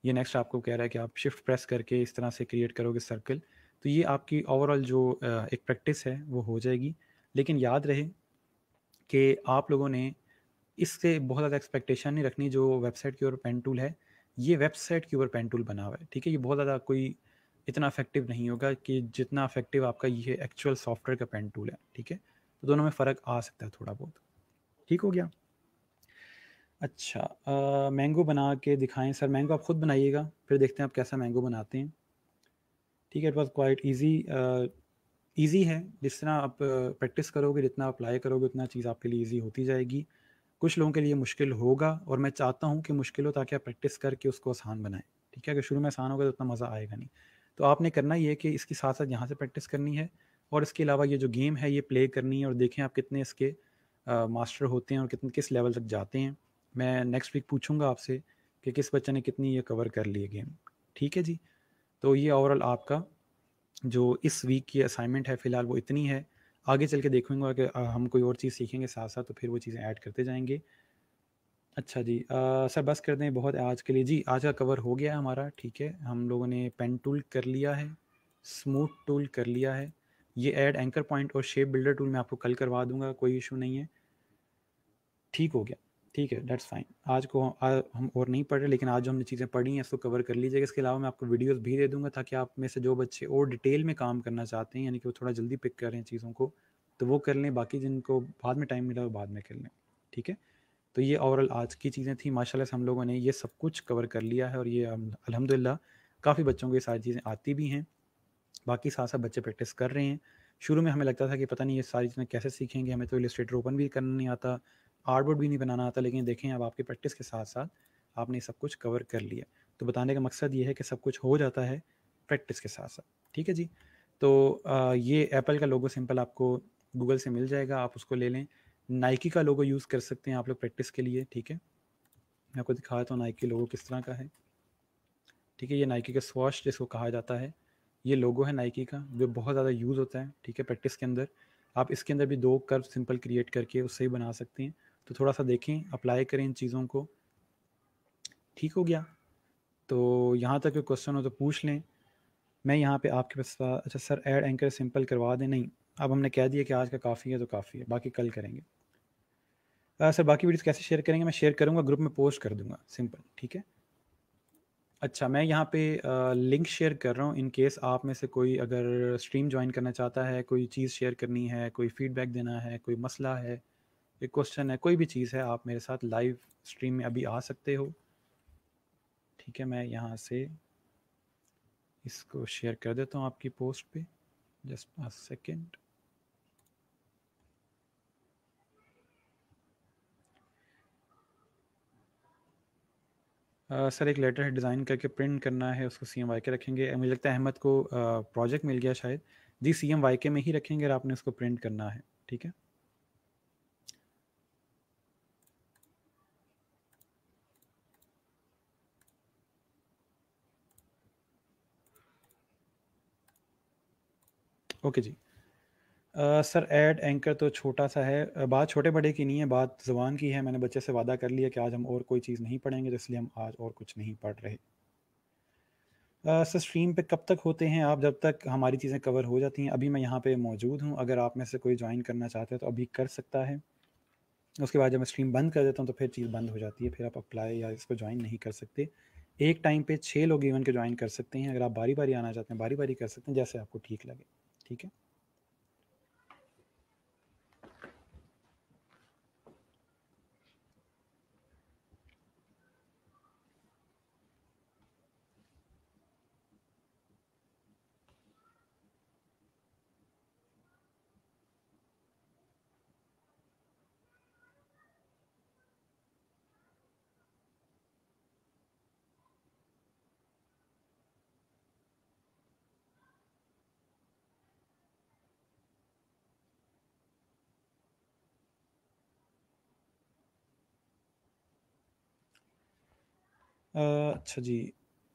ये नेक्स्ट आपको कह रहा है कि आप शिफ्ट प्रेस करके इस तरह से क्रिएट करोगे सर्कल, तो ये आपकी ओवरऑल जो एक प्रैक्टिस है वो हो जाएगी। लेकिन याद रहे कि आप लोगों ने इससे बहुत ज़्यादा एक्सपेक्टेशन नहीं रखनी। जो वेबसाइट के ऊपर पेन टूल है, ये वेबसाइट के ऊपर पेन टूल बना हुआ है, ठीक है। ये बहुत ज़्यादा कोई इतना इफेक्टिव नहीं होगा कि जितना इफेक्टिव आपका ये एक्चुअल सॉफ्टवेयर का पेन टूल है, ठीक है। तो दोनों में फ़र्क आ सकता है थोड़ा बहुत, ठीक हो गया। अच्छा, मैंगो बना के दिखाएं सर। मैंगो आप ख़ुद बनाइएगा, फिर देखते हैं आप कैसा मैंगो बनाते हैं, ठीक है। इट वॉज क्वाइट ईजी है। जिस तरह आप प्रैक्टिस करोगे, जितना अप्लाई करोगे, उतना चीज़ आपके लिए ईजी होती जाएगी। कुछ लोगों के लिए मुश्किल होगा और मैं चाहता हूँ कि मुश्किल हो, ताकि आप प्रैक्टिस करके उसको आसान बनाएं, ठीक है। अगर शुरू में आसान होगा तो उतना मज़ा आएगा नहीं। तो आपने करना ये है कि इसके साथ साथ यहाँ से प्रैक्टिस करनी है, और इसके अलावा ये जो गेम है ये प्ले करनी है, और देखें आप कितने इसके मास्टर होते हैं और कितने किस लेवल तक जाते हैं। मैं नेक्स्ट वीक पूछूंगा आपसे कि किस बच्चे ने कितनी ये कवर कर ली है गेम, ठीक है जी। तो ये ओवरऑल आपका जो इस वीक की असाइनमेंट है फ़िलहाल वो इतनी है। आगे चल के देखूंगा कि हम कोई और चीज़ सीखेंगे साथ साथ, तो फिर वो चीज़ें ऐड करते जाएंगे। अच्छा जी, सर बस कर दें, बहुत है आज के लिए जी। आज का कवर हो गया है हमारा, ठीक है। हम लोगों ने पेन टूल कर लिया है, स्मूथ टूल कर लिया है, ये ऐड एंकर पॉइंट और शेप बिल्डर टूल मैं आपको कल करवा दूंगा, कोई इशू नहीं है, ठीक हो गया, ठीक है, डेट्स फाइन। आज को हम और नहीं पढ़ रहे, लेकिन आज जो हमने चीज़ें पढ़ी हैं इसको कवर कर लीजिएगा। इसके अलावा मैं आपको वीडियोस भी दे दूंगा, ताकि आप में से जो बच्चे और डिटेल में काम करना चाहते हैं, यानी कि वो थोड़ा जल्दी पिक कर रहे हैं चीज़ों को, तो वो कर लें। बाकी जिनको बाद में टाइम मिला वो बाद में कर लें, ठीक है। तो ये ओवरऑल आज की चीज़ें थी। माशाल्लाह से हम लोगों ने ये सब कुछ कवर कर लिया है, और ये अल्हम्दुलिल्लाह काफ़ी बच्चों को ये सारी चीज़ें आती भी हैं। बाकी साथ साथ बच्चे प्रैक्टिस कर रहे हैं। शुरू में हमें लगता था कि पता नहीं ये सारी चीज़ें कैसे सीखेंगे, हमें तो इलस्ट्रेटर ओपन भी करना नहीं आता, आर्टबोर्ड भी नहीं बनाना आता, लेकिन देखें अब आपकी प्रैक्टिस के साथ साथ आपने सब कुछ कवर कर लिया। तो बताने का मकसद ये है कि सब कुछ हो जाता है प्रैक्टिस के साथ साथ, ठीक है जी। तो ये एप्पल का लोगो सिंपल आपको गूगल से मिल जाएगा, आप उसको ले लें। नाइकी का लोगो यूज़ कर सकते हैं आप लोग प्रैक्टिस के लिए, ठीक है। मैं आपको दिखाता हूँ नाइकी लोगो किस तरह का है, ठीक है। ये नाइकी का स्वॉश जिसको कहा जाता है, ये लोगो है नाइकी का, जो बहुत ज़्यादा यूज़ होता है, ठीक है, प्रैक्टिस के अंदर। आप इसके अंदर भी दो कर्व सिंपल क्रिएट करके उससे ही बना सकते हैं। तो थोड़ा सा देखें, अप्लाई करें इन चीज़ों को, ठीक हो गया। तो यहाँ तक कोई क्वेश्चन हो तो पूछ लें, मैं यहाँ पे आपके पास। अच्छा सर ऐड एंकर सिंपल करवा दें, नहीं अब हमने कह दिया कि आज का काफ़ी है तो काफ़ी है, बाकी कल करेंगे। सर बाकी वीडियोस कैसे शेयर करेंगे? मैं शेयर करूँगा, ग्रुप में पोस्ट कर दूँगा सिंपल, ठीक है। अच्छा, मैं यहाँ पे लिंक शेयर कर रहा हूँ, इन केस आप में से कोई अगर स्ट्रीम ज्वाइन करना चाहता है, कोई चीज़ शेयर करनी है, कोई फीडबैक देना है, कोई मसला है, एक क्वेश्चन है, कोई भी चीज़ है, आप मेरे साथ लाइव स्ट्रीम में अभी आ सकते हो, ठीक है। मैं यहाँ से इसको शेयर कर देता हूँ आपकी पोस्ट पे, जस्ट अ सेकेंड। सर एक लेटर है, डिज़ाइन करके प्रिंट करना है, उसको CMYK रखेंगे। मुझे लगता है अहमद को प्रोजेक्ट मिल गया शायद जी, CMYK में ही रखेंगे, और आपने उसको प्रिंट करना है, ठीक है। ओके जी। सर ऐड एंकर तो छोटा सा है, बात छोटे बड़े की नहीं है, बात ज़बान की है। मैंने बच्चे से वादा कर लिया कि आज हम और कोई चीज़ नहीं पढ़ेंगे, तो इसलिए हम आज और कुछ नहीं पढ़ रहे। सर स्ट्रीम पे कब तक होते हैं आप? जब तक हमारी चीज़ें कवर हो जाती हैं। अभी मैं यहाँ पे मौजूद हूँ, अगर आप में से कोई ज्वाइन करना चाहते हो तो अभी कर सकता है। उसके बाद जब मैं स्ट्रीम बंद कर देता हूँ तो फिर चीज़ बंद हो जाती है, फिर आप अप्लाई या इसको ज्वाइन नहीं कर सकते। एक टाइम पर 6 लोग इवन के ज्वाइन कर सकते हैं। अगर आप बारी बारी आना चाहते हैं, बारी बारी कर सकते हैं, जैसे आपको ठीक लगे, ठीक है। अच्छा जी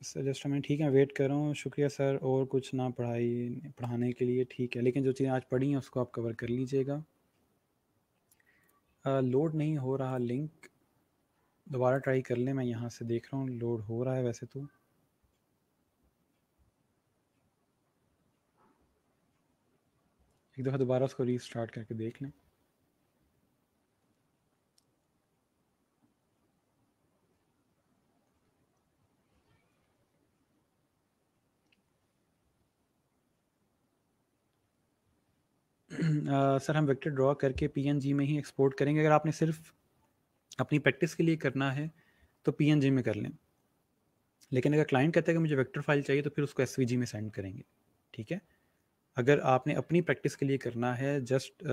जस्ट मैं ठीक है, वेट कर रहा हूँ। शुक्रिया सर, और कुछ ना पढ़ाने के लिए, ठीक है। लेकिन जो चीज़ें आज पढ़ी हैं उसको आप कवर कर लीजिएगा। लोड नहीं हो रहा लिंक, दोबारा ट्राई कर लें। मैं यहाँ से देख रहा हूँ लोड हो रहा है वैसे तो। एक दफ़ा दोबारा उसको रीस्टार्ट करके देख लें। सर हम वेक्टर ड्रॉ करके पीएनजी में ही एक्सपोर्ट करेंगे। अगर आपने सिर्फ अपनी प्रैक्टिस के लिए करना है तो पीएनजी में कर लें, लेकिन अगर क्लाइंट कहता है कि मुझे वेक्टर फाइल चाहिए तो फिर उसको एसवीजी में सेंड करेंगे। ठीक है, अगर आपने अपनी प्रैक्टिस के लिए करना है, जस्ट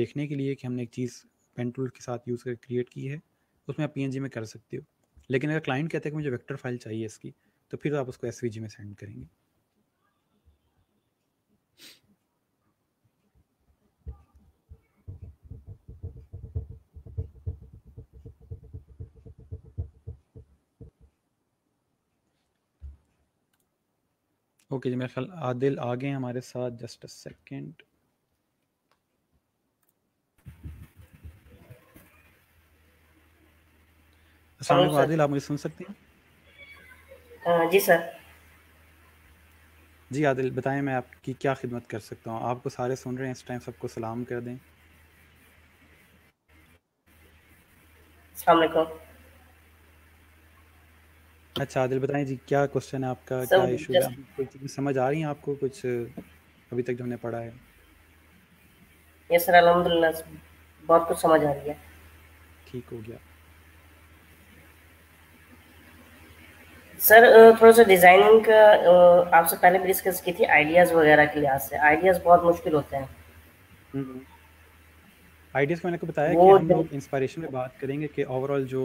देखने के लिए कि हमने एक चीज़ पेन टूल के साथ यूज़ करके क्रिएट की है, उसमें आप पीएनजी में कर सकते हो। लेकिन अगर क्लाइंट कहता है कि मुझे वेक्टर फाइल चाहिए इसकी, तो फिर आप उसको एसवीजी में सेंड करेंगे। ओके जी, मेरा ख्याल आदिल आ गए हमारे साथ। Just a second. अस्सलाम वालेकुम आदिल, आप मुझे सुन सकते हैं? जी सर। जी आदिल बताएं, मैं आपकी क्या खिदमत कर सकता हूँ? आपको सारे सुन रहे हैं इस टाइम, सबको सलाम कर दें। अस्सलाम वालेकुम। अच्छा आदिल बताएं जी, क्या क्वेश्चन है आपका, क्या इशू है? कोई चीज़ समझ आ रही है आपको कुछ अभी तक जो हमने पढ़ा है? यस सर, अल्हम्दुलिल्लाह बहुत कुछ समझ आ रही है। ठीक हो गया सर। थोड़ा सा डिज़ाइनिंग का आपसे पहले भी डिस्कस की थी, आइडियाज़ वगैरह के लिहाज से। आइडियाज़ बहुत मुश्किल होते हैं। आइडियाज़ को मैंने आपको बताया कि हम इंस्पायरेशन में बात करेंगे कि ओवरऑल जो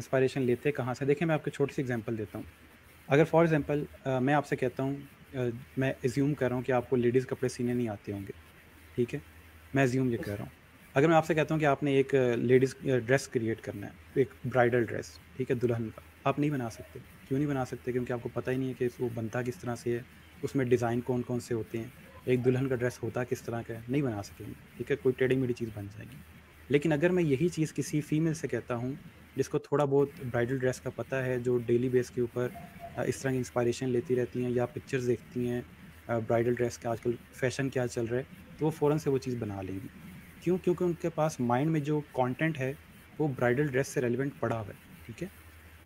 इंस्पायरेशन लेते कहाँ से। देखिए मैं आपको छोटी सी एग्जांपल देता हूँ। अगर फॉर एग्जांपल मैं आपसे कहता हूँ, मैं एज्यूम कर रहा हूँ कि आपको लेडीज़ कपड़े सीने नहीं आते होंगे, ठीक है, मैं एज्यूम ये कर रहा हूँ। अगर मैं आपसे कहता हूँ कि आपने एक लेडीज़ ड्रेस क्रिएट करना है, एक ब्राइडल ड्रेस, ठीक है, दुल्हन का, आप नहीं बना सकते। क्यों नहीं बना सकते? क्योंकि आपको पता ही नहीं है कि वो बनता किस तरह से है, उसमें डिज़ाइन कौन कौन से होते हैं, एक दुल्हन का ड्रेस होता किस तरह का है, नहीं बना सकेंगे। ठीक है, कोई टेढ़ी मेढ़ी चीज़ बन जाएगी। लेकिन अगर मैं यही चीज़ किसी फीमेल से कहता हूँ जिसको थोड़ा बहुत ब्राइडल ड्रेस का पता है, जो डेली बेस के ऊपर इस तरह की इंस्पायरेशन लेती रहती हैं या पिक्चर्स देखती हैं ब्राइडल ड्रेस का, आजकल फैशन क्या चल रहा है, तो वो फ़ौरन से वो चीज़ बना लेंगी। क्यों? क्योंकि उनके पास माइंड में जो कंटेंट है वो ब्राइडल ड्रेस से रेलिवेंट पड़ा हुआ है। ठीक है,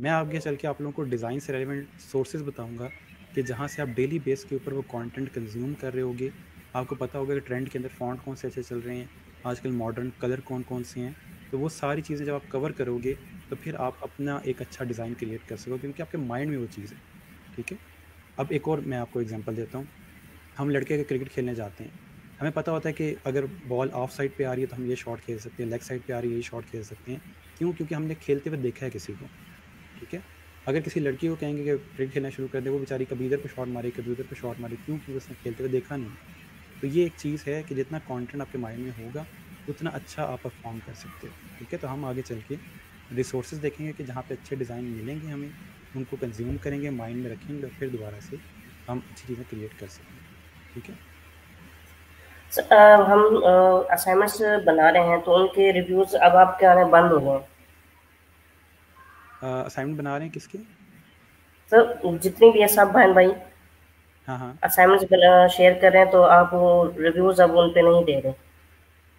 मैं आगे चल के आप लोगों को डिज़ाइन से रेलिवेंट सोर्सेज बताऊँगा कि जहाँ से आप डेली बेस के ऊपर वो कंटेंट कंज्यूम कर रहे होगे, आपको पता होगा कि ट्रेंड के अंदर फ़ॉन्ट कौन से अच्छे चल रहे हैं आजकल, मॉडर्न कलर कौन कौन से हैं। तो वो सारी चीज़ें जब आप कवर करोगे तो फिर आप अपना एक अच्छा डिज़ाइन क्रिएट कर सकोगे, क्योंकि आपके माइंड में वो चीज़ है। ठीक है, अब एक और मैं आपको एग्जांपल देता हूँ। हम लड़के के क्रिकेट खेलने जाते हैं, हमें पता होता है कि अगर बॉल ऑफ साइड पे आ रही है तो हम ये शॉट खेल सकते हैं, लेग साइड पे आ रही है ये शॉट खेल सकते हैं। क्यों? क्योंकि हमने खेलते हुए देखा है किसी को। ठीक है, अगर किसी लड़की को कहेंगे कि क्रिकेट खेलना शुरू कर दे, वो बेचारी कभी इधर पर शॉट मारे कभी उधर पर शॉट मारे। क्यों? क्योंकि उसने खेलते हुए देखा नहीं। तो ये एक चीज़ है कि जितना कॉन्टेंट आपके माइंड में होगा उतना अच्छा आप परफॉर्म कर सकते हो। ठीक है, तो हम आगे चल के रिसोर्सेज देखेंगे कि जहाँ पे अच्छे डिज़ाइन मिलेंगे हमें, उनको कंज्यूम करेंगे, माइंड में रखेंगे और फिर दोबारा से हम अच्छी चीज़ें क्रिएट कर सकेंगे। ठीक है, सर हम असाइनमेंट्स बना रहे हैं तो उनके रिव्यूज़ अब आपके आने बंद हो गए हैं। असाइनमेंट बना रहे हैं किसके सर? जितनी भी है सब बहन भाई। हाँ हाँ, असाइनमेंट्स शेयर कर रहे हैं तो आप रिव्यूज़ अब उन पर नहीं दे रहे?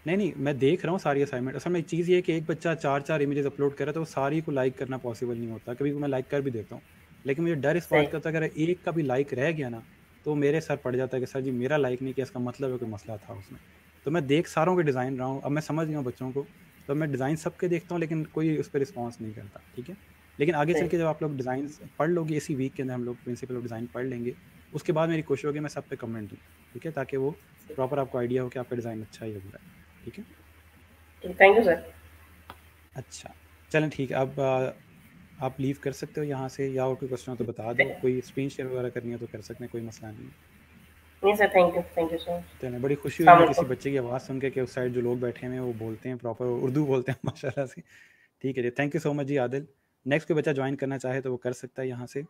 नहीं, मैं देख रहा हूँ सारी असाइनमेंट। असल में एक चीज़ ये है कि एक बच्चा चार इमेजेस अपलोड कर रहा है तो वो सारी को लाइक करना पॉसिबल नहीं होता। कभी मैं लाइक कर भी देता हूँ, लेकिन मुझे डर इस बात का था अगर एक का भी लाइक रह गया ना तो मेरे सर पड़ जाता है कि सर जी मेरा लाइक नहीं किया, इसका मतलब है कोई मसला था उसमें। तो मैं देख सारों के डिज़ाइन रहा हूँ, अब मैं समझ गया हूँ बच्चों को, तो मैं डिज़ाइन सबके देखता हूँ लेकिन कोई उस पर रिस्पॉन्स नहीं करता। ठीक है, लेकिन आगे चल के जब आप लोग डिज़ाइन पढ़ लोगे, इसी वीक के अंदर हम लोग प्रिंसिपल ऑफ डिज़ाइन पढ़ लेंगे, उसके बाद मेरी कोशिश होगी मैं सब पे कमेंट दूँ। ठीक है, ताकि वो प्रॉपर आपको आइडिया हो कि आपका डिज़ाइन अच्छा ही बुरा है। ठीक है, थैंक यू सर। अच्छा चलें, ठीक है, अब आप लीव कर सकते हो यहाँ से, या और कोई क्वेश्चन हो तो बता दो, कोई स्क्रीन शेयर वगैरह करनी है तो कर सकते हैं, कोई मसला नहीं। नहीं सर, थैंक यू सर। चलें, बड़ी खुशी हुई किसी बच्चे की आवाज़ सुन के कि उस साइड जो लोग बैठे हैं वो बोलते हैं प्रॉपर उर्दू बोलते हैं माशाल्लाह से। ठीक है जी, थैंक यू सो मच जी आदिल। नेक्स्ट कोई बच्चा ज्वाइन करना चाहे तो वो कर सकता है यहाँ से।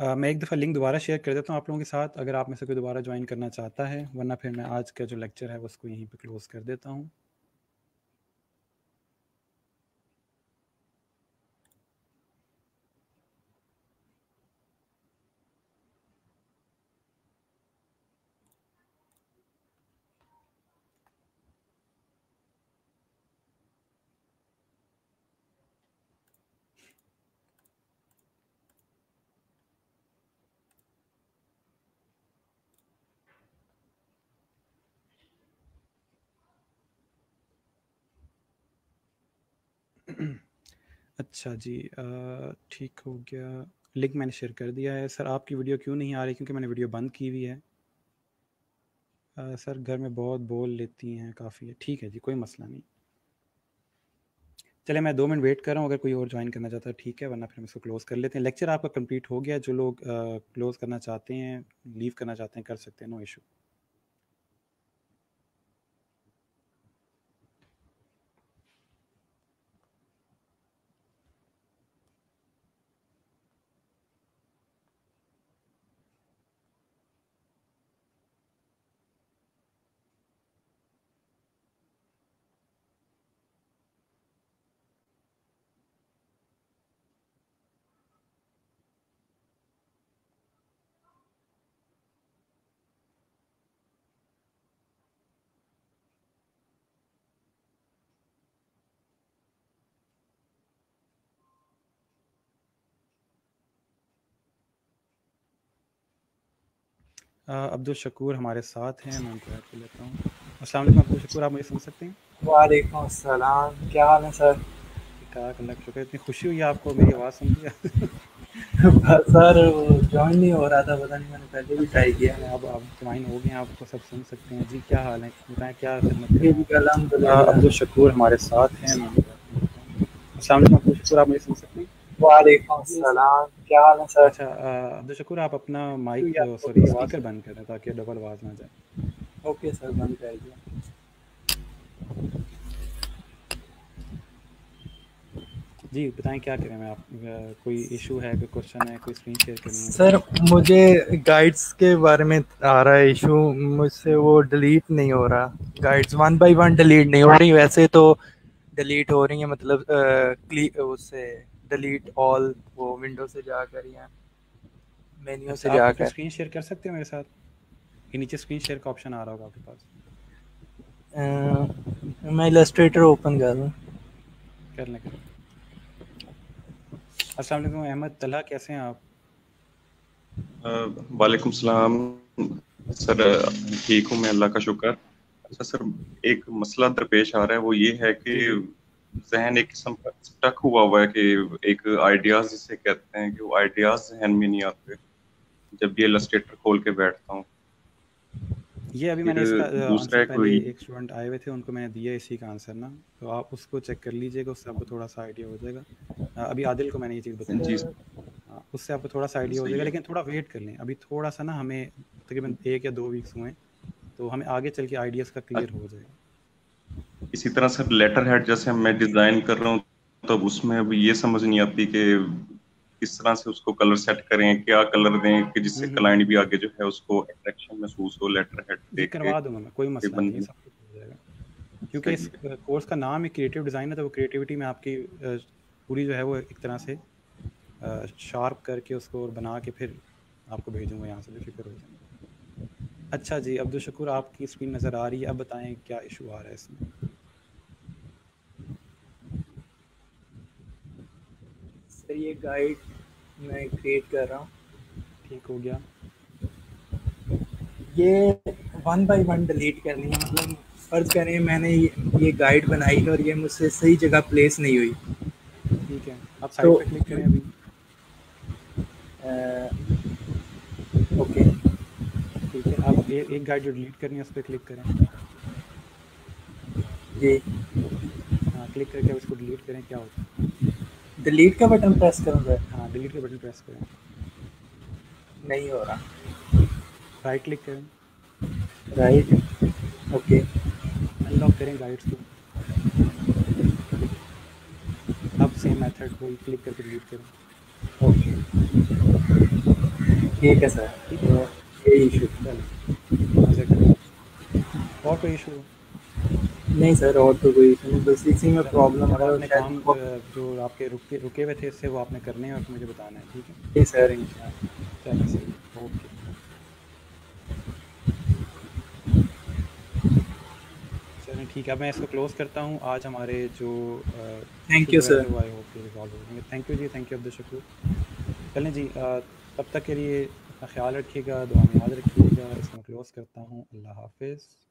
मैं एक दफ़ा लिंक दोबारा शेयर कर देता हूँ आप लोगों के साथ, अगर आप में से कोई दोबारा ज्वाइन करना चाहता है, वरना फिर मैं आज का जो लेक्चर है उसको यहीं पे क्लोज़ कर देता हूँ। अच्छा जी, ठीक हो गया, लिंक मैंने शेयर कर दिया है। सर आपकी वीडियो क्यों नहीं आ रही? क्योंकि मैंने वीडियो बंद की हुई है। सर घर में बहुत बोल लेती हैं काफ़ी है। ठीक है जी, कोई मसला नहीं। चले मैं 2 मिनट वेट कर रहा हूँ, अगर कोई और ज्वाइन करना चाहता है ठीक है, वरना फिर हम इसको क्लोज़ कर लेते हैं। लेक्चर आपका कंप्लीट हो गया, जो लोग क्लोज़ करना चाहते हैं, लीव करना चाहते हैं कर सकते हैं, नो इशू। अब्दुल शकूर हमारे साथ हैं, मैं उनको याद कर लेता हूँ। अस्सलाम वालेकुम अब्दुल शकूर, आप मुझे सुन सकते हैं? वालेकुम अस्सलाम, क्या हाल है सर? ठीक ठाक, अल्लाह का शुक्र। इतनी खुशी हुई आपको मेरी आवाज़ सुन के? सर ज्वाइन नहीं हो रहा था, पता नहीं, मैंने पहले भी ट्राई किया है। अब ज्वाइन हो गए, आपको सब सुन सकते हैं जी। क्या हाल है, बताएँ क्या खिदमत? अब्दुल शकूर हमारे साथ हैं, मैं अस्सलाम वालेकुम अब्दुल शकूर, आप मुझे सुन सकते हैं? वालेकुम सलाम, क्या हाल है सर? अच्छा अब्दुल शकूर, आप अपना माइक सॉरी स्पीकर बंद कर दें ताकि डबल आवाज़ ना जाए। ओके सर, बंद कर दिया जी। बताएं क्या करें, मैं आप कोई इशू है, कोई क्वेश्चन है, कोई स्क्रीन शेयर करनी है? सर मुझे गाइड्स के बारे में आ रहा है इशू, मुझसे वो डिलीट नहीं हो रहा, गाइड्स 1 बाई 1 डिलीट नहीं हो रही, वैसे तो डिलीट हो रही है, मतलब उससे डिलीट ऑल वो विंडो से जाकर या मेन्यू से जाकर। स्क्रीन शेयर कर सकते हैं मेरे साथ? ये नीचे स्क्रीन शेयर का ऑप्शन आ रहा होगा आपके पास। मैं इलस्ट्रेटर ओपन कर लूँ। कर लें, कर। अस्सलाम वालेकुम अहमद तल्हा, कैसे हैं आप? वालेकुम सलाम सर, ठीक हूँ मैं, अल्लाह का शुक्र। अच्छा सर, एक मसला दरपेश आ रहा है, वो ये है कि जहन एक किस्म का स्टक हुआ हुआ है कि एक आइडियाज़ जिसे कहते हैं कि वो आइडियाज़ जहन में नहीं आते जब ये इलस्ट्रेटर खोल के बैठता हूँ। ये अभी मैंने इसका पहले एक स्टूडेंट आए हुए थे, उनको मैंने दिया इसी का आंसर ना, तो आप उसको चेक कर लीजिएगा, उससे आपको थोड़ा सा आइडिया हो जाएगा। अभी आदिल को मैंने ये चीज़ बताई, उससे आपको थोड़ा सा आइडिया हो जाएगा, लेकिन थोड़ा वेट कर लें। अभी थोड़ा सा ना, हमें तकरीबन 1 या 2 वीक्स हुए, तो हमें आगे चल के आइडियाज़ का क्लियर हो जाएगा। इसी तरह सर लेटर हेड जैसे मैं डिज़ाइन कर रहा हूँ, तो उसमें अब ये समझ नहीं आती कि किस तरह से उसको कलर सेट करें, क्या कलर दें कि जिससे क्लाइंट भी आगे जो है उसको अट्रैक्शन महसूस हो। लेटर हेड देख करवा दूंगा मैं, कोई मसला नहीं, सब कुछ हो जाएगा। क्योंकि इस कोर्स का नाम ही क्रिएटिव डिज़ाइन है, तो वो क्रिएटिविटी में आपकी पूरी जो है वो एक तरह से शार्प करके उसको और बना के फिर आपको भेजूँगा यहाँ से, फिक्र हो जाएगा। अच्छा जी अब्दुल शकूर, आपकी स्क्रीन नज़र आ रही है, अब बताएं क्या इशू आ रहा है इसमें? सर ये गाइड मैं क्रिएट कर रहा हूँ। ठीक हो गया, ये 1 बाई 1 डिलीट करनी है, मतलब फर्ज करें मैंने ये गाइड बनाई और ये मुझसे सही जगह प्लेस नहीं हुई। ठीक है, आप साइड पे क्लिक करें अभी। ओके ठीक है, आप एक गाइड जो डिलीट करनी है उस पर क्लिक करें। जी हाँ, क्लिक करके उसको डिलीट करें। क्या होता है? डिलीट का बटन प्रेस करूँगा। हाँ, डिलीट का बटन प्रेस करें। नहीं हो रहा। राइट क्लिक करें। राइट, ओके, अनलॉक करें गाइड्स को। अब सेम मेथड को क्लिक करके डिलीट करें। ओके ठीक है सर, कोई इशू और कोई इशू नहीं सर, और तो कोई इशू नहीं, बस इसी में प्रॉब्लम आ रहा है। जो आपके रुके हुए थे इससे वो आपने करने हैं और मुझे बताना है, ठीक है? जी sir, thank you sir, okay. ठीक है, मैं इसको क्लोज करता हूँ। आज हमारे जो thank you sir, I hope कि रिजॉल्व हो जाएंगे। थैंक यू जी, थैंक यू अब शुक्र। चलें जी, तब तक के लिए अपना ख्याल रखिएगा, दुआ में याद रखिएगा। इसको क्लोज़ करता हूँ। अल्लाह हाफिज़।